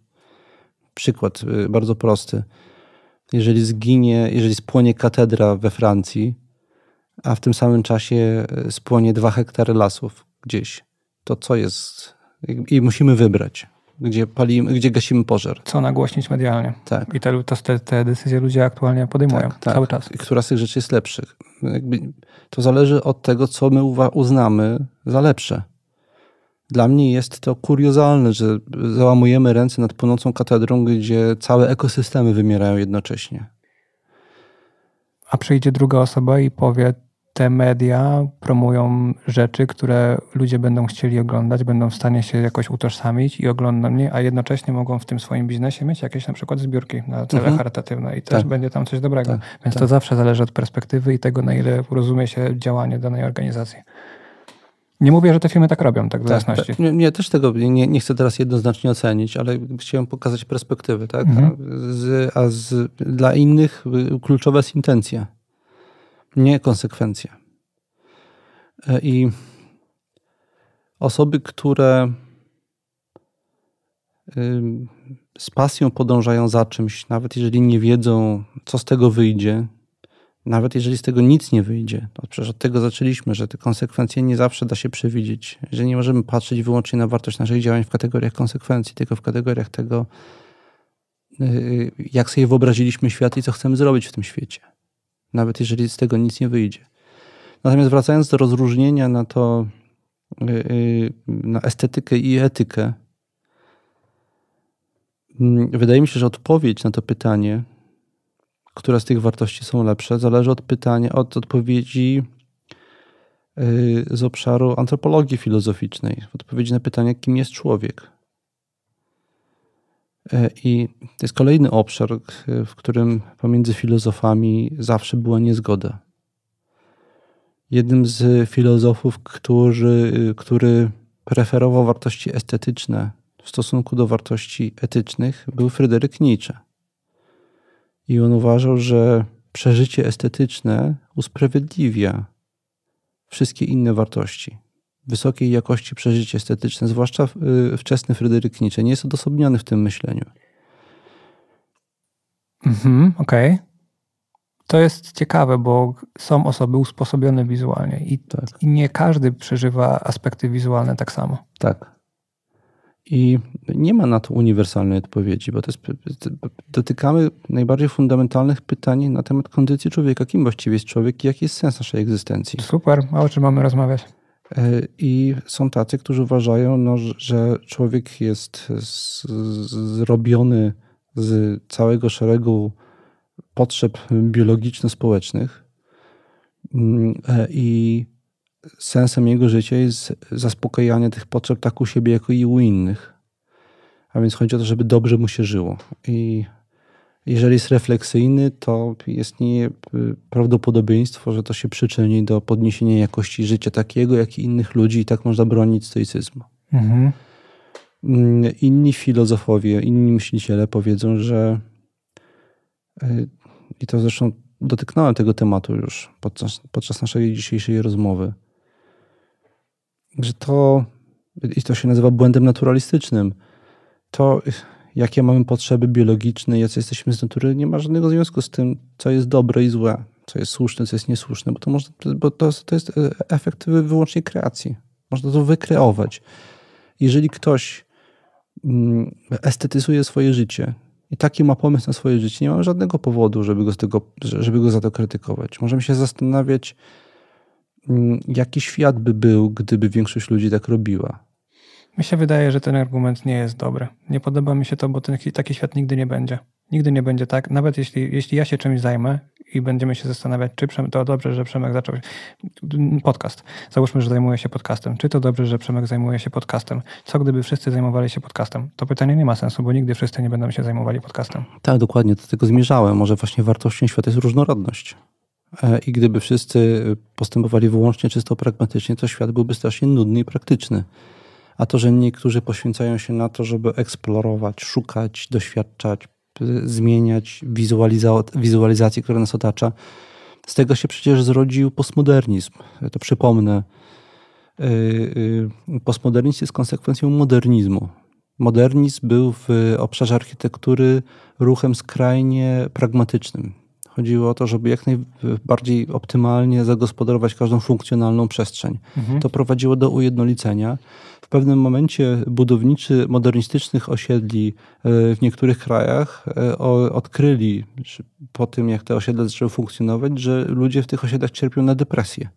Przykład bardzo prosty. Jeżeli spłonie katedra we Francji, a w tym samym czasie spłonie 2 hektary lasów gdzieś, to co jest? I musimy wybrać, gdzie gasimy pożar. Co nagłośnić medialnie. Tak. I te decyzje ludzie aktualnie podejmują cały czas. I która z tych rzeczy jest lepszych? To zależy od tego, co my uznamy za lepsze. Dla mnie jest to kuriozalne, że załamujemy ręce nad płonącą katedrą, gdzie całe ekosystemy wymierają jednocześnie. A przyjdzie druga osoba i powie, te media promują rzeczy, które ludzie będą chcieli oglądać, będą w stanie się jakoś utożsamić i oglądam je, a jednocześnie mogą w tym swoim biznesie mieć jakieś na przykład zbiórki na cele charytatywne i też będzie tam coś dobrego. Tak. Więc to zawsze zależy od perspektywy i tego, na ile rozumie się działanie danej organizacji. Nie mówię, że te filmy tak robią, tak do jasności. Tak. Nie, też tego nie chcę teraz jednoznacznie ocenić, ale chciałem pokazać perspektywy. Tak? Mhm. Dla innych kluczowa jest intencja, nie konsekwencja. I osoby, które z pasją podążają za czymś, nawet jeżeli nie wiedzą, co z tego wyjdzie, nawet jeżeli z tego nic nie wyjdzie, to przecież od tego zaczęliśmy, że te konsekwencje nie zawsze da się przewidzieć, że nie możemy patrzeć wyłącznie na wartość naszych działań w kategoriach konsekwencji, tylko w kategoriach tego, jak sobie wyobraziliśmy świat i co chcemy zrobić w tym świecie. Nawet jeżeli z tego nic nie wyjdzie. Natomiast wracając do rozróżnienia na estetykę i etykę, wydaje mi się, że odpowiedź na to pytanie, które z tych wartości są lepsze, zależy od odpowiedzi z obszaru antropologii filozoficznej, odpowiedzi na pytanie, kim jest człowiek. I to jest kolejny obszar, w którym pomiędzy filozofami zawsze była niezgoda. Jednym z filozofów, który preferował wartości estetyczne w stosunku do wartości etycznych, był Fryderyk Nietzsche. I on uważał, że przeżycie estetyczne usprawiedliwia wszystkie inne wartości. Wysokiej jakości przeżycie estetyczne, zwłaszcza wczesny Fryderyk Nietzsche, nie jest odosobniony w tym myśleniu. Okej. To jest ciekawe, bo są osoby usposobione wizualnie i nie każdy przeżywa aspekty wizualne tak samo. Tak. I nie ma na to uniwersalnej odpowiedzi, bo dotykamy najbardziej fundamentalnych pytań na temat kondycji człowieka. Kim właściwie jest człowiek i jaki jest sens naszej egzystencji? Super, a o czym mamy rozmawiać? I są tacy, którzy uważają, że człowiek jest zrobiony z całego szeregu potrzeb biologiczno-społecznych i sensem jego życia jest zaspokajanie tych potrzeb tak u siebie, jak i u innych. A więc chodzi o to, żeby dobrze mu się żyło. I jeżeli jest refleksyjny, to istnieje prawdopodobieństwo, że to się przyczyni do podniesienia jakości życia takiego, jak i innych ludzi i tak można bronić stoicyzmu. Mhm. Inni filozofowie, inni myśliciele powiedzą, że i to zresztą dotyknąłem tego tematu już podczas naszej dzisiejszej rozmowy, że to się nazywa błędem naturalistycznym, to jakie mamy potrzeby biologiczne, jacy jesteśmy z natury, nie ma żadnego związku z tym, co jest dobre i złe, co jest słuszne, co jest niesłuszne, bo to jest efekt wyłącznie kreacji. Można to wykreować. Jeżeli ktoś estetyzuje swoje życie i taki ma pomysł na swoje życie, nie mamy żadnego powodu, żeby go za to krytykować. Możemy się zastanawiać, jaki świat by był, gdyby większość ludzi tak robiła. Mi się wydaje, że ten argument nie jest dobry. Nie podoba mi się to, bo taki świat nigdy nie będzie. Nigdy nie będzie tak. Nawet jeśli ja się czymś zajmę i będziemy się zastanawiać, czy to dobrze, że Przemek zaczął podcast. Załóżmy, że zajmuje się podcastem. Czy to dobrze, że Przemek zajmuje się podcastem? Co gdyby wszyscy zajmowali się podcastem? To pytanie nie ma sensu, bo nigdy wszyscy nie będą się zajmowali podcastem. Tak, dokładnie. Do tego zmierzałem. Może właśnie wartością świata jest różnorodność. i gdyby wszyscy postępowali wyłącznie czysto pragmatycznie, to świat byłby strasznie nudny i praktyczny. A to, że niektórzy poświęcają się na to, żeby eksplorować, szukać, doświadczać, zmieniać wizualizację, która nas otacza, z tego się przecież zrodził postmodernizm. Ja to przypomnę. Postmodernizm jest konsekwencją modernizmu. Modernizm był w obszarze architektury ruchem skrajnie pragmatycznym. Chodziło o to, żeby jak najbardziej optymalnie zagospodarować każdą funkcjonalną przestrzeń. Mhm. To prowadziło do ujednolicenia. W pewnym momencie budowniczy modernistycznych osiedli w niektórych krajach odkryli, po tym jak te osiedla zaczęły funkcjonować, że ludzie w tych osiedlach cierpią na depresję.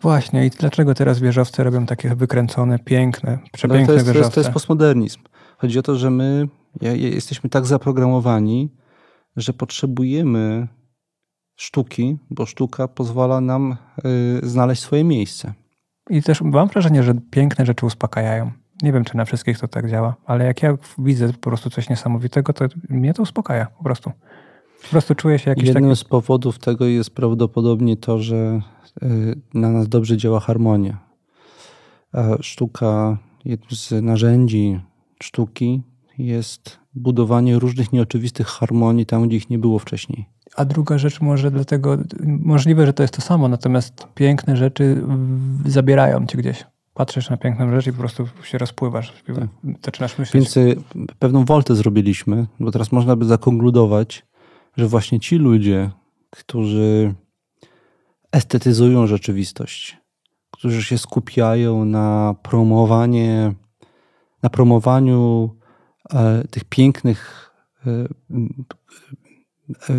Właśnie. I dlaczego teraz wieżowce robią takie wykręcone, piękne, przepiękne wieżowce? To jest postmodernizm. Chodzi o to, że my jesteśmy tak zaprogramowani, że potrzebujemy sztuki, bo sztuka pozwala nam znaleźć swoje miejsce. I też mam wrażenie, że piękne rzeczy uspokajają. Nie wiem, czy na wszystkich to tak działa, ale jak ja widzę po prostu coś niesamowitego, to mnie to uspokaja po prostu. Po prostu czuję się jakiś Jednym z powodów tego jest prawdopodobnie to, że na nas dobrze działa harmonia. A sztuka, jednym z narzędzi sztuki jest budowanie różnych nieoczywistych harmonii tam, gdzie ich nie było wcześniej. A druga rzecz może dlatego, możliwe, że to jest to samo, natomiast piękne rzeczy zabierają cię gdzieś. Patrzysz na piękną rzecz i po prostu się rozpływasz. Tak. Zaczynasz myśleć. Więc pewną woltę zrobiliśmy, bo teraz można by zakonkludować, że właśnie ci ludzie, którzy estetyzują rzeczywistość, którzy się skupiają na promowaniu tych pięknych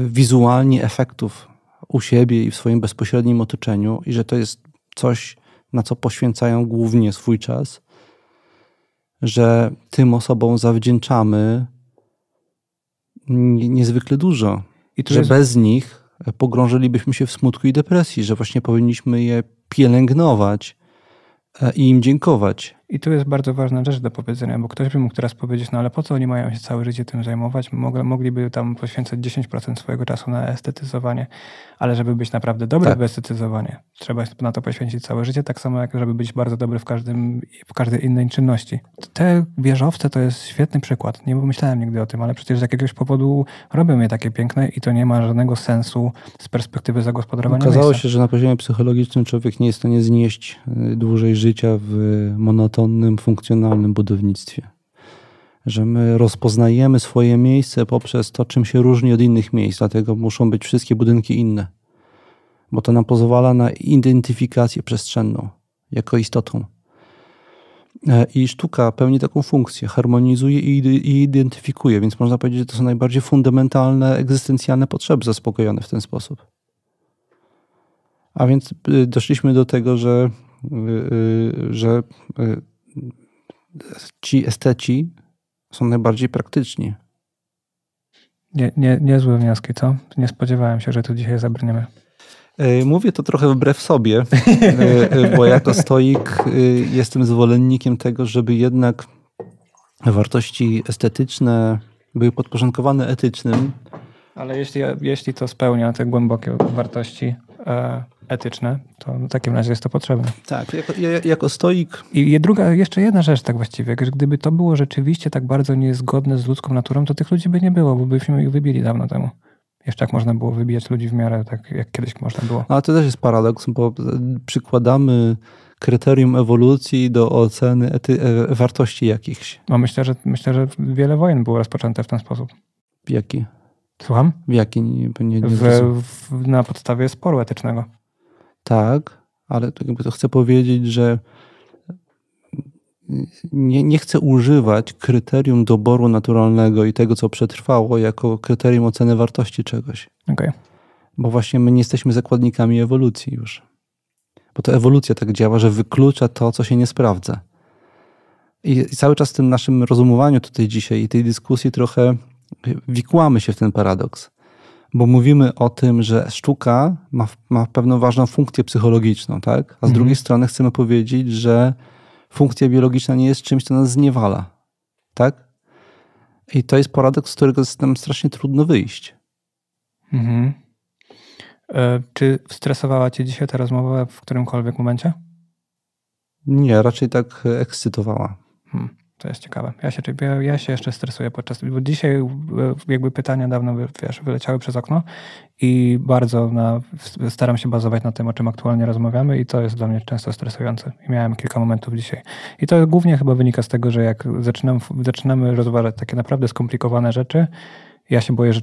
wizualnie efektów u siebie i w swoim bezpośrednim otoczeniu i że to jest coś, na co poświęcają głównie swój czas, że tym osobom zawdzięczamy niezwykle dużo. I że jest... bez nich pogrążylibyśmy się w smutku i depresji, że właśnie powinniśmy je pielęgnować i im dziękować. I tu jest bardzo ważna rzecz do powiedzenia, bo ktoś by mógł teraz powiedzieć, no ale po co oni mają się całe życie tym zajmować? Mogliby tam poświęcać 10% swojego czasu na estetyzowanie, ale żeby być naprawdę dobry w estetyzowanie, trzeba na to poświęcić całe życie, tak samo jak żeby być bardzo dobry w każdej innej czynności. Te wieżowce to jest świetny przykład. Nie myślałem nigdy o tym, ale przecież z jakiegoś powodu robią je takie piękne i to nie ma żadnego sensu z perspektywy zagospodarowania miejsca. Okazało się, że na poziomie psychologicznym człowiek nie jest w stanie znieść dłużej życia w monotonnym, funkcjonalnym budownictwie. Że my rozpoznajemy swoje miejsce poprzez to, czym się różni od innych miejsc, dlatego muszą być wszystkie budynki inne. Bo to nam pozwala na identyfikację przestrzenną jako istotą. I sztuka pełni taką funkcję, harmonizuje i identyfikuje, więc można powiedzieć, że to są najbardziej fundamentalne, egzystencjalne potrzeby zaspokojone w ten sposób. A więc doszliśmy do tego, że ci esteci są najbardziej praktyczni. Niezłe wnioski, co? Nie spodziewałem się, że tu dzisiaj zabrniemy. Mówię to trochę wbrew sobie, bo jako stoik jestem zwolennikiem tego, żeby jednak wartości estetyczne były podporządkowane etycznym. Ale jeśli to spełnia te głębokie wartości etyczne, to w takim razie jest to potrzebne. Tak, jako stoik... I jeszcze jedna rzecz tak właściwie, gdyby to było rzeczywiście tak bardzo niezgodne z ludzką naturą, to tych ludzi by nie było, bo byśmy ich wybili dawno temu. Jeszcze tak można było wybijać ludzi w miarę tak, jak kiedyś można było. Ale to też jest paradoks, bo przykładamy kryterium ewolucji do oceny wartości jakichś. No myślę, że wiele wojen było rozpoczęte w ten sposób. W jaki? Słucham? W jaki? Na podstawie sporu etycznego. Tak, ale to chcę powiedzieć, że nie chcę używać kryterium doboru naturalnego i tego, co przetrwało, jako kryterium oceny wartości czegoś. Okay. Bo właśnie my nie jesteśmy zakładnikami ewolucji już. Bo to ewolucja tak działa, że wyklucza to, co się nie sprawdza. I cały czas w tym naszym rozumowaniu tutaj dzisiaj i tej dyskusji trochę wikłamy się w ten paradoks. Bo mówimy o tym, że sztuka ma pewną ważną funkcję psychologiczną, tak? A z drugiej strony chcemy powiedzieć, że funkcja biologiczna nie jest czymś, co nas zniewala. Tak? I to jest paradoks, z którego jest nam strasznie trudno wyjść. Czy stresowała cię dzisiaj ta rozmowa w którymkolwiek momencie? Nie, raczej tak ekscytowała. To jest ciekawe. Ja się jeszcze stresuję podczas... Bo dzisiaj jakby pytania dawno wyleciały przez okno i bardzo staram się bazować na tym, o czym aktualnie rozmawiamy i to jest dla mnie często stresujące. I miałem kilka momentów dzisiaj. I to głównie chyba wynika z tego, że jak zaczynamy rozważać takie naprawdę skomplikowane rzeczy, ja się boję, że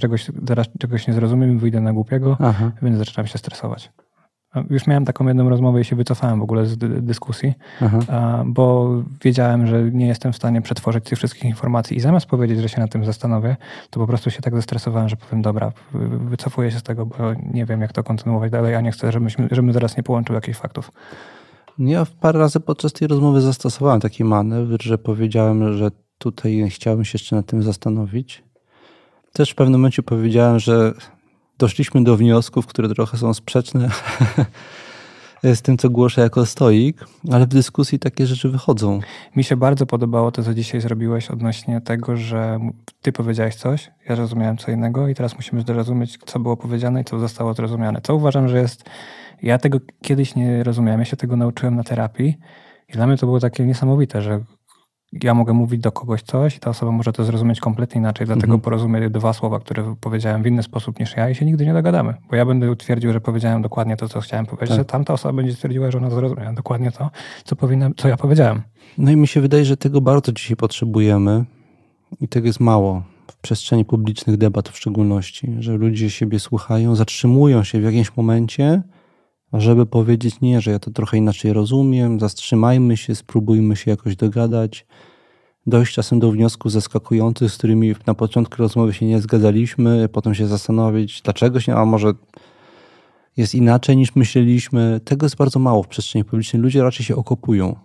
czegoś nie zrozumiem i wyjdę na głupiego, więc zaczynam się stresować. Już miałem taką jedną rozmowę i się wycofałem w ogóle z dyskusji, bo wiedziałem, że nie jestem w stanie przetworzyć tych wszystkich informacji i zamiast powiedzieć, że się na tym zastanowię, to po prostu się tak zestresowałem, że powiem, dobra, wycofuję się z tego, bo nie wiem, jak to kontynuować dalej, a nie chcę, żebym zaraz nie połączył jakichś faktów. Ja parę razy podczas tej rozmowy zastosowałem taki manewr, że powiedziałem, że tutaj chciałbym się jeszcze na tym zastanowić. Też w pewnym momencie powiedziałem, że doszliśmy do wniosków, które trochę są sprzeczne z tym, co głoszę jako stoik, ale w dyskusji takie rzeczy wychodzą. Mi się bardzo podobało to, co dzisiaj zrobiłeś odnośnie tego, że ty powiedziałeś coś, ja zrozumiałem co innego i teraz musimy zrozumieć, co było powiedziane i co zostało zrozumiane. Co uważam, że jest... Ja tego kiedyś nie rozumiałem, ja się tego nauczyłem na terapii i dla mnie to było takie niesamowite, że ja mogę mówić do kogoś coś i ta osoba może to zrozumieć kompletnie inaczej, dlatego porozumieję dwa słowa, które powiedziałem w inny sposób niż ja i się nigdy nie dogadamy. Bo ja będę twierdził, że powiedziałem dokładnie to, co chciałem powiedzieć, tak. Że tamta osoba będzie twierdziła, że ona zrozumiała dokładnie to, co ja powiedziałem. No i mi się wydaje, że tego bardzo dzisiaj potrzebujemy i tego jest mało w przestrzeni publicznych debat w szczególności, że ludzie siebie słuchają, zatrzymują się w jakimś momencie, żeby powiedzieć nie, że ja to trochę inaczej rozumiem, zatrzymajmy się, spróbujmy się jakoś dogadać, dojść czasem do wniosków zaskakujących, z którymi na początku rozmowy się nie zgadzaliśmy, potem się zastanowić, dlaczego się, a może jest inaczej niż myśleliśmy. Tego jest bardzo mało w przestrzeni publicznej. Ludzie raczej się okopują.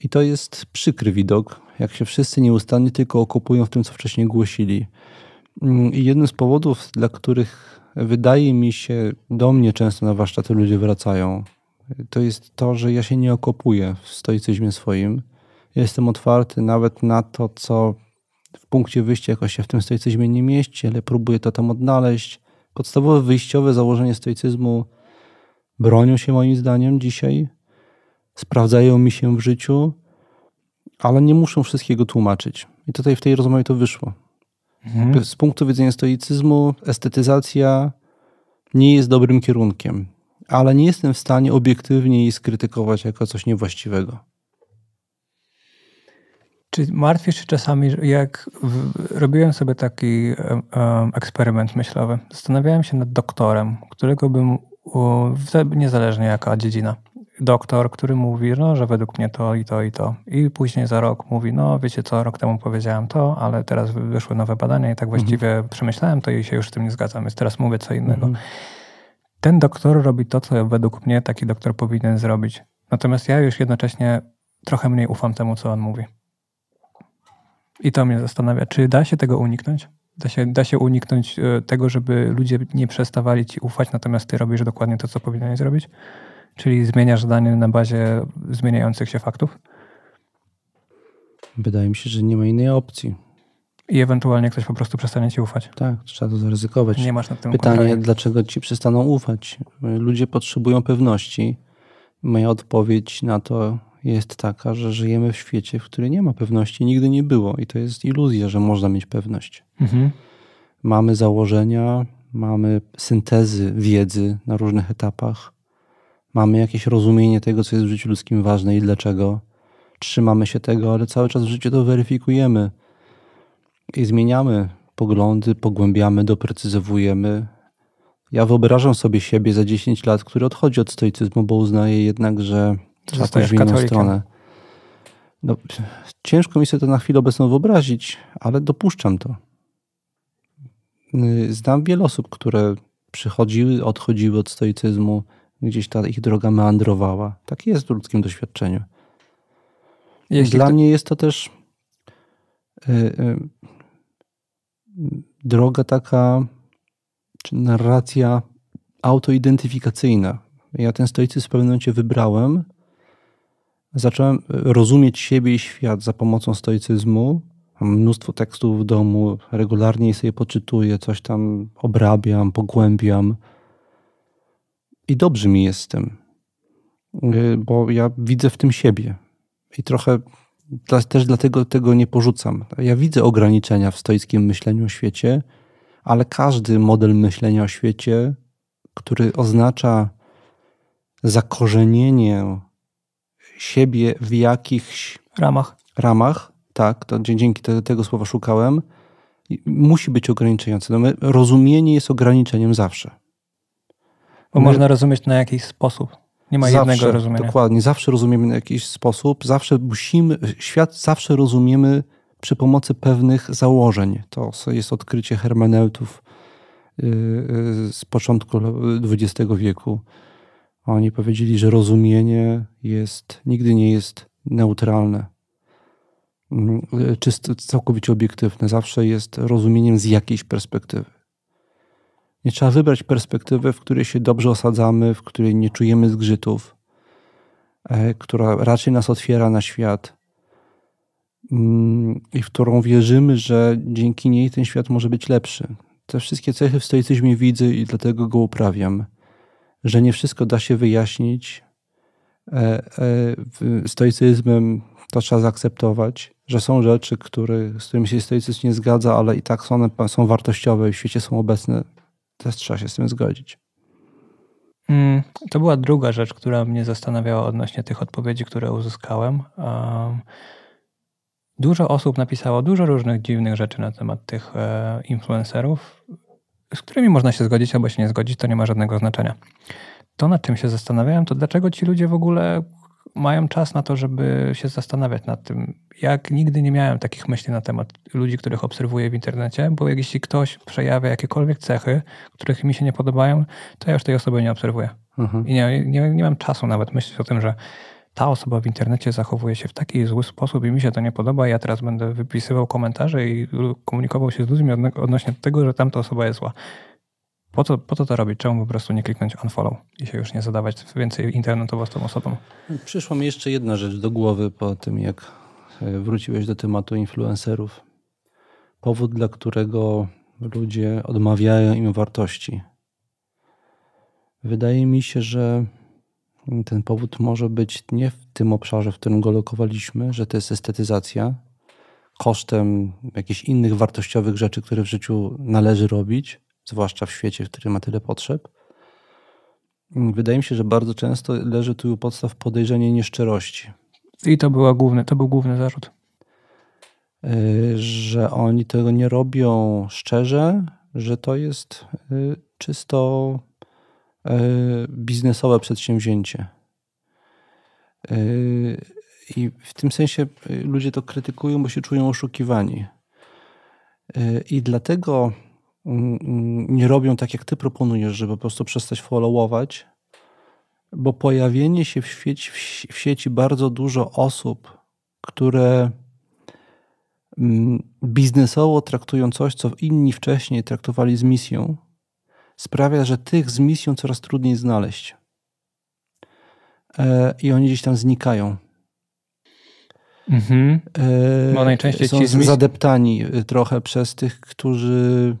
I to jest przykry widok, jak się wszyscy nieustannie tylko okopują w tym, co wcześniej głosili. I jednym z powodów, dla których wydaje mi się, do mnie często na warsztaty ludzie wracają. To jest to, że ja się nie okopuję w stoicyzmie swoim. Jestem otwarty nawet na to, co w punkcie wyjścia jakoś się w tym stoicyzmie nie mieści, ale próbuję to tam odnaleźć. Podstawowe wyjściowe założenie stoicyzmu bronią się moim zdaniem dzisiaj, sprawdzają mi się w życiu, ale nie muszą wszystkiego tłumaczyć. I tutaj w tej rozmowie to wyszło. Z punktu widzenia stoicyzmu estetyzacja nie jest dobrym kierunkiem, ale nie jestem w stanie obiektywnie jej skrytykować jako coś niewłaściwego. Czy martwisz się czasami, jak robiłem sobie taki eksperyment myślowy, zastanawiałem się nad doktorem, którego bym, niezależnie jaka dziedzina, doktor, który mówi, no, że według mnie to i to i to. I później za rok mówi, no wiecie co, rok temu powiedziałem to, ale teraz wyszły nowe badania i tak właściwie przemyślałem to i się już z tym nie zgadzam, więc teraz mówię co innego. Ten doktor robi to, co według mnie taki doktor powinien zrobić. Natomiast ja już jednocześnie trochę mniej ufam temu, co on mówi. I to mnie zastanawia, czy da się tego uniknąć? Da się uniknąć tego, żeby ludzie nie przestawali ci ufać, natomiast ty robisz dokładnie to, co powinieneś zrobić? Czyli zmieniasz zdanie na bazie zmieniających się faktów? Wydaje mi się, że nie ma innej opcji. I ewentualnie ktoś po prostu przestanie ci ufać. Tak, trzeba to zaryzykować. Nie masz nad tym kontroli. Pytanie, dlaczego ci przestaną ufać? Ludzie potrzebują pewności. Moja odpowiedź na to jest taka, że żyjemy w świecie, w którym nie ma pewności. Nigdy nie było. I to jest iluzja, że można mieć pewność. Mamy założenia, mamy syntezy wiedzy na różnych etapach. Mamy jakieś rozumienie tego, co jest w życiu ludzkim ważne i dlaczego. Trzymamy się tego, ale cały czas w życiu to weryfikujemy. I zmieniamy poglądy, pogłębiamy, doprecyzowujemy. Ja wyobrażam sobie siebie za 10 lat, który odchodzi od stoicyzmu, bo uznaje jednak, że trzeba pójść w inną stronę. No, ciężko mi sobie to na chwilę obecną wyobrazić, ale dopuszczam to. Znam wiele osób, które przychodziły, odchodziły od stoicyzmu. Gdzieś ta ich droga meandrowała. Tak jest w ludzkim doświadczeniu. Dla mnie jest to też droga taka, czy narracja autoidentyfikacyjna. Ja ten stoicyzm w pewnym momencie wybrałem. Zacząłem rozumieć siebie i świat za pomocą stoicyzmu. Mam mnóstwo tekstów w domu, regularnie sobie poczytuję, coś tam obrabiam, pogłębiam. i dobrze mi jest z tym, bo ja widzę w tym siebie i trochę też dlatego tego nie porzucam. Ja widzę ograniczenia w stoickim myśleniu o świecie, ale każdy model myślenia o świecie, który oznacza zakorzenienie siebie w jakichś ramach, tak, to dzięki tego słowa szukałem, musi być ograniczający. No my, rozumienie jest ograniczeniem zawsze. Bo można rozumieć na jakiś sposób. Nie ma zawsze jednego rozumienia. Dokładnie. Zawsze rozumiemy na jakiś sposób. Zawsze musimy, świat zawsze rozumiemy przy pomocy pewnych założeń. To jest odkrycie hermeneutów z początku XX wieku. Oni powiedzieli, że rozumienie nigdy nie jest neutralne, czy całkowicie obiektywne. Zawsze jest rozumieniem z jakiejś perspektywy. Nie trzeba wybrać perspektywy, w której się dobrze osadzamy, w której nie czujemy zgrzytów, która raczej nas otwiera na świat i w którą wierzymy, że dzięki niej ten świat może być lepszy. Te wszystkie cechy w stoicyzmie widzę i dlatego go uprawiam, że nie wszystko da się wyjaśnić stoicyzmem, to trzeba zaakceptować, że są rzeczy, z którymi się stoicyzm nie zgadza, ale i tak one są wartościowe i w świecie są obecne. Też trzeba się z tym zgodzić. To była druga rzecz, która mnie zastanawiała odnośnie tych odpowiedzi, które uzyskałem. Dużo osób napisało dużo różnych dziwnych rzeczy na temat tych influencerów, z którymi można się zgodzić albo się nie zgodzić, to nie ma żadnego znaczenia. To, nad czym się zastanawiałem, to dlaczego ci ludzie w ogóle mają czas na to, żeby się zastanawiać nad tym. Jak nigdy nie miałem takich myśli na temat ludzi, których obserwuję w internecie, bo jeśli ktoś przejawia jakiekolwiek cechy, których mi się nie podobają, to ja już tej osoby nie obserwuję. I nie mam czasu nawet myśleć o tym, że ta osoba w internecie zachowuje się w taki zły sposób i mi się to nie podoba, ja teraz będę wypisywał komentarze i komunikował się z ludźmi odnośnie tego, że tamta osoba jest zła. Po co to robić? Czemu po prostu nie kliknąć unfollow i się już nie zadawać więcej internetowo z tą osobą? Przyszła mi jeszcze jedna rzecz do głowy po tym, jak wróciłeś do tematu influencerów. Powód, dla którego ludzie odmawiają im wartości. Wydaje mi się, że ten powód może być nie w tym obszarze, w którym go lokowaliśmy, że to jest estetyzacja kosztem jakichś innych wartościowych rzeczy, które w życiu należy robić, zwłaszcza w świecie, który ma tyle potrzeb. Wydaje mi się, że bardzo często leży tu u podstaw podejrzenie nieszczerości. I to był główny zarzut. Że oni tego nie robią szczerze, że to jest czysto biznesowe przedsięwzięcie. I w tym sensie ludzie to krytykują, bo się czują oszukiwani. I dlatego nie robią tak, jak ty proponujesz, żeby po prostu przestać followować, bo pojawienie się w sieci bardzo dużo osób, które biznesowo traktują coś, co inni wcześniej traktowali z misją, sprawia, że tych z misją coraz trudniej znaleźć. I oni gdzieś tam znikają. Bo najczęściej są zadeptani trochę przez tych, którzy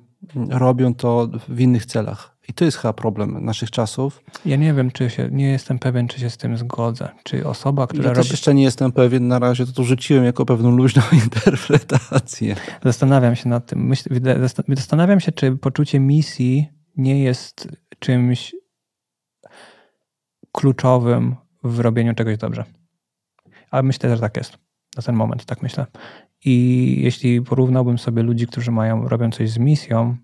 robią to w innych celach. I to jest chyba problem naszych czasów. Ja nie wiem, nie jestem pewien, czy się z tym zgodzę. Czy osoba, która robi... Ja też jeszcze nie jestem pewien, na razie to rzuciłem jako pewną luźną interpretację. Zastanawiam się nad tym. Zastanawiam się, czy poczucie misji nie jest czymś kluczowym w robieniu czegoś dobrze. Ale myślę, że tak jest. Na ten moment tak myślę. I jeśli porównałbym sobie ludzi, którzy robią coś z misją,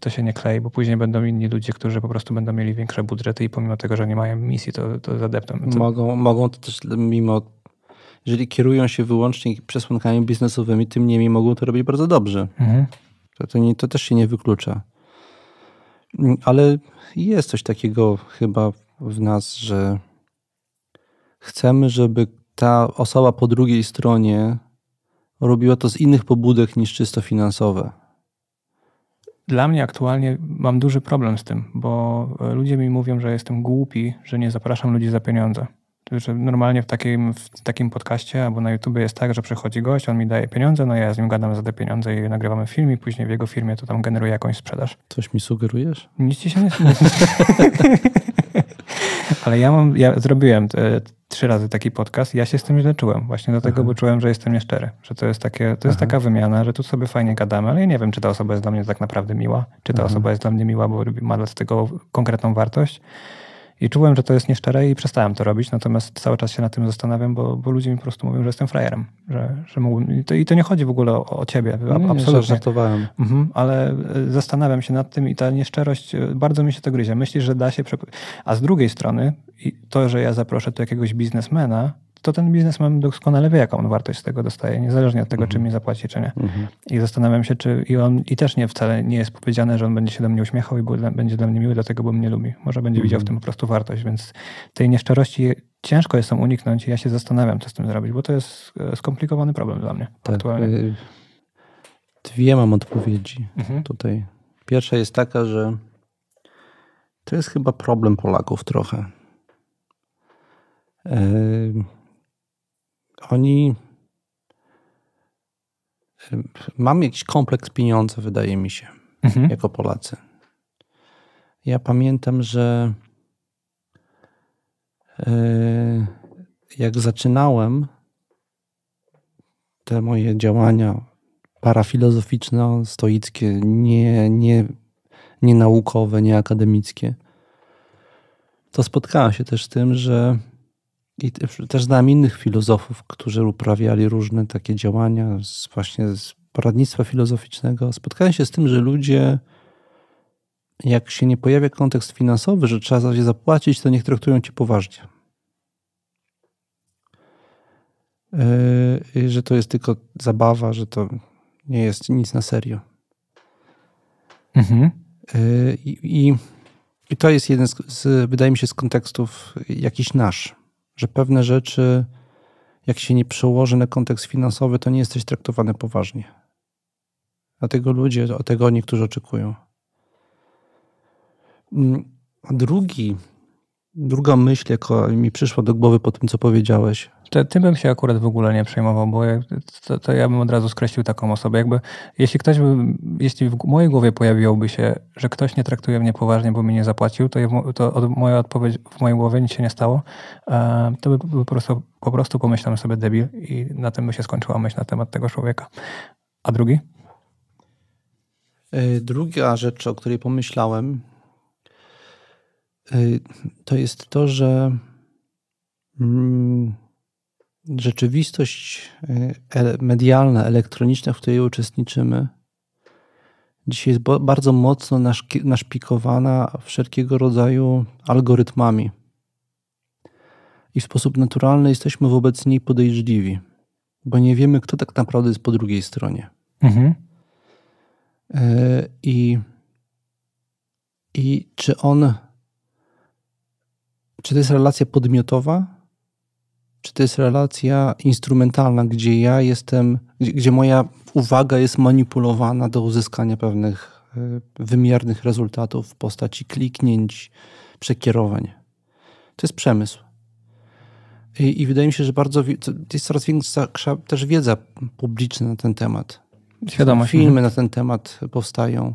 to się nie klei, bo później będą inni ludzie, którzy po prostu będą mieli większe budżety i pomimo tego, że nie mają misji, to zadeptą. Mogą to też jeżeli kierują się wyłącznie przesłankami biznesowymi, tym niemniej mogą to robić bardzo dobrze. To też się nie wyklucza. Ale jest coś takiego chyba w nas, że chcemy, żeby ta osoba po drugiej stronie robiła to z innych pobudek niż czysto finansowe. Dla mnie aktualnie mam duży problem z tym, bo ludzie mi mówią, że jestem głupi, że nie zapraszam ludzi za pieniądze. że normalnie w takim podcaście albo na YouTubie jest tak, że przychodzi gość, on mi daje pieniądze, no ja z nim gadam za te pieniądze i nagrywamy film i później w jego firmie to tam generuje jakąś sprzedaż. Coś mi sugerujesz? Nic ci się nie Ale ja zrobiłem 3 razy taki podcast i ja się z tym źle czułem. Właśnie dlatego, bo czułem, że jestem nieszczery. Że to jest taka wymiana, że tu sobie fajnie gadamy, ale ja nie wiem, czy ta osoba jest dla mnie tak naprawdę miła, czy ta osoba jest dla mnie miła, bo ma dla tego konkretną wartość. I czułem, że to jest nieszczere i przestałem to robić, natomiast cały czas się nad tym zastanawiam, bo ludzie mi po prostu mówią, że jestem frajerem. Że mógłbym, i to nie chodzi w ogóle o ciebie. Absolutnie. Nie żartowałem. Ale zastanawiam się nad tym i ta nieszczerość, bardzo mi się to gryzie. Myślisz, że da się... A z drugiej strony to, że ja zaproszę tu jakiegoś biznesmena, to ten biznesmen doskonale wie, jaką wartość z tego dostaje, niezależnie od tego, czy mi zapłaci, czy nie. I zastanawiam się, czy wcale nie jest powiedziane, że on będzie się do mnie uśmiechał i będzie dla mnie miły, dlatego, bo mnie lubi. Może będzie widział w tym po prostu wartość, więc tej nieszczerości ciężko jest tam uniknąć i ja się zastanawiam, co z tym zrobić, bo to jest skomplikowany problem dla mnie. Tak, aktualnie. 2 mam odpowiedzi tutaj. Pierwsza jest taka, że to jest chyba problem Polaków trochę. Oni... Mamy jakiś kompleks pieniądza, wydaje mi się, jako Polacy. Ja pamiętam, że jak zaczynałem te moje działania parafilozoficzno-stoickie, nie naukowe, nie akademickie, to spotkałem się też z tym, że i też znam innych filozofów, którzy uprawiali różne takie działania właśnie z poradnictwa filozoficznego. Spotkałem się z tym, że ludzie, jak się nie pojawia kontekst finansowy, że trzeba się zapłacić, to niech traktują cię poważnie. Że to jest tylko zabawa, że to nie jest nic na serio. I to jest jeden wydaje mi się, z kontekstów jakiś nasz. Że pewne rzeczy, jak się nie przełoży na kontekst finansowy, to nie jesteś traktowany poważnie. Dlatego ludzie tego niektórzy oczekują. A druga myśl, jaka mi przyszła do głowy po tym, co powiedziałeś. Tym bym się akurat w ogóle nie przejmował, bo to ja bym od razu skreślił taką osobę. Jakby, jeśli w mojej głowie pojawiłoby się, że ktoś nie traktuje mnie poważnie, bo mi nie zapłacił, to moja odpowiedź w mojej głowie nic się nie stało, to by po prostu pomyślałem sobie debil i na tym by się skończyła myśl na temat tego człowieka. A drugi? Druga rzecz, o której pomyślałem, to jest to, że rzeczywistość medialna, elektroniczna, w której uczestniczymy, dzisiaj jest bardzo mocno naszpikowana wszelkiego rodzaju algorytmami. I w sposób naturalny jesteśmy wobec niej podejrzliwi, bo nie wiemy, kto tak naprawdę jest po drugiej stronie. I czy to jest relacja podmiotowa? Czy to jest relacja instrumentalna, gdzie ja jestem, gdzie moja uwaga jest manipulowana do uzyskania pewnych wymiernych rezultatów w postaci kliknięć, przekierowań? To jest przemysł. I wydaje mi się, że jest coraz większa też wiedza publiczna na ten temat. Świadomość. Filmy na ten temat powstają.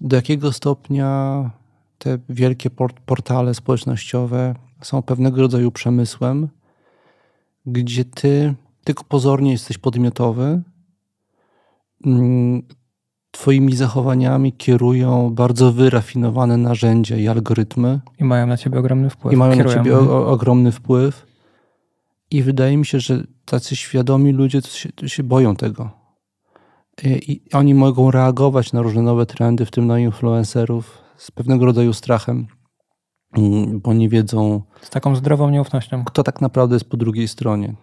Do jakiego stopnia te wielkie portale społecznościowe są pewnego rodzaju przemysłem, gdzie ty tylko pozornie jesteś podmiotowy, twoimi zachowaniami kierują bardzo wyrafinowane narzędzia i algorytmy. I mają na ciebie ogromny wpływ. I wydaje mi się, że tacy świadomi ludzie to się boją tego. I oni mogą reagować na różne nowe trendy, w tym na influencerów, z pewnego rodzaju strachem, bo nie wiedzą... Z taką zdrową nieufnością. Kto tak naprawdę jest po drugiej stronie.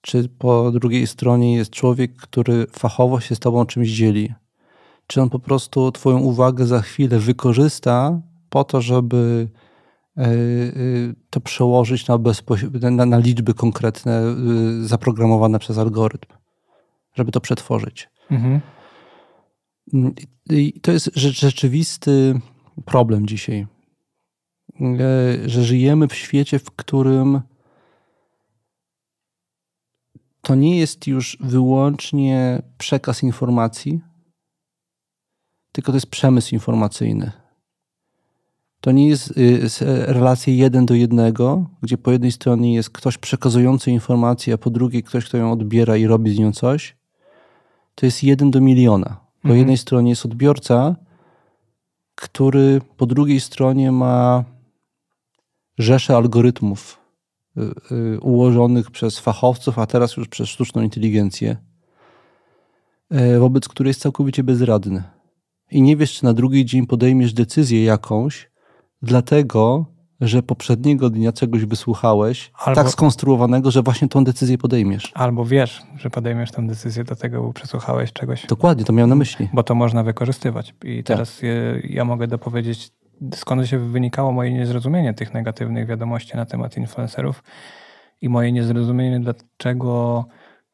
Czy po drugiej stronie jest człowiek, który fachowo się z tobą czymś dzieli? Czy on po prostu twoją uwagę za chwilę wykorzysta po to, żeby to przełożyć na liczby konkretne zaprogramowane przez algorytm, żeby to przetworzyć? I to jest rzeczywisty problem dzisiaj. Że żyjemy w świecie, w którym to nie jest już wyłącznie przekaz informacji, tylko to jest przemysł informacyjny. To nie jest relacja 1:1, gdzie po jednej stronie jest ktoś przekazujący informację, a po drugiej ktoś, kto ją odbiera i robi z nią coś. To jest 1:1000000. Po jednej stronie jest odbiorca, który po drugiej stronie ma rzeszę algorytmów ułożonych przez fachowców, a teraz już przez sztuczną inteligencję, wobec której jest całkowicie bezradny. I nie wiesz, czy na drugi dzień podejmiesz decyzję jakąś, dlatego, że poprzedniego dnia czegoś wysłuchałeś, albo tak skonstruowanego, że właśnie tą decyzję podejmiesz. Albo wiesz, że podejmiesz tę decyzję dlatego, bo przesłuchałeś czegoś. Dokładnie, to miałem na myśli. Bo to można wykorzystywać. I teraz tak. Ja mogę dopowiedzieć, skąd się wynikało moje niezrozumienie tych negatywnych wiadomości na temat influencerów i moje niezrozumienie, dlaczego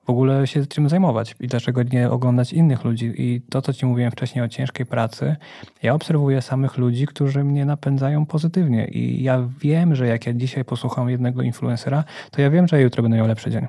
w ogóle się tym zajmować i dlaczego nie oglądać innych ludzi. I to, co ci mówiłem wcześniej o ciężkiej pracy, ja obserwuję samych ludzi, którzy mnie napędzają pozytywnie i ja wiem, że jak ja dzisiaj posłucham jednego influencera, to ja wiem, że jutro będę miał lepszy dzień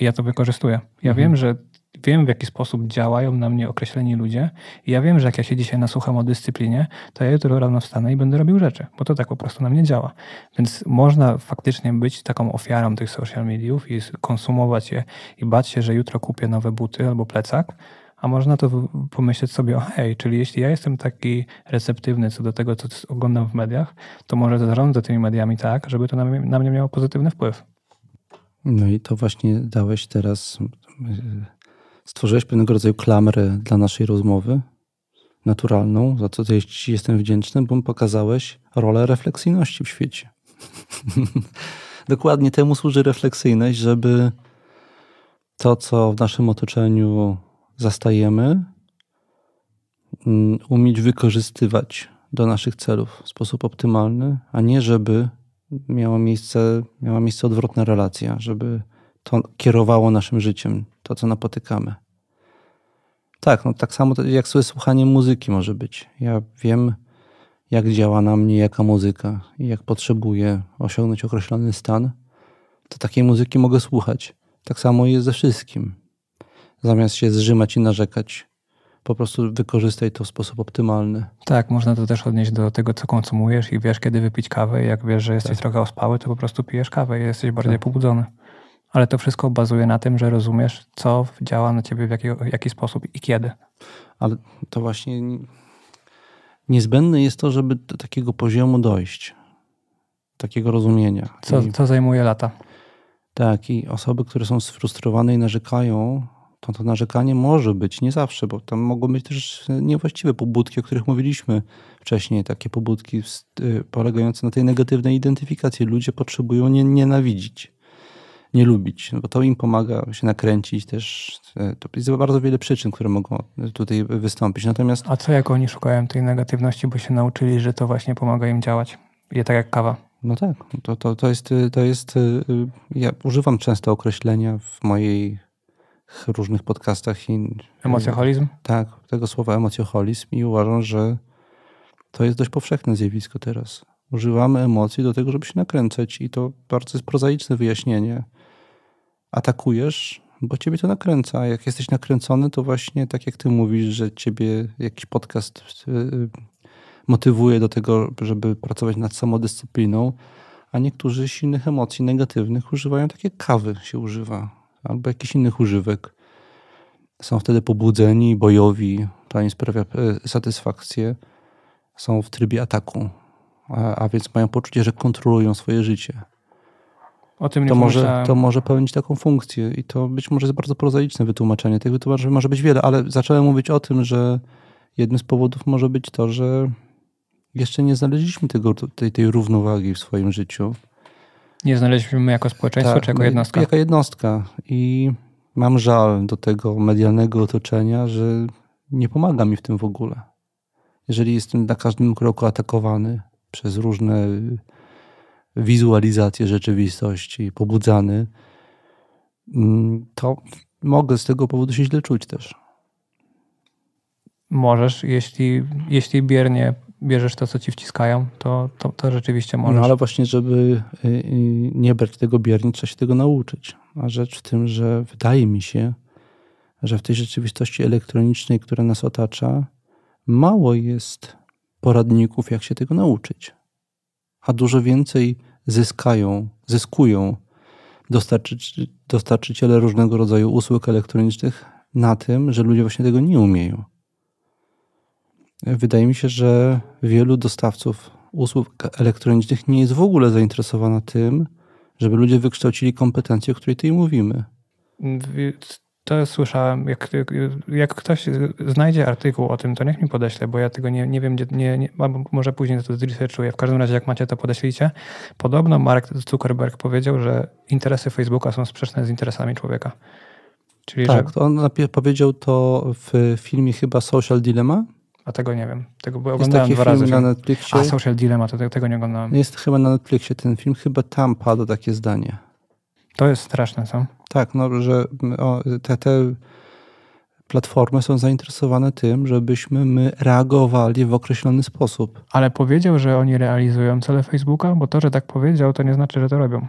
i ja to wykorzystuję. Ja wiem, w jaki sposób działają na mnie określeni ludzie i ja wiem, że jak ja się dzisiaj nasłucham o dyscyplinie, to ja jutro rano wstanę i będę robił rzeczy, bo to tak po prostu na mnie działa. Więc można faktycznie być taką ofiarą tych social mediów i konsumować je i bać się, że jutro kupię nowe buty albo plecak, a można to pomyśleć sobie, o hej, czyli jeśli ja jestem taki receptywny co do tego, co oglądam w mediach, to może zarządzę tymi mediami tak, żeby to na mnie miało pozytywny wpływ. No i to właśnie dałeś teraz... Stworzyłeś pewnego rodzaju klamrę dla naszej rozmowy, naturalną, za co ci jestem wdzięczny, bo pokazałeś rolę refleksyjności w świecie. Dokładnie temu służy refleksyjność, żeby to, co w naszym otoczeniu zastajemy, umieć wykorzystywać do naszych celów w sposób optymalny, a nie żeby miała miejsce odwrotna relacja, żeby to kierowało naszym życiem, to co napotykamy. Tak, no tak samo jak sobie słuchanie muzyki może być. Ja wiem, jak działa na mnie jaka muzyka i jak potrzebuję osiągnąć określony stan, to takiej muzyki mogę słuchać. Tak samo jest ze wszystkim. Zamiast się zżymać i narzekać, po prostu wykorzystaj to w sposób optymalny. Tak, można to też odnieść do tego, co konsumujesz i wiesz, kiedy wypić kawę. Jak wiesz, że jesteś trochę ospały, to po prostu pijesz kawę i jesteś bardziej pobudzony. Ale to wszystko bazuje na tym, że rozumiesz, co działa na ciebie, w jaki sposób i kiedy. Ale to właśnie niezbędne jest to, żeby do takiego poziomu dojść. Takiego rozumienia. Co zajmuje lata. Tak, i osoby, które są sfrustrowane i narzekają, to narzekanie może być, nie zawsze, bo tam mogą być też niewłaściwe pobudki, o których mówiliśmy wcześniej. Takie pobudki polegające na tej negatywnej identyfikacji. Ludzie potrzebują nienawidzić. Nie lubić, bo to im pomaga się nakręcić też. To jest bardzo wiele przyczyn, które mogą tutaj wystąpić. Natomiast... A co jak oni szukają tej negatywności, bo się nauczyli, że to właśnie pomaga im działać? Je tak jak kawa. No tak. To jest... Ja używam często określenia w moich różnych podcastach. Emocjoholizm? Tak, tego słowa emocjoholizm i uważam, że to jest dość powszechne zjawisko teraz. Używamy emocji do tego, żeby się nakręcać i to bardzo jest prozaiczne wyjaśnienie. Atakujesz, bo ciebie to nakręca. Jak jesteś nakręcony, to właśnie tak jak ty mówisz, że ciebie jakiś podcast motywuje do tego, żeby pracować nad samodyscypliną, a niektórzy silnych emocji negatywnych używają, takie kawy się używa, albo jakichś innych używek. Są wtedy pobudzeni, bojowi, to im sprawia satysfakcję. Są w trybie ataku, a więc mają poczucie, że kontrolują swoje życie. O tym nie to może pełnić taką funkcję i to być może jest bardzo prozaiczne wytłumaczenie. Tych wytłumaczeń może być wiele, ale zacząłem mówić o tym, że jednym z powodów może być to, że jeszcze nie znaleźliśmy tej równowagi w swoim życiu. Nie znaleźliśmy jako społeczeństwo czy jako jednostka? Jako jednostka. I mam żal do tego medialnego otoczenia, że nie pomaga mi w tym w ogóle. Jeżeli jestem na każdym kroku atakowany przez różne wizualizacje rzeczywistości, pobudzany, to mogę z tego powodu się źle czuć też. Możesz, jeśli biernie bierzesz to, co ci wciskają, to rzeczywiście możesz. No ale właśnie, żeby nie brać tego biernie, trzeba się tego nauczyć. A rzecz w tym, że wydaje mi się, że w tej rzeczywistości elektronicznej, która nas otacza, mało jest poradników, jak się tego nauczyć. A dużo więcej zyskują dostarczyciele różnego rodzaju usług elektronicznych na tym, że ludzie właśnie tego nie umieją. Wydaje mi się, że wielu dostawców usług elektronicznych nie jest w ogóle zainteresowana tym, żeby ludzie wykształcili kompetencje, o której tutaj mówimy. To słyszałem, jak ktoś znajdzie artykuł o tym, to niech mi podeśle, bo ja tego nie wiem, albo może później to zresearchuję. W każdym razie, jak macie, to podeślijcie. Podobno Mark Zuckerberg powiedział, że interesy Facebooka są sprzeczne z interesami człowieka. Czyli, tak, że... to on powiedział to w filmie chyba Social Dilemma. A tego nie wiem. Tego oglądałem dwa razy. Na Netflixie. A Social Dilemma, to tego nie oglądałem. Jest chyba na Netflixie ten film, chyba tam padło takie zdanie. To jest straszne, co? Tak, no, że te platformy są zainteresowane tym, żebyśmy my reagowali w określony sposób. Ale powiedział, że oni realizują cele Facebooka, bo to, że tak powiedział, to nie znaczy, że to robią.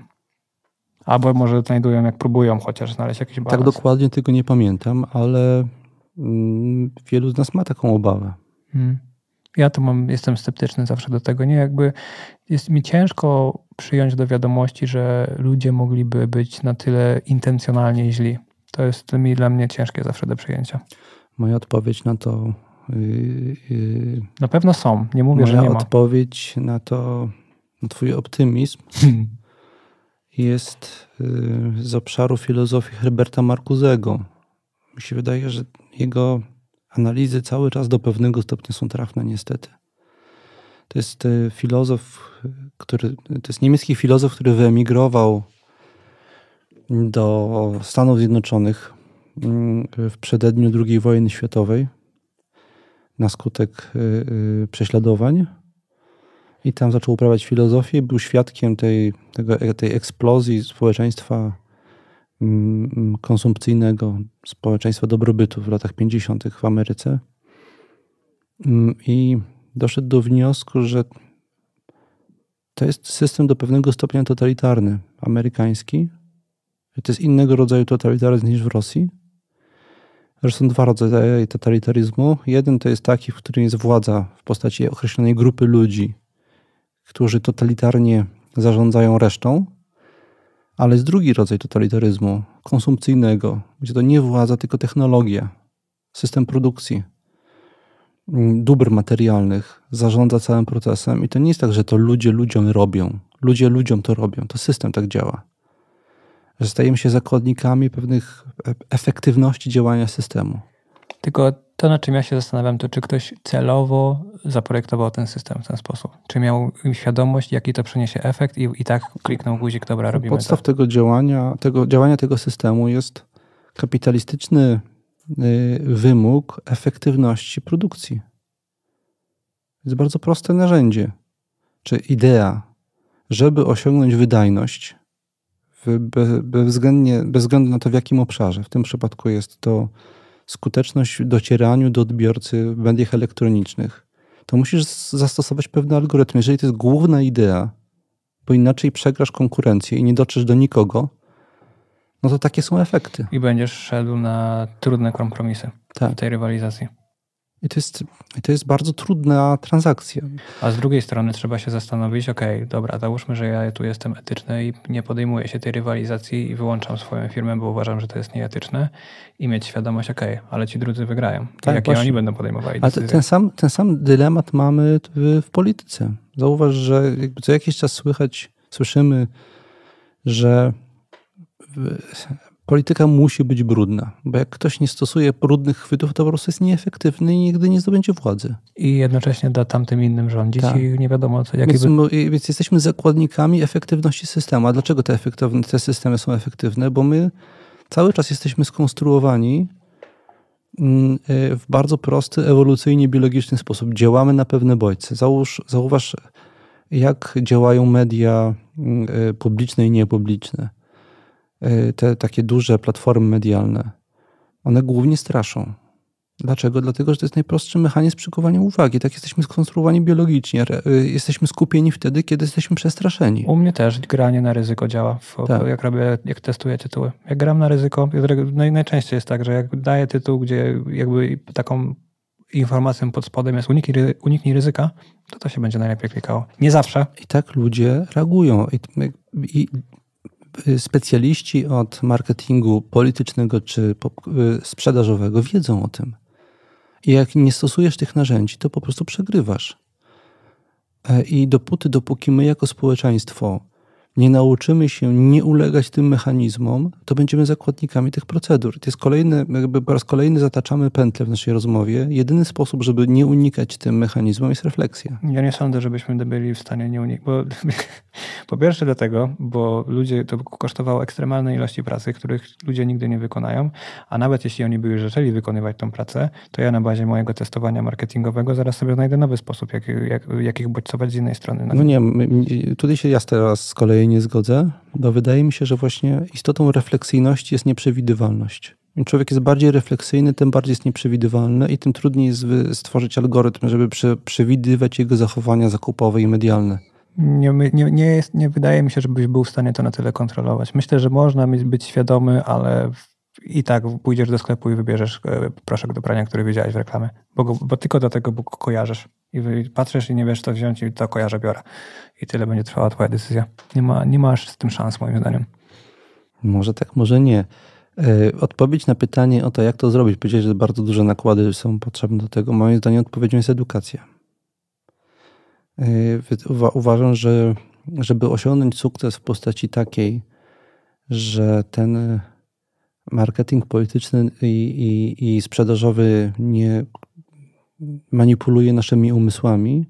Albo może znajdują, jak próbują chociaż znaleźć jakiś balans. Tak dokładnie tego nie pamiętam, ale wielu z nas ma taką obawę. Ja to jestem sceptyczny zawsze do tego. Nie, jakby jest mi ciężko przyjąć do wiadomości, że ludzie mogliby być na tyle intencjonalnie źli. To jest dla mnie ciężkie zawsze do przyjęcia. Moja odpowiedź na to... na pewno są. Nie mówię, że nie ma. Moja odpowiedź na to, na twój optymizm jest z obszaru filozofii Herberta Marcusego. Mi się wydaje, że jego analizy cały czas do pewnego stopnia są trafne, niestety. To jest filozof, niemiecki filozof, który wyemigrował do Stanów Zjednoczonych w przededniu II wojny światowej na skutek prześladowań i tam zaczął uprawiać filozofię. Był świadkiem tej eksplozji społeczeństwa konsumpcyjnego, społeczeństwa dobrobytu w latach 50. w Ameryce i doszedł do wniosku, że to jest system do pewnego stopnia totalitarny, amerykański. To jest innego rodzaju totalitaryzm niż w Rosji. Że są dwa rodzaje totalitaryzmu. Jeden to jest taki, w którym jest władza w postaci określonej grupy ludzi, którzy totalitarnie zarządzają resztą. Ale jest drugi rodzaj totalitaryzmu, konsumpcyjnego, gdzie to nie władza, tylko technologia, system produkcji dóbr materialnych zarządza całym procesem i to nie jest tak, że to ludzie ludziom robią. Ludzie ludziom to robią. To system tak działa. Że stajemy się zakładnikami pewnych efektywności działania systemu. Tylko to, na czym ja się zastanawiam, to czy ktoś celowo zaprojektował ten system w ten sposób. Czy miał świadomość, jaki to przyniesie efekt i tak kliknął guzik, dobra, robimy to. Podstaw tego działania tego systemu jest kapitalistyczny wymóg efektywności produkcji. Jest bardzo proste narzędzie, czy idea, żeby osiągnąć wydajność bez względu na to, w jakim obszarze. W tym przypadku jest to skuteczność w docieraniu do odbiorcy w mediach elektronicznych. To musisz zastosować pewne algorytmy. Jeżeli to jest główna idea, bo inaczej przegrasz konkurencję i nie dotrzesz do nikogo, no to takie są efekty. I będziesz szedł na trudne kompromisy w tej rywalizacji. I to jest bardzo trudna transakcja. A z drugiej strony trzeba się zastanowić, okej, dobra, załóżmy, że ja tu jestem etyczny i nie podejmuję się tej rywalizacji i wyłączam swoją firmę, bo uważam, że to jest nieetyczne i mieć świadomość, ale ci drudzy wygrają. Tak, jakie właśnie oni będą podejmowali decyzje? Ale ten sam dylemat mamy w polityce. Zauważ, że co jakiś czas słyszymy, że polityka musi być brudna, bo jak ktoś nie stosuje brudnych chwytów, to po prostu jest nieefektywny i nigdy nie zdobędzie władzy. I jednocześnie da tamtym innym rządzić i nie wiadomo, co jakiego. Więc jesteśmy zakładnikami efektywności systemu. A dlaczego te systemy są efektywne? Bo my cały czas jesteśmy skonstruowani w bardzo prosty, ewolucyjnie biologiczny sposób. Działamy na pewne bodźce. Zauważ, jak działają media publiczne i niepubliczne. Te takie duże platformy medialne, one głównie straszą. Dlaczego? Dlatego, że to jest najprostszy mechanizm przykuwania uwagi. Tak jesteśmy skonstruowani biologicznie. Jesteśmy skupieni wtedy, kiedy jesteśmy przestraszeni. U mnie też granie na ryzyko działa. Tak. Jak testuję tytuły. Jak gram na ryzyko, no i najczęściej jest tak, że jak daję tytuł, gdzie jakby taką informacją pod spodem jest uniknij ryzyka, to się będzie najlepiej klikało. Nie zawsze. I tak ludzie reagują. Specjaliści od marketingu politycznego czy sprzedażowego wiedzą o tym. I jak nie stosujesz tych narzędzi, to po prostu przegrywasz. I dopóki my jako społeczeństwo nie nauczymy się nie ulegać tym mechanizmom, to będziemy zakładnikami tych procedur. To jest po raz kolejny zataczamy pętlę w naszej rozmowie. Jedyny sposób, żeby nie unikać tym mechanizmom, jest refleksja. Ja nie sądzę, żebyśmy byli w stanie nie unikać. Po pierwsze dlatego, bo ludzie to kosztowało ekstremalne ilości pracy, których ludzie nigdy nie wykonają, a nawet jeśli oni by już zaczęli wykonywać tą pracę, to ja na bazie mojego testowania marketingowego zaraz sobie znajdę nowy sposób, jak ich bodźcować z innej strony. No nie, tutaj się ja teraz z kolei nie zgodzę, bo wydaje mi się, że właśnie istotą refleksyjności jest nieprzewidywalność. Im człowiek jest bardziej refleksyjny, tym bardziej jest nieprzewidywalny i tym trudniej jest stworzyć algorytm, żeby przewidywać jego zachowania zakupowe i medialne. Nie wydaje mi się, żebyś był w stanie to na tyle kontrolować. Myślę, że można być świadomy, ale i tak pójdziesz do sklepu i wybierzesz proszek do prania, który widziałeś w reklamie, bo tylko dlatego go kojarzysz. I patrzysz i nie wiesz co wziąć i to kojarzę, biorę. I tyle będzie trwała twoja decyzja. Nie masz z tym szans, moim zdaniem. Może tak, może nie. Odpowiedź na pytanie o to, jak to zrobić. Powiedziałeś, że bardzo duże nakłady są potrzebne do tego. Moim zdaniem odpowiedzią jest edukacja. Uważam, że żeby osiągnąć sukces w postaci takiej, że ten marketing polityczny i sprzedażowy nie manipuluje naszymi umysłami,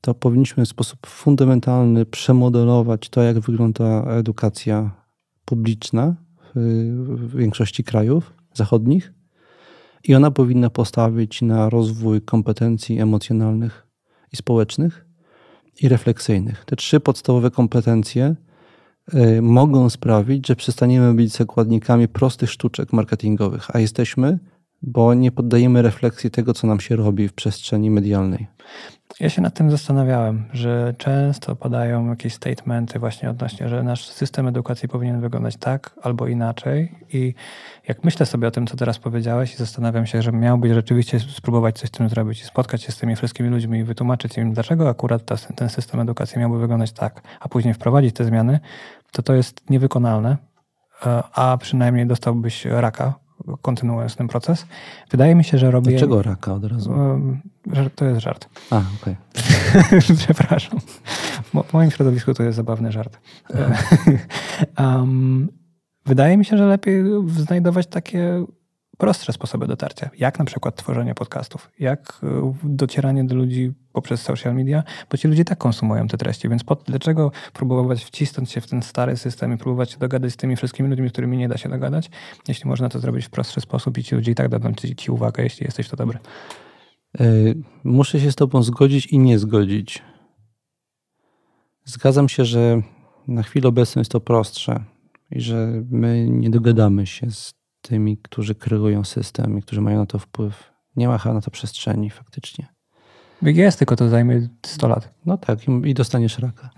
to powinniśmy w sposób fundamentalny przemodelować to, jak wygląda edukacja publiczna w większości krajów zachodnich i ona powinna postawić na rozwój kompetencji emocjonalnych i społecznych i refleksyjnych. Te trzy podstawowe kompetencje mogą sprawić, że przestaniemy być zakładnikami prostych sztuczek marketingowych, a jesteśmy, bo nie poddajemy refleksji tego, co nam się robi w przestrzeni medialnej. Ja się nad tym zastanawiałem, że często padają jakieś statementy właśnie odnośnie, że nasz system edukacji powinien wyglądać tak albo inaczej i jak myślę sobie o tym, co teraz powiedziałeś i zastanawiam się, że miałbyś rzeczywiście spróbować coś z tym zrobić i spotkać się z tymi wszystkimi ludźmi i wytłumaczyć im, dlaczego akurat ten system edukacji miałby wyglądać tak, a później wprowadzić te zmiany, to jest niewykonalne, a przynajmniej dostałbyś raka, kontynuując ten proces. Wydaje mi się, że robię... Dlaczego raka od razu? To jest żart. A, okej. Okay. Przepraszam. W moim środowisku to jest zabawny żart. Wydaje mi się, że lepiej znajdować takie prostsze sposoby dotarcia, jak na przykład tworzenie podcastów, jak docieranie do ludzi poprzez social media, bo ci ludzie tak konsumują te treści, więc dlaczego próbować wcisnąć się w ten stary system i próbować się dogadać z tymi wszystkimi ludźmi, z którymi nie da się dogadać, jeśli można to zrobić w prostszy sposób i ci ludzie i tak dadzą ci uwagę, jeśli jesteś to dobry. Muszę się z tobą zgodzić i nie zgodzić. Zgadzam się, że na chwilę obecną jest to prostsze i że my nie dogadamy się z tymi, którzy kreują system i którzy mają na to wpływ. Nie ma na to przestrzeni faktycznie. Jest, tylko to zajmie 100 lat. No tak, i dostaniesz raka.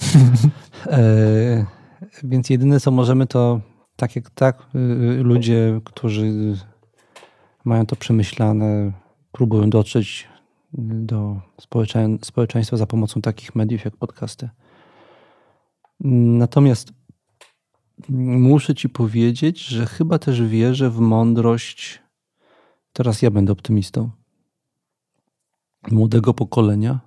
Więc jedyne, co możemy, to ludzie, którzy mają to przemyślane, próbują dotrzeć do społeczeństwa za pomocą takich mediów jak podcasty. Natomiast muszę ci powiedzieć, że chyba też wierzę w mądrość, teraz ja będę optymistą, młodego pokolenia.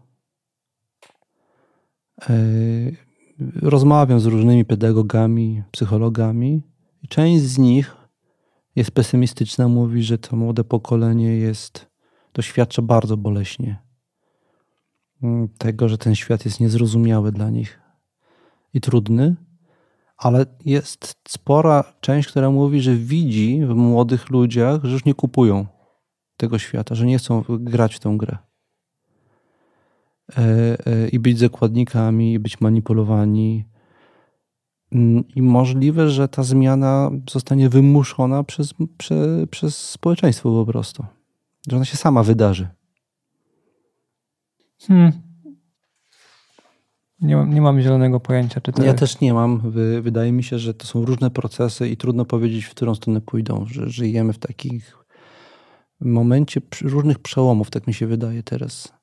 Rozmawiam z różnymi pedagogami, psychologami i część z nich jest pesymistyczna, mówi, że to młode pokolenie doświadcza bardzo boleśnie tego, że ten świat jest niezrozumiały dla nich i trudny. Ale jest spora część, która mówi, że widzi w młodych ludziach, że już nie kupują tego świata, że nie chcą grać w tę grę. I być zakładnikami, i być manipulowani. I możliwe, że ta zmiana zostanie wymuszona przez społeczeństwo po prostu. Że ona się sama wydarzy. Nie mam zielonego pojęcia. Czy to ja też nie mam. Wydaje mi się, że to są różne procesy i trudno powiedzieć, w którą stronę pójdą. Że żyjemy w takich momencie różnych przełomów, tak mi się wydaje teraz.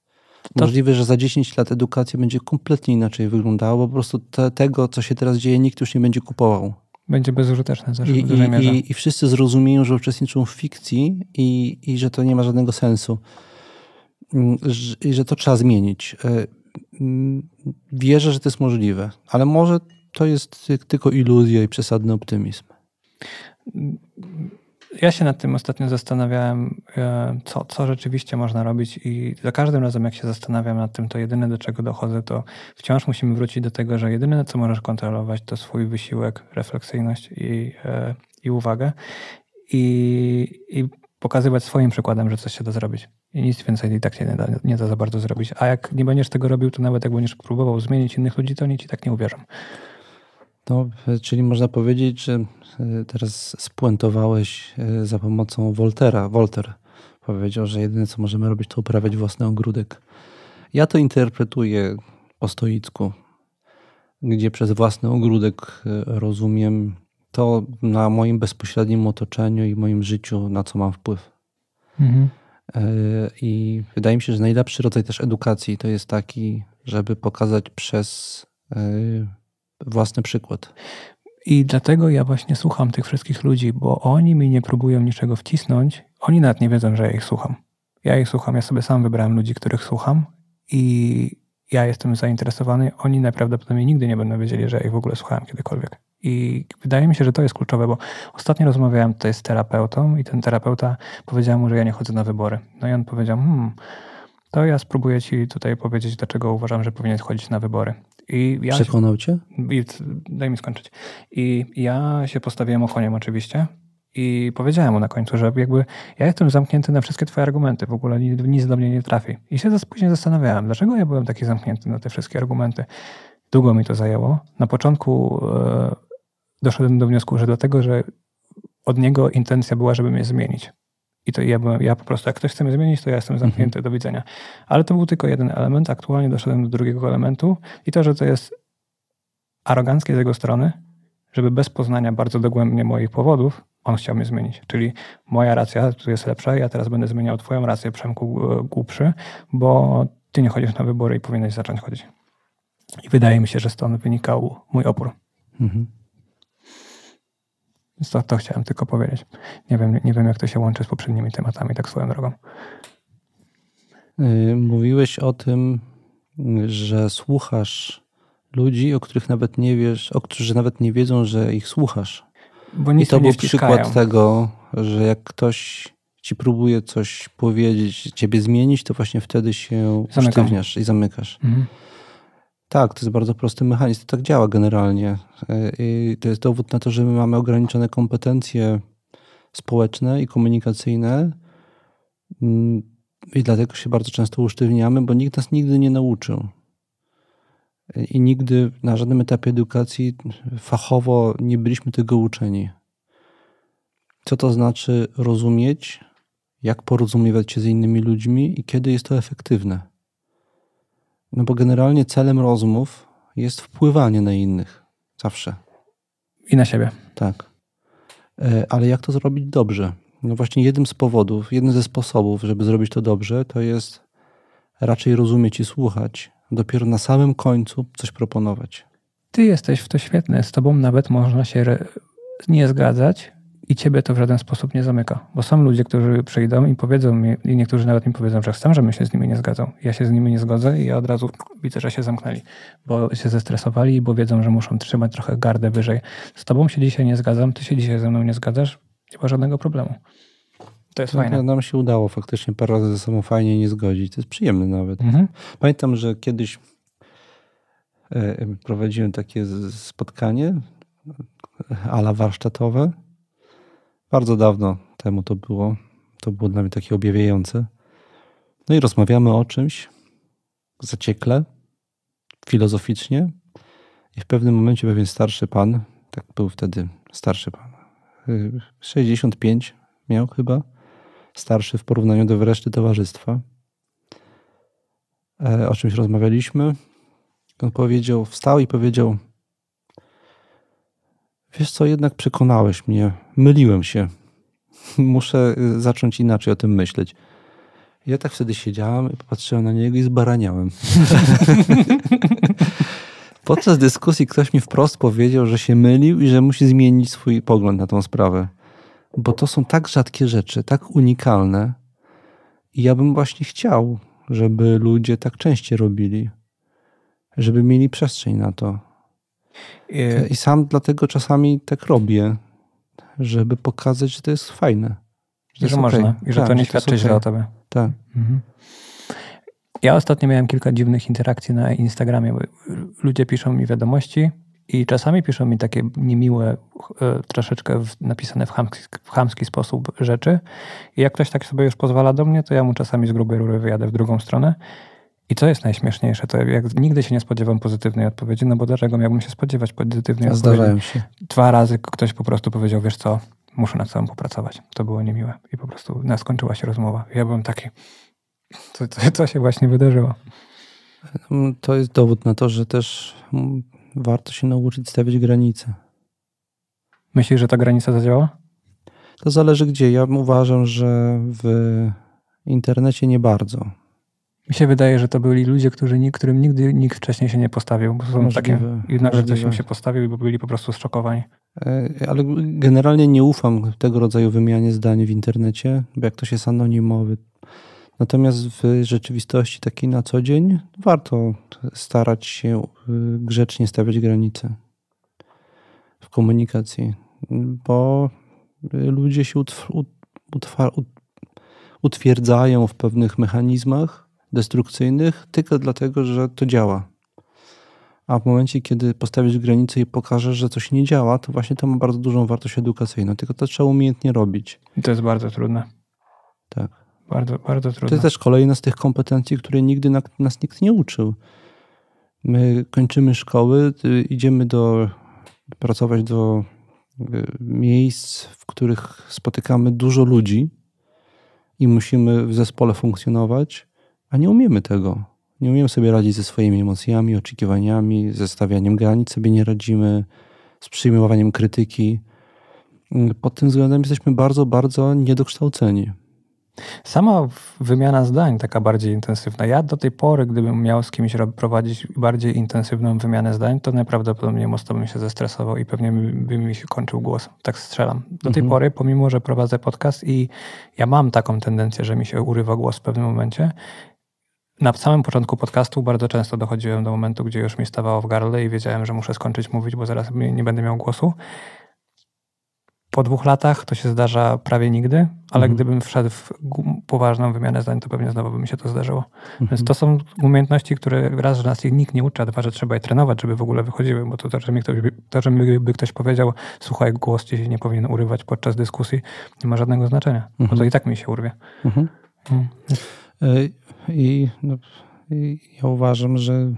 Możliwe, że za 10 lat edukacja będzie kompletnie inaczej wyglądała, bo po prostu tego, co się teraz dzieje, nikt już nie będzie kupował. Będzie bezużyteczne zresztą w dużej mierze. I wszyscy zrozumieją, że uczestniczą w fikcji i że to nie ma żadnego sensu. I że to trzeba zmienić. Wierzę, że to jest możliwe, ale może to jest tylko iluzja i przesadny optymizm. Ja się nad tym ostatnio zastanawiałem, co rzeczywiście można robić i za każdym razem, jak się zastanawiam nad tym, to jedyne, do czego dochodzę, to wciąż musimy wrócić do tego, że jedyne, co możesz kontrolować, to swój wysiłek, refleksyjność i uwagę i pokazywać swoim przykładem, że coś się da zrobić. I nic więcej i tak się nie da za bardzo zrobić. A jak nie będziesz tego robił, to nawet jak będziesz próbował zmienić innych ludzi, to oni ci tak nie uwierzą. No, czyli można powiedzieć, że teraz spuentowałeś za pomocą Voltera. Voltaire powiedział, że jedyne, co możemy robić, to uprawiać własny ogródek. Ja to interpretuję po stoicku, gdzie przez własny ogródek rozumiem to na moim bezpośrednim otoczeniu i moim życiu, na co mam wpływ. Mhm. I wydaje mi się, że najlepszy rodzaj też edukacji to jest taki, żeby pokazać przez własny przykład. I dlatego ja właśnie słucham tych wszystkich ludzi, bo oni mi nie próbują niczego wcisnąć. Oni nawet nie wiedzą, że ja ich słucham. Ja ich słucham, ja sobie sam wybrałem ludzi, których słucham i ja jestem zainteresowany. Oni najprawdopodobniej nigdy nie będą wiedzieli, że ja ich w ogóle słuchałem kiedykolwiek. I wydaje mi się, że to jest kluczowe, bo ostatnio rozmawiałem tutaj z terapeutą i ten terapeuta powiedział mu, że ja nie chodzę na wybory. No i on powiedział, to ja spróbuję ci tutaj powiedzieć, dlaczego uważam, że powinieneś chodzić na wybory. I ja przekonał cię? Daj mi skończyć. I ja się postawiłem okoniem oczywiście i powiedziałem mu na końcu, że jakby ja jestem zamknięty na wszystkie twoje argumenty, w ogóle nic do mnie nie trafi. I się później zastanawiałem, dlaczego ja byłem taki zamknięty na te wszystkie argumenty. Długo mi to zajęło. Na początku doszedłem do wniosku, że dlatego, że od niego intencja była, żeby mnie zmienić. I to ja po prostu, jak ktoś chce mnie zmienić, to ja jestem zamknięty, do widzenia. Ale to był tylko jeden element. Aktualnie doszedłem do drugiego elementu i to, że to jest aroganckie z jego strony, żeby bez poznania bardzo dogłębnie moich powodów on chciał mnie zmienić. Czyli moja racja tu jest lepsza, ja teraz będę zmieniał twoją rację, Przemku głupszy, bo ty nie chodzisz na wybory i powinieneś zacząć chodzić. I wydaje mi się, że stąd wynikał mój opór. Więc to chciałem tylko powiedzieć. Nie wiem, jak to się łączy z poprzednimi tematami, tak swoją drogą. Mówiłeś o tym, że słuchasz ludzi, o których nawet nie wiesz, którzy nawet nie wiedzą, że ich słuchasz. Bo nic. I to był przykład tego, że jak ktoś ci próbuje coś powiedzieć, ciebie zmienić, to właśnie wtedy się usztywniasz i zamykasz. Tak, to jest bardzo prosty mechanizm. To tak działa generalnie. I to jest dowód na to, że my mamy ograniczone kompetencje społeczne i komunikacyjne i dlatego się bardzo często usztywniamy, bo nikt nas nigdy nie nauczył. I nigdy na żadnym etapie edukacji fachowo nie byliśmy tego uczeni. Co to znaczy rozumieć, jak porozumiewać się z innymi ludźmi i kiedy jest to efektywne. No bo generalnie celem rozmów jest wpływanie na innych. Zawsze. I na siebie. Tak. Ale jak to zrobić dobrze? No właśnie jednym ze sposobów, żeby zrobić to dobrze, to jest raczej rozumieć i słuchać. Dopiero na samym końcu coś proponować. Ty jesteś w to świetny. Z tobą nawet można się nie zgadzać i ciebie to w żaden sposób nie zamyka. Bo są ludzie, którzy przyjdą i powiedzą mi, i niektórzy nawet mi powiedzą, że chcą, żebym się z nimi nie zgadzał. Ja się z nimi nie zgodzę i ja od razu widzę, że się zamknęli, bo się zestresowali, bo wiedzą, że muszą trzymać trochę gardę wyżej. Z tobą się dzisiaj nie zgadzam, ty się dzisiaj ze mną nie zgadzasz, nie ma żadnego problemu. To jest fajne. Nam się udało faktycznie parę razy ze sobą fajnie nie zgodzić. To jest przyjemne nawet. Pamiętam, że kiedyś prowadziłem takie spotkanie a la warsztatowe. Bardzo dawno temu to było. To było dla mnie takie objawiające. No i rozmawiamy o czymś zaciekle, filozoficznie i w pewnym momencie pewien starszy pan, tak był wtedy starszy pan, 65 miał chyba, starszy w porównaniu do reszty towarzystwa. O czymś rozmawialiśmy. On powiedział, wstał i powiedział: wiesz co, jednak przekonałeś mnie, myliłem się. Muszę zacząć inaczej o tym myśleć. Ja tak wtedy siedziałem i popatrzyłem na niego i zbaraniałem. Podczas dyskusji ktoś mi wprost powiedział, że się mylił i że musi zmienić swój pogląd na tą sprawę. Bo to są tak rzadkie rzeczy, tak unikalne. I ja bym właśnie chciał, żeby ludzie tak częściej robili. Żeby mieli przestrzeń na to. I sam dlatego czasami tak robię, żeby pokazać, że to jest fajne. Że można i że to nie świadczy źle o tobie. Tak. Mhm. Ja ostatnio miałem kilka dziwnych interakcji na Instagramie, bo ludzie piszą mi wiadomości i czasami piszą mi takie niemiłe, troszeczkę napisane w chamski sposób rzeczy. I jak ktoś tak sobie już pozwala do mnie, to ja mu czasami z grubej rury wyjadę w drugą stronę. I co jest najśmieszniejsze, to jak nigdy się nie spodziewam pozytywnej odpowiedzi, no bo dlaczego miałbym się spodziewać pozytywnej odpowiedzi? Się. Dwa razy ktoś po prostu powiedział: wiesz co, muszę nad sobą popracować. To było niemiłe. I po prostu skończyła się rozmowa. Ja byłem taki: co się właśnie wydarzyło? To jest dowód na to, że też warto się nauczyć stawiać granice. Myślisz, że ta granica zadziała? To zależy gdzie. Ja uważam, że w internecie nie bardzo. Mi się wydaje, że to byli ludzie, którym nigdy nikt wcześniej się nie postawił. Bo są możliwe, takie, i nagle ktoś im się postawił, bo byli po prostu zszokowani. Ale generalnie nie ufam tego rodzaju wymianie zdań w internecie, bo jak ktoś jest anonimowy. Natomiast w rzeczywistości takiej na co dzień warto starać się grzecznie stawiać granice w komunikacji, bo ludzie się utwierdzają w pewnych mechanizmach destrukcyjnych tylko dlatego, że to działa. A w momencie, kiedy postawisz granicę i pokażesz, że coś nie działa, to właśnie to ma bardzo dużą wartość edukacyjną. Tylko to trzeba umiejętnie robić. I to jest bardzo trudne. Tak. Bardzo, bardzo trudne. To jest też kolejna z tych kompetencji, które nigdy nas nikt nie uczył. My kończymy szkoły, idziemy pracować do miejsc, w których spotykamy dużo ludzi i musimy w zespole funkcjonować, a nie umiemy tego. Nie umiemy sobie radzić ze swoimi emocjami, oczekiwaniami, ze stawianiem granic sobie nie radzimy, z przyjmowaniem krytyki. Pod tym względem jesteśmy bardzo, bardzo niedokształceni. Sama wymiana zdań, taka bardziej intensywna. Ja do tej pory, gdybym miał z kimś prowadzić bardziej intensywną wymianę zdań, to najprawdopodobniej mocno bym się zestresował i pewnie by mi się kończył głos. Tak strzelam. Do tej pory, pomimo że prowadzę podcast i ja mam taką tendencję, że mi się urywa głos w pewnym momencie, na samym początku podcastu bardzo często dochodziłem do momentu, gdzie już mi stawało w gardle i wiedziałem, że muszę skończyć mówić, bo zaraz nie będę miał głosu. Po 2 latach to się zdarza prawie nigdy, ale gdybym wszedł w poważną wymianę zdań, to pewnie znowu by mi się to zdarzyło. Więc to są umiejętności, które raz, że nas ich nikt nie uczy, a dwa, że trzeba je trenować, żeby w ogóle wychodziły, bo to, że ktoś powiedział: słuchaj, głos ci się nie powinien urywać podczas dyskusji, nie ma żadnego znaczenia, bo to i tak mi się urwie. I ja uważam, że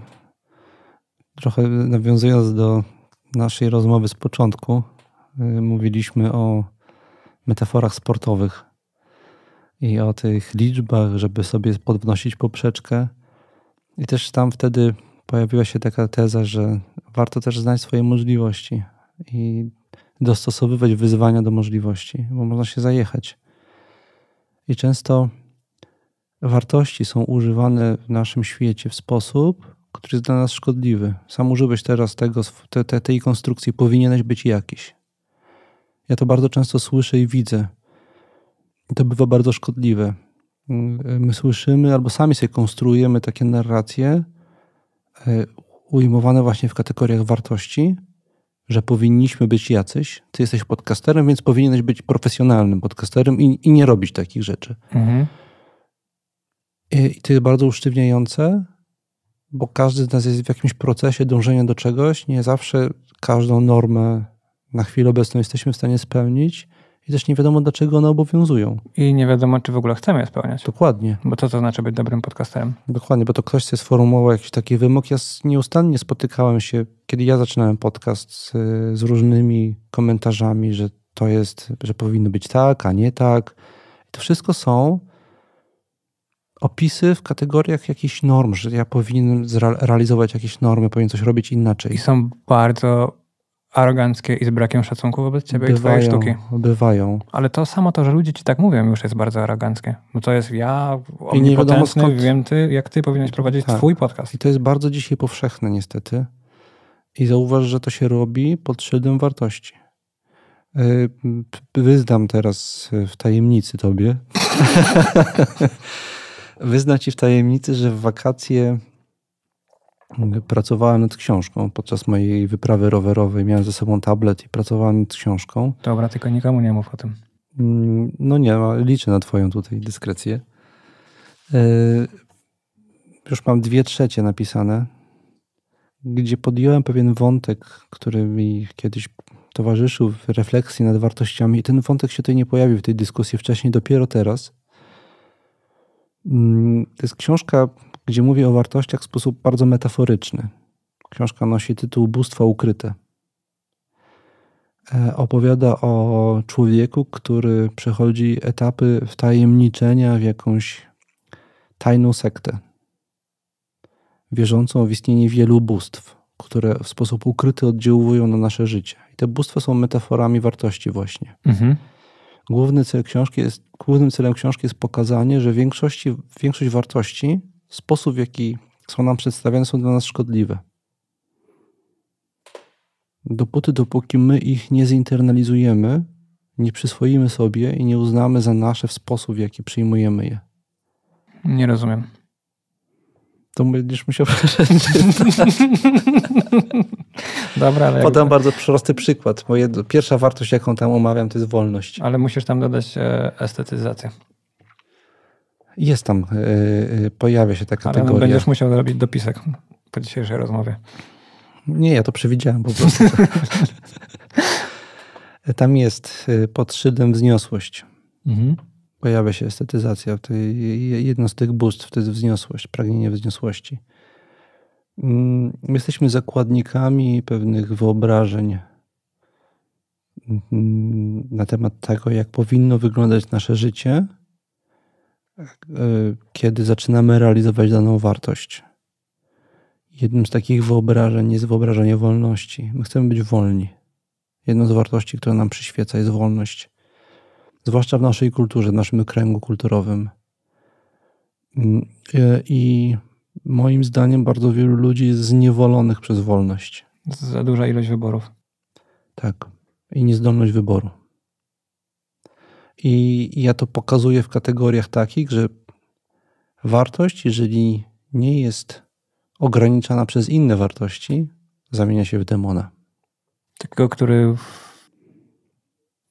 trochę nawiązując do naszej rozmowy z początku, mówiliśmy o metaforach sportowych i o tych liczbach, żeby sobie podnosić poprzeczkę. I też tam wtedy pojawiła się taka teza, że warto też znać swoje możliwości i dostosowywać wyzwania do możliwości, bo można się zajechać. I często wartości są używane w naszym świecie w sposób, który jest dla nas szkodliwy. Sam użyłeś teraz tej konstrukcji, powinieneś być jakiś. Ja to bardzo często słyszę i widzę. To bywa bardzo szkodliwe. My słyszymy albo sami sobie konstruujemy takie narracje ujmowane właśnie w kategoriach wartości, że powinniśmy być jacyś. Ty jesteś podcasterem, więc powinieneś być profesjonalnym podcasterem i nie robić takich rzeczy. I to jest bardzo usztywniające, bo każdy z nas jest w jakimś procesie dążenia do czegoś. Nie zawsze każdą normę na chwilę obecną jesteśmy w stanie spełnić i też nie wiadomo, dlaczego one obowiązują. I nie wiadomo, czy w ogóle chcemy je spełniać. Dokładnie. Bo co to znaczy być dobrym podcasterem? Dokładnie, bo to ktoś sobie sformułował jakiś taki wymóg. Ja nieustannie spotykałem się, kiedy ja zaczynałem podcast, z różnymi komentarzami, że to jest, że powinno być tak, a nie tak. To wszystko są opisy w kategoriach jakichś norm, że ja powinien realizować jakieś normy, powinien coś robić inaczej. I są bardzo aroganckie i z brakiem szacunku wobec ciebie bywają, i twojej sztuki. Bywają. Ale to samo to, że ludzie ci tak mówią, już jest bardzo aroganckie. Bo to jest ja, omnipotentny, nie wiem ty, jak ty powinieneś prowadzić twój podcast. I to jest bardzo dzisiaj powszechne niestety. I zauważ, że to się robi pod szyldem wartości. Wyznam teraz w tajemnicy tobie. Wyznam ci w tajemnicy, że w wakacje pracowałem nad książką. Podczas mojej wyprawy rowerowej miałem ze sobą tablet i pracowałem nad książką. Dobra, tylko nikomu nie mów o tym. No nie, liczę na twoją tutaj dyskrecję. Już mam 2/3 napisane, gdzie podjąłem pewien wątek, który mi kiedyś towarzyszył w refleksji nad wartościami i ten wątek się tutaj nie pojawił w tej dyskusji wcześniej, dopiero teraz. To jest książka, gdzie mówię o wartościach w sposób bardzo metaforyczny. Książka nosi tytuł Bóstwa ukryte. Opowiada o człowieku, który przechodzi etapy wtajemniczenia w jakąś tajną sektę, wierzącą w istnienie wielu bóstw, które w sposób ukryty oddziałują na nasze życie. I te bóstwa są metaforami wartości właśnie. Mhm. Głównym celem książki jest pokazanie, że większość wartości, sposób w jaki są nam przedstawiane, są dla nas szkodliwe. Dopóki my ich nie zinternalizujemy, nie przyswoimy sobie i nie uznamy za nasze w sposób, w jaki przyjmujemy je. Nie rozumiem. To będziesz musiał przeczytać. Dobra, ale podam bardzo prosty przykład. Pierwsza wartość, jaką tam omawiam, to jest wolność. Ale musisz tam dodać estetyzację. Jest tam, pojawia się ta kategoria. Ale będziesz musiał zrobić dopisek po dzisiejszej rozmowie. Nie, ja to przewidziałem po prostu. Tam jest pod szyldem wzniosłość. Mhm. Pojawia się estetyzacja. Jedno z tych bóstw to jest wzniosłość, pragnienie wzniosłości. Jesteśmy zakładnikami pewnych wyobrażeń na temat tego, jak powinno wyglądać nasze życie, kiedy zaczynamy realizować daną wartość. Jednym z takich wyobrażeń jest wyobrażenie wolności. My chcemy być wolni. Jedną z wartości, która nam przyświeca, jest wolność. Zwłaszcza w naszej kulturze, w naszym kręgu kulturowym. I moim zdaniem bardzo wielu ludzi jest zniewolonych przez wolność. Za duża ilość wyborów. Tak. I niezdolność wyboru. I ja to pokazuję w kategoriach takich, że wartość, jeżeli nie jest ograniczana przez inne wartości, zamienia się w demona. Takiego, który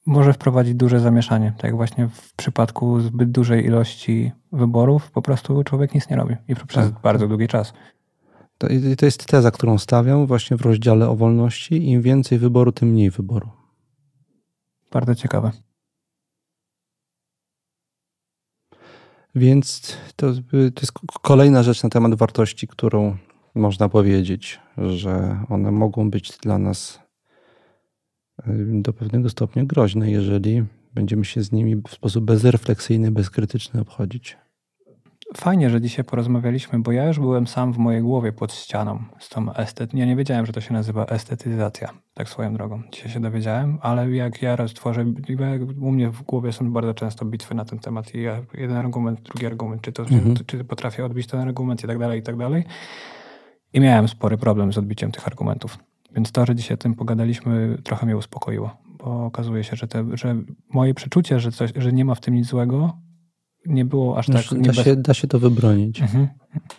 może wprowadzić duże zamieszanie. Tak jak właśnie w przypadku zbyt dużej ilości wyborów po prostu człowiek nic nie robi. I przez bardzo długi czas. To jest teza, którą stawiam właśnie w rozdziale o wolności. Im więcej wyboru, tym mniej wyboru. Bardzo ciekawe. Więc to jest kolejna rzecz na temat wartości, którą można powiedzieć, że one mogą być dla nas do pewnego stopnia groźne, jeżeli będziemy się z nimi w sposób bezrefleksyjny, bezkrytyczny obchodzić. Fajnie, że dzisiaj porozmawialiśmy, bo ja już byłem sam w mojej głowie pod ścianą z tą Ja nie wiedziałem, że to się nazywa estetyzacja, tak swoją drogą. Dzisiaj się dowiedziałem, ale jak ja roztworzę, u mnie w głowie są bardzo często bitwy na ten temat i ja jeden argument, drugi argument, czy potrafię odbić ten argument i tak dalej. I miałem spory problem z odbiciem tych argumentów. Więc to, że dzisiaj o tym pogadaliśmy, trochę mnie uspokoiło, bo okazuje się, że moje przeczucie, że nie ma w tym nic złego, nie było aż tak... Da się to wybronić. Mhm.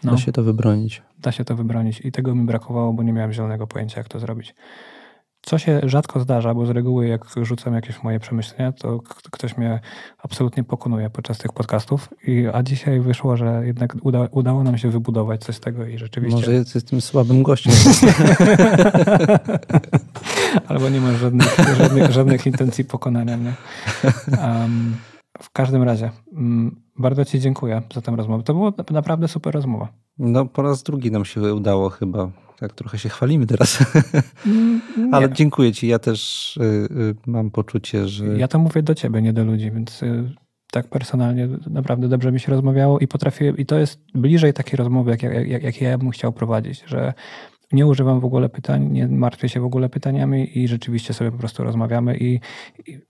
No. Da się to wybronić. Da się to wybronić i tego mi brakowało, bo nie miałem zielonego pojęcia, jak to zrobić. Co się rzadko zdarza, bo z reguły jak rzucam jakieś moje przemyślenia, to ktoś mnie absolutnie pokonuje podczas tych podcastów. A dzisiaj wyszło, że jednak udało nam się wybudować coś z tego i rzeczywiście... Może jesteś tym słabym gościem. Albo nie masz żadnych intencji pokonania mnie. W każdym razie, bardzo ci dziękuję za tę rozmowę. To była naprawdę super rozmowa. No po raz drugi nam się udało chyba. Tak trochę się chwalimy teraz. Ale dziękuję ci. Ja też mam poczucie, że... Ja to mówię do ciebie, nie do ludzi, więc tak personalnie naprawdę dobrze mi się rozmawiało i potrafię, i to jest bliżej takiej rozmowy, jak ja bym chciał prowadzić, że nie używam w ogóle pytań, nie martwię się w ogóle pytaniami i rzeczywiście sobie po prostu rozmawiamy,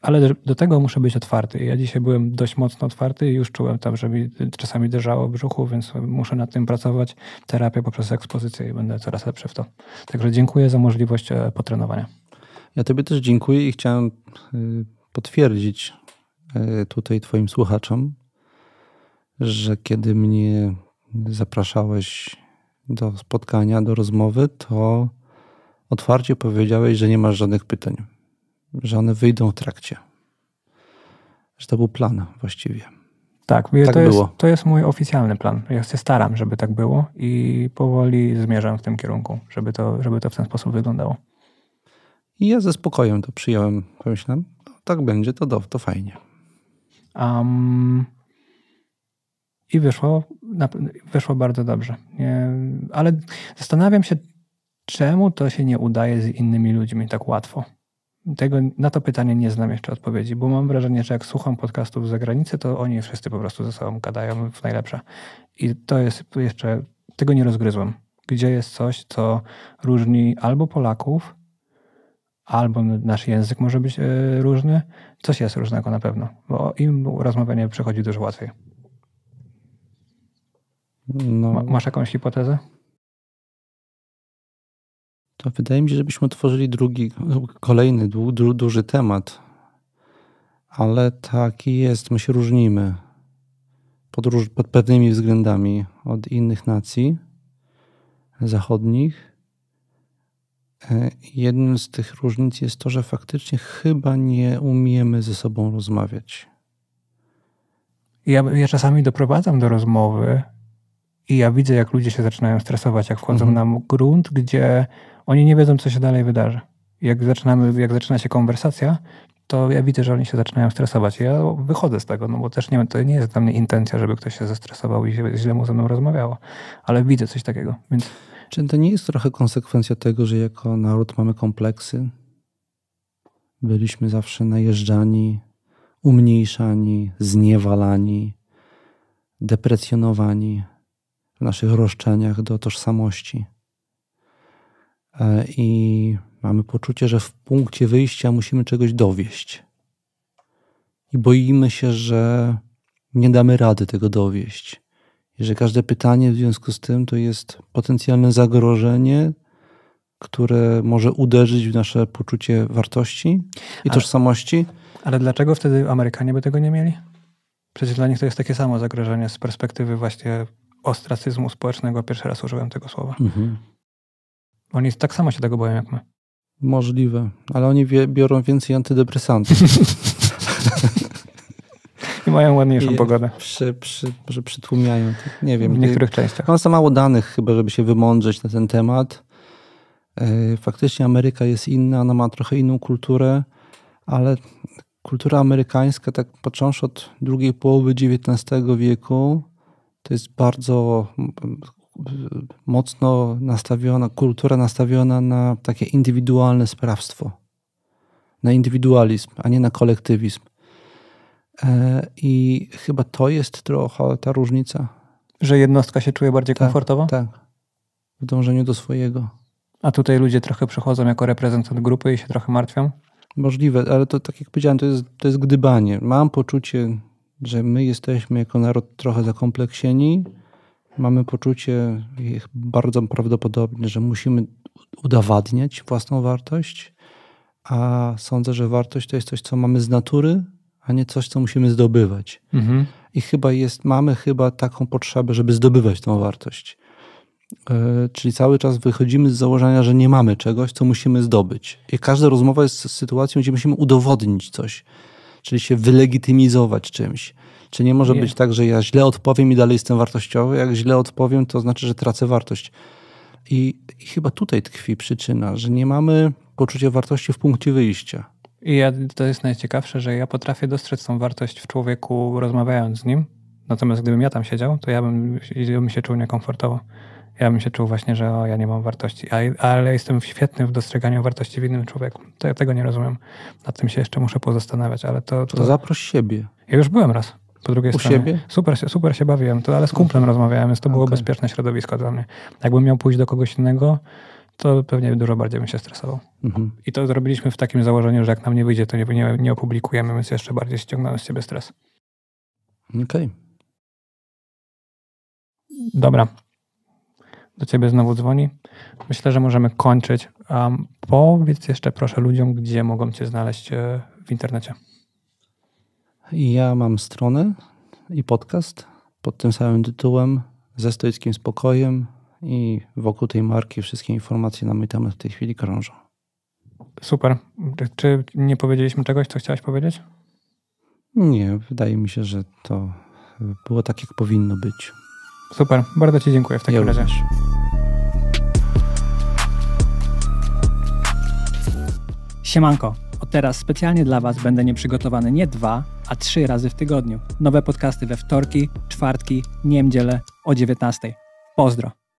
ale do tego muszę być otwarty. Ja dzisiaj byłem dość mocno otwarty i już czułem tam, że mi czasami drżało w brzuchu, więc muszę nad tym pracować. Terapia poprzez ekspozycję i będę coraz lepszy w to. Także dziękuję za możliwość potrenowania. Ja tobie też dziękuję i chciałem potwierdzić tutaj twoim słuchaczom, że kiedy mnie zapraszałeś do spotkania, do rozmowy, to otwarcie powiedziałeś, że nie masz żadnych pytań, że one wyjdą w trakcie. Że to był plan właściwie. Tak, tak było. To jest mój oficjalny plan. Ja się staram, żeby tak było i powoli zmierzam w tym kierunku, żeby to w ten sposób wyglądało. I ja ze spokojem to przyjąłem. Pomyślałem, no, tak będzie, to fajnie. I wyszło bardzo dobrze. Nie, ale zastanawiam się, czemu to się nie udaje z innymi ludźmi tak łatwo. Na to pytanie nie znam jeszcze odpowiedzi, bo mam wrażenie, że jak słucham podcastów z zagranicy, to oni wszyscy po prostu ze sobą gadają w najlepsze. I to jest jeszcze, tego nie rozgryzłem. Gdzie jest coś, co różni albo Polaków, albo nasz język może być różny. Coś jest różnego na pewno, bo im rozmawianie przychodzi dużo łatwiej. No, masz jakąś hipotezę? To wydaje mi się, żebyśmy otworzyli kolejny duży temat, ale taki jest, my się różnimy pod pewnymi względami od innych nacji zachodnich. Jednym z tych różnic jest to, że faktycznie chyba nie umiemy ze sobą rozmawiać. Ja czasami doprowadzam do rozmowy i ja widzę, jak ludzie się zaczynają stresować, jak wchodzą na grunt, gdzie oni nie wiedzą, co się dalej wydarzy. Jak zaczyna się konwersacja, to ja widzę, że oni się zaczynają stresować. Ja wychodzę z tego, no bo też nie, to nie jest dla mnie intencja, żeby ktoś się zestresował i źle mu ze mną rozmawiało. Ale widzę coś takiego. Więc... Czy to nie jest trochę konsekwencja tego, że jako naród mamy kompleksy? Byliśmy zawsze najeżdżani, umniejszani, zniewalani, deprecjonowani w naszych roszczeniach do tożsamości. I mamy poczucie, że w punkcie wyjścia musimy czegoś dowieść. I boimy się, że nie damy rady tego dowieść. I że każde pytanie w związku z tym to jest potencjalne zagrożenie, które może uderzyć w nasze poczucie wartości i tożsamości. Ale dlaczego wtedy Amerykanie by tego nie mieli? Przecież dla nich to jest takie samo zagrożenie z perspektywy właśnie ostracyzmu społecznego. Pierwszy raz użyłem tego słowa. Oni tak samo się tego boją jak my. Możliwe, ale oni biorą więcej antydepresantów. I mają ładniejszą pogodę. Może przytłumiają. Nie wiem. W niektórych częściach. Mam za mało danych chyba, żeby się wymądrzeć na ten temat. Faktycznie Ameryka jest inna, ona ma trochę inną kulturę, ale kultura amerykańska, tak począwszy od drugiej połowy XIX wieku, to jest bardzo mocno nastawiona, kultura nastawiona na takie indywidualne sprawstwo. Na indywidualizm, a nie na kolektywizm. I chyba to jest trochę ta różnica. Że jednostka się czuje bardziej komfortowo? Tak, w dążeniu do swojego. A tutaj ludzie trochę przychodzą jako reprezentant grupy i się trochę martwią? Możliwe, ale to tak jak powiedziałem, to jest gdybanie. Mam poczucie, że my jesteśmy jako naród trochę zakompleksieni. Mamy poczucie bardzo prawdopodobnie, że musimy udowadniać własną wartość, a sądzę, że wartość to jest coś, co mamy z natury, a nie coś, co musimy zdobywać. I mamy taką potrzebę, żeby zdobywać tą wartość. Czyli cały czas wychodzimy z założenia, że nie mamy czegoś, co musimy zdobyć. I każda rozmowa jest sytuacją, gdzie musimy udowodnić coś, czyli się wylegitymizować czymś. Czy nie może być tak, że ja źle odpowiem i dalej jestem wartościowy? Jak źle odpowiem, to znaczy, że tracę wartość. I chyba tutaj tkwi przyczyna, że nie mamy poczucia wartości w punkcie wyjścia. To jest najciekawsze, że ja potrafię dostrzec tą wartość w człowieku, rozmawiając z nim. Natomiast gdybym ja tam siedział, to ja bym się czuł niekomfortowo. Ja bym się czuł właśnie, że ja nie mam wartości. Ale jestem świetny w dostrzeganiu wartości w innym człowieku. To ja tego nie rozumiem. Nad tym się jeszcze muszę pozastanawiać. To zaproś siebie. Ja już byłem raz. po drugiej stronie. Siebie? Super się bawiłem, ale z kumplem rozmawiałem, więc to było bezpieczne środowisko dla mnie. Jakbym miał pójść do kogoś innego, to pewnie dużo bardziej bym się stresował. Mhm. I to zrobiliśmy w takim założeniu, że jak nam nie wyjdzie, to nie opublikujemy, więc jeszcze bardziej ściągnąłem z siebie stres. Okej. Dobra. Do ciebie znowu dzwoni. Myślę, że możemy kończyć. Powiedz jeszcze proszę ludziom, gdzie mogą cię znaleźć w internecie. Ja mam stronę i podcast pod tym samym tytułem, ze stoickim spokojem, i wokół tej marki wszystkie informacje na mój temat w tej chwili krążą. Super. Czy nie powiedzieliśmy czegoś, co chciałeś powiedzieć? Nie, wydaje mi się, że to było tak, jak powinno być. Super, bardzo ci dziękuję w takim razie. Siemanko, od teraz specjalnie dla was będę nieprzygotowany nie 2, a 3 razy w tygodniu. Nowe podcasty we wtorki, czwartki, niedzielę o 19:00. Pozdro.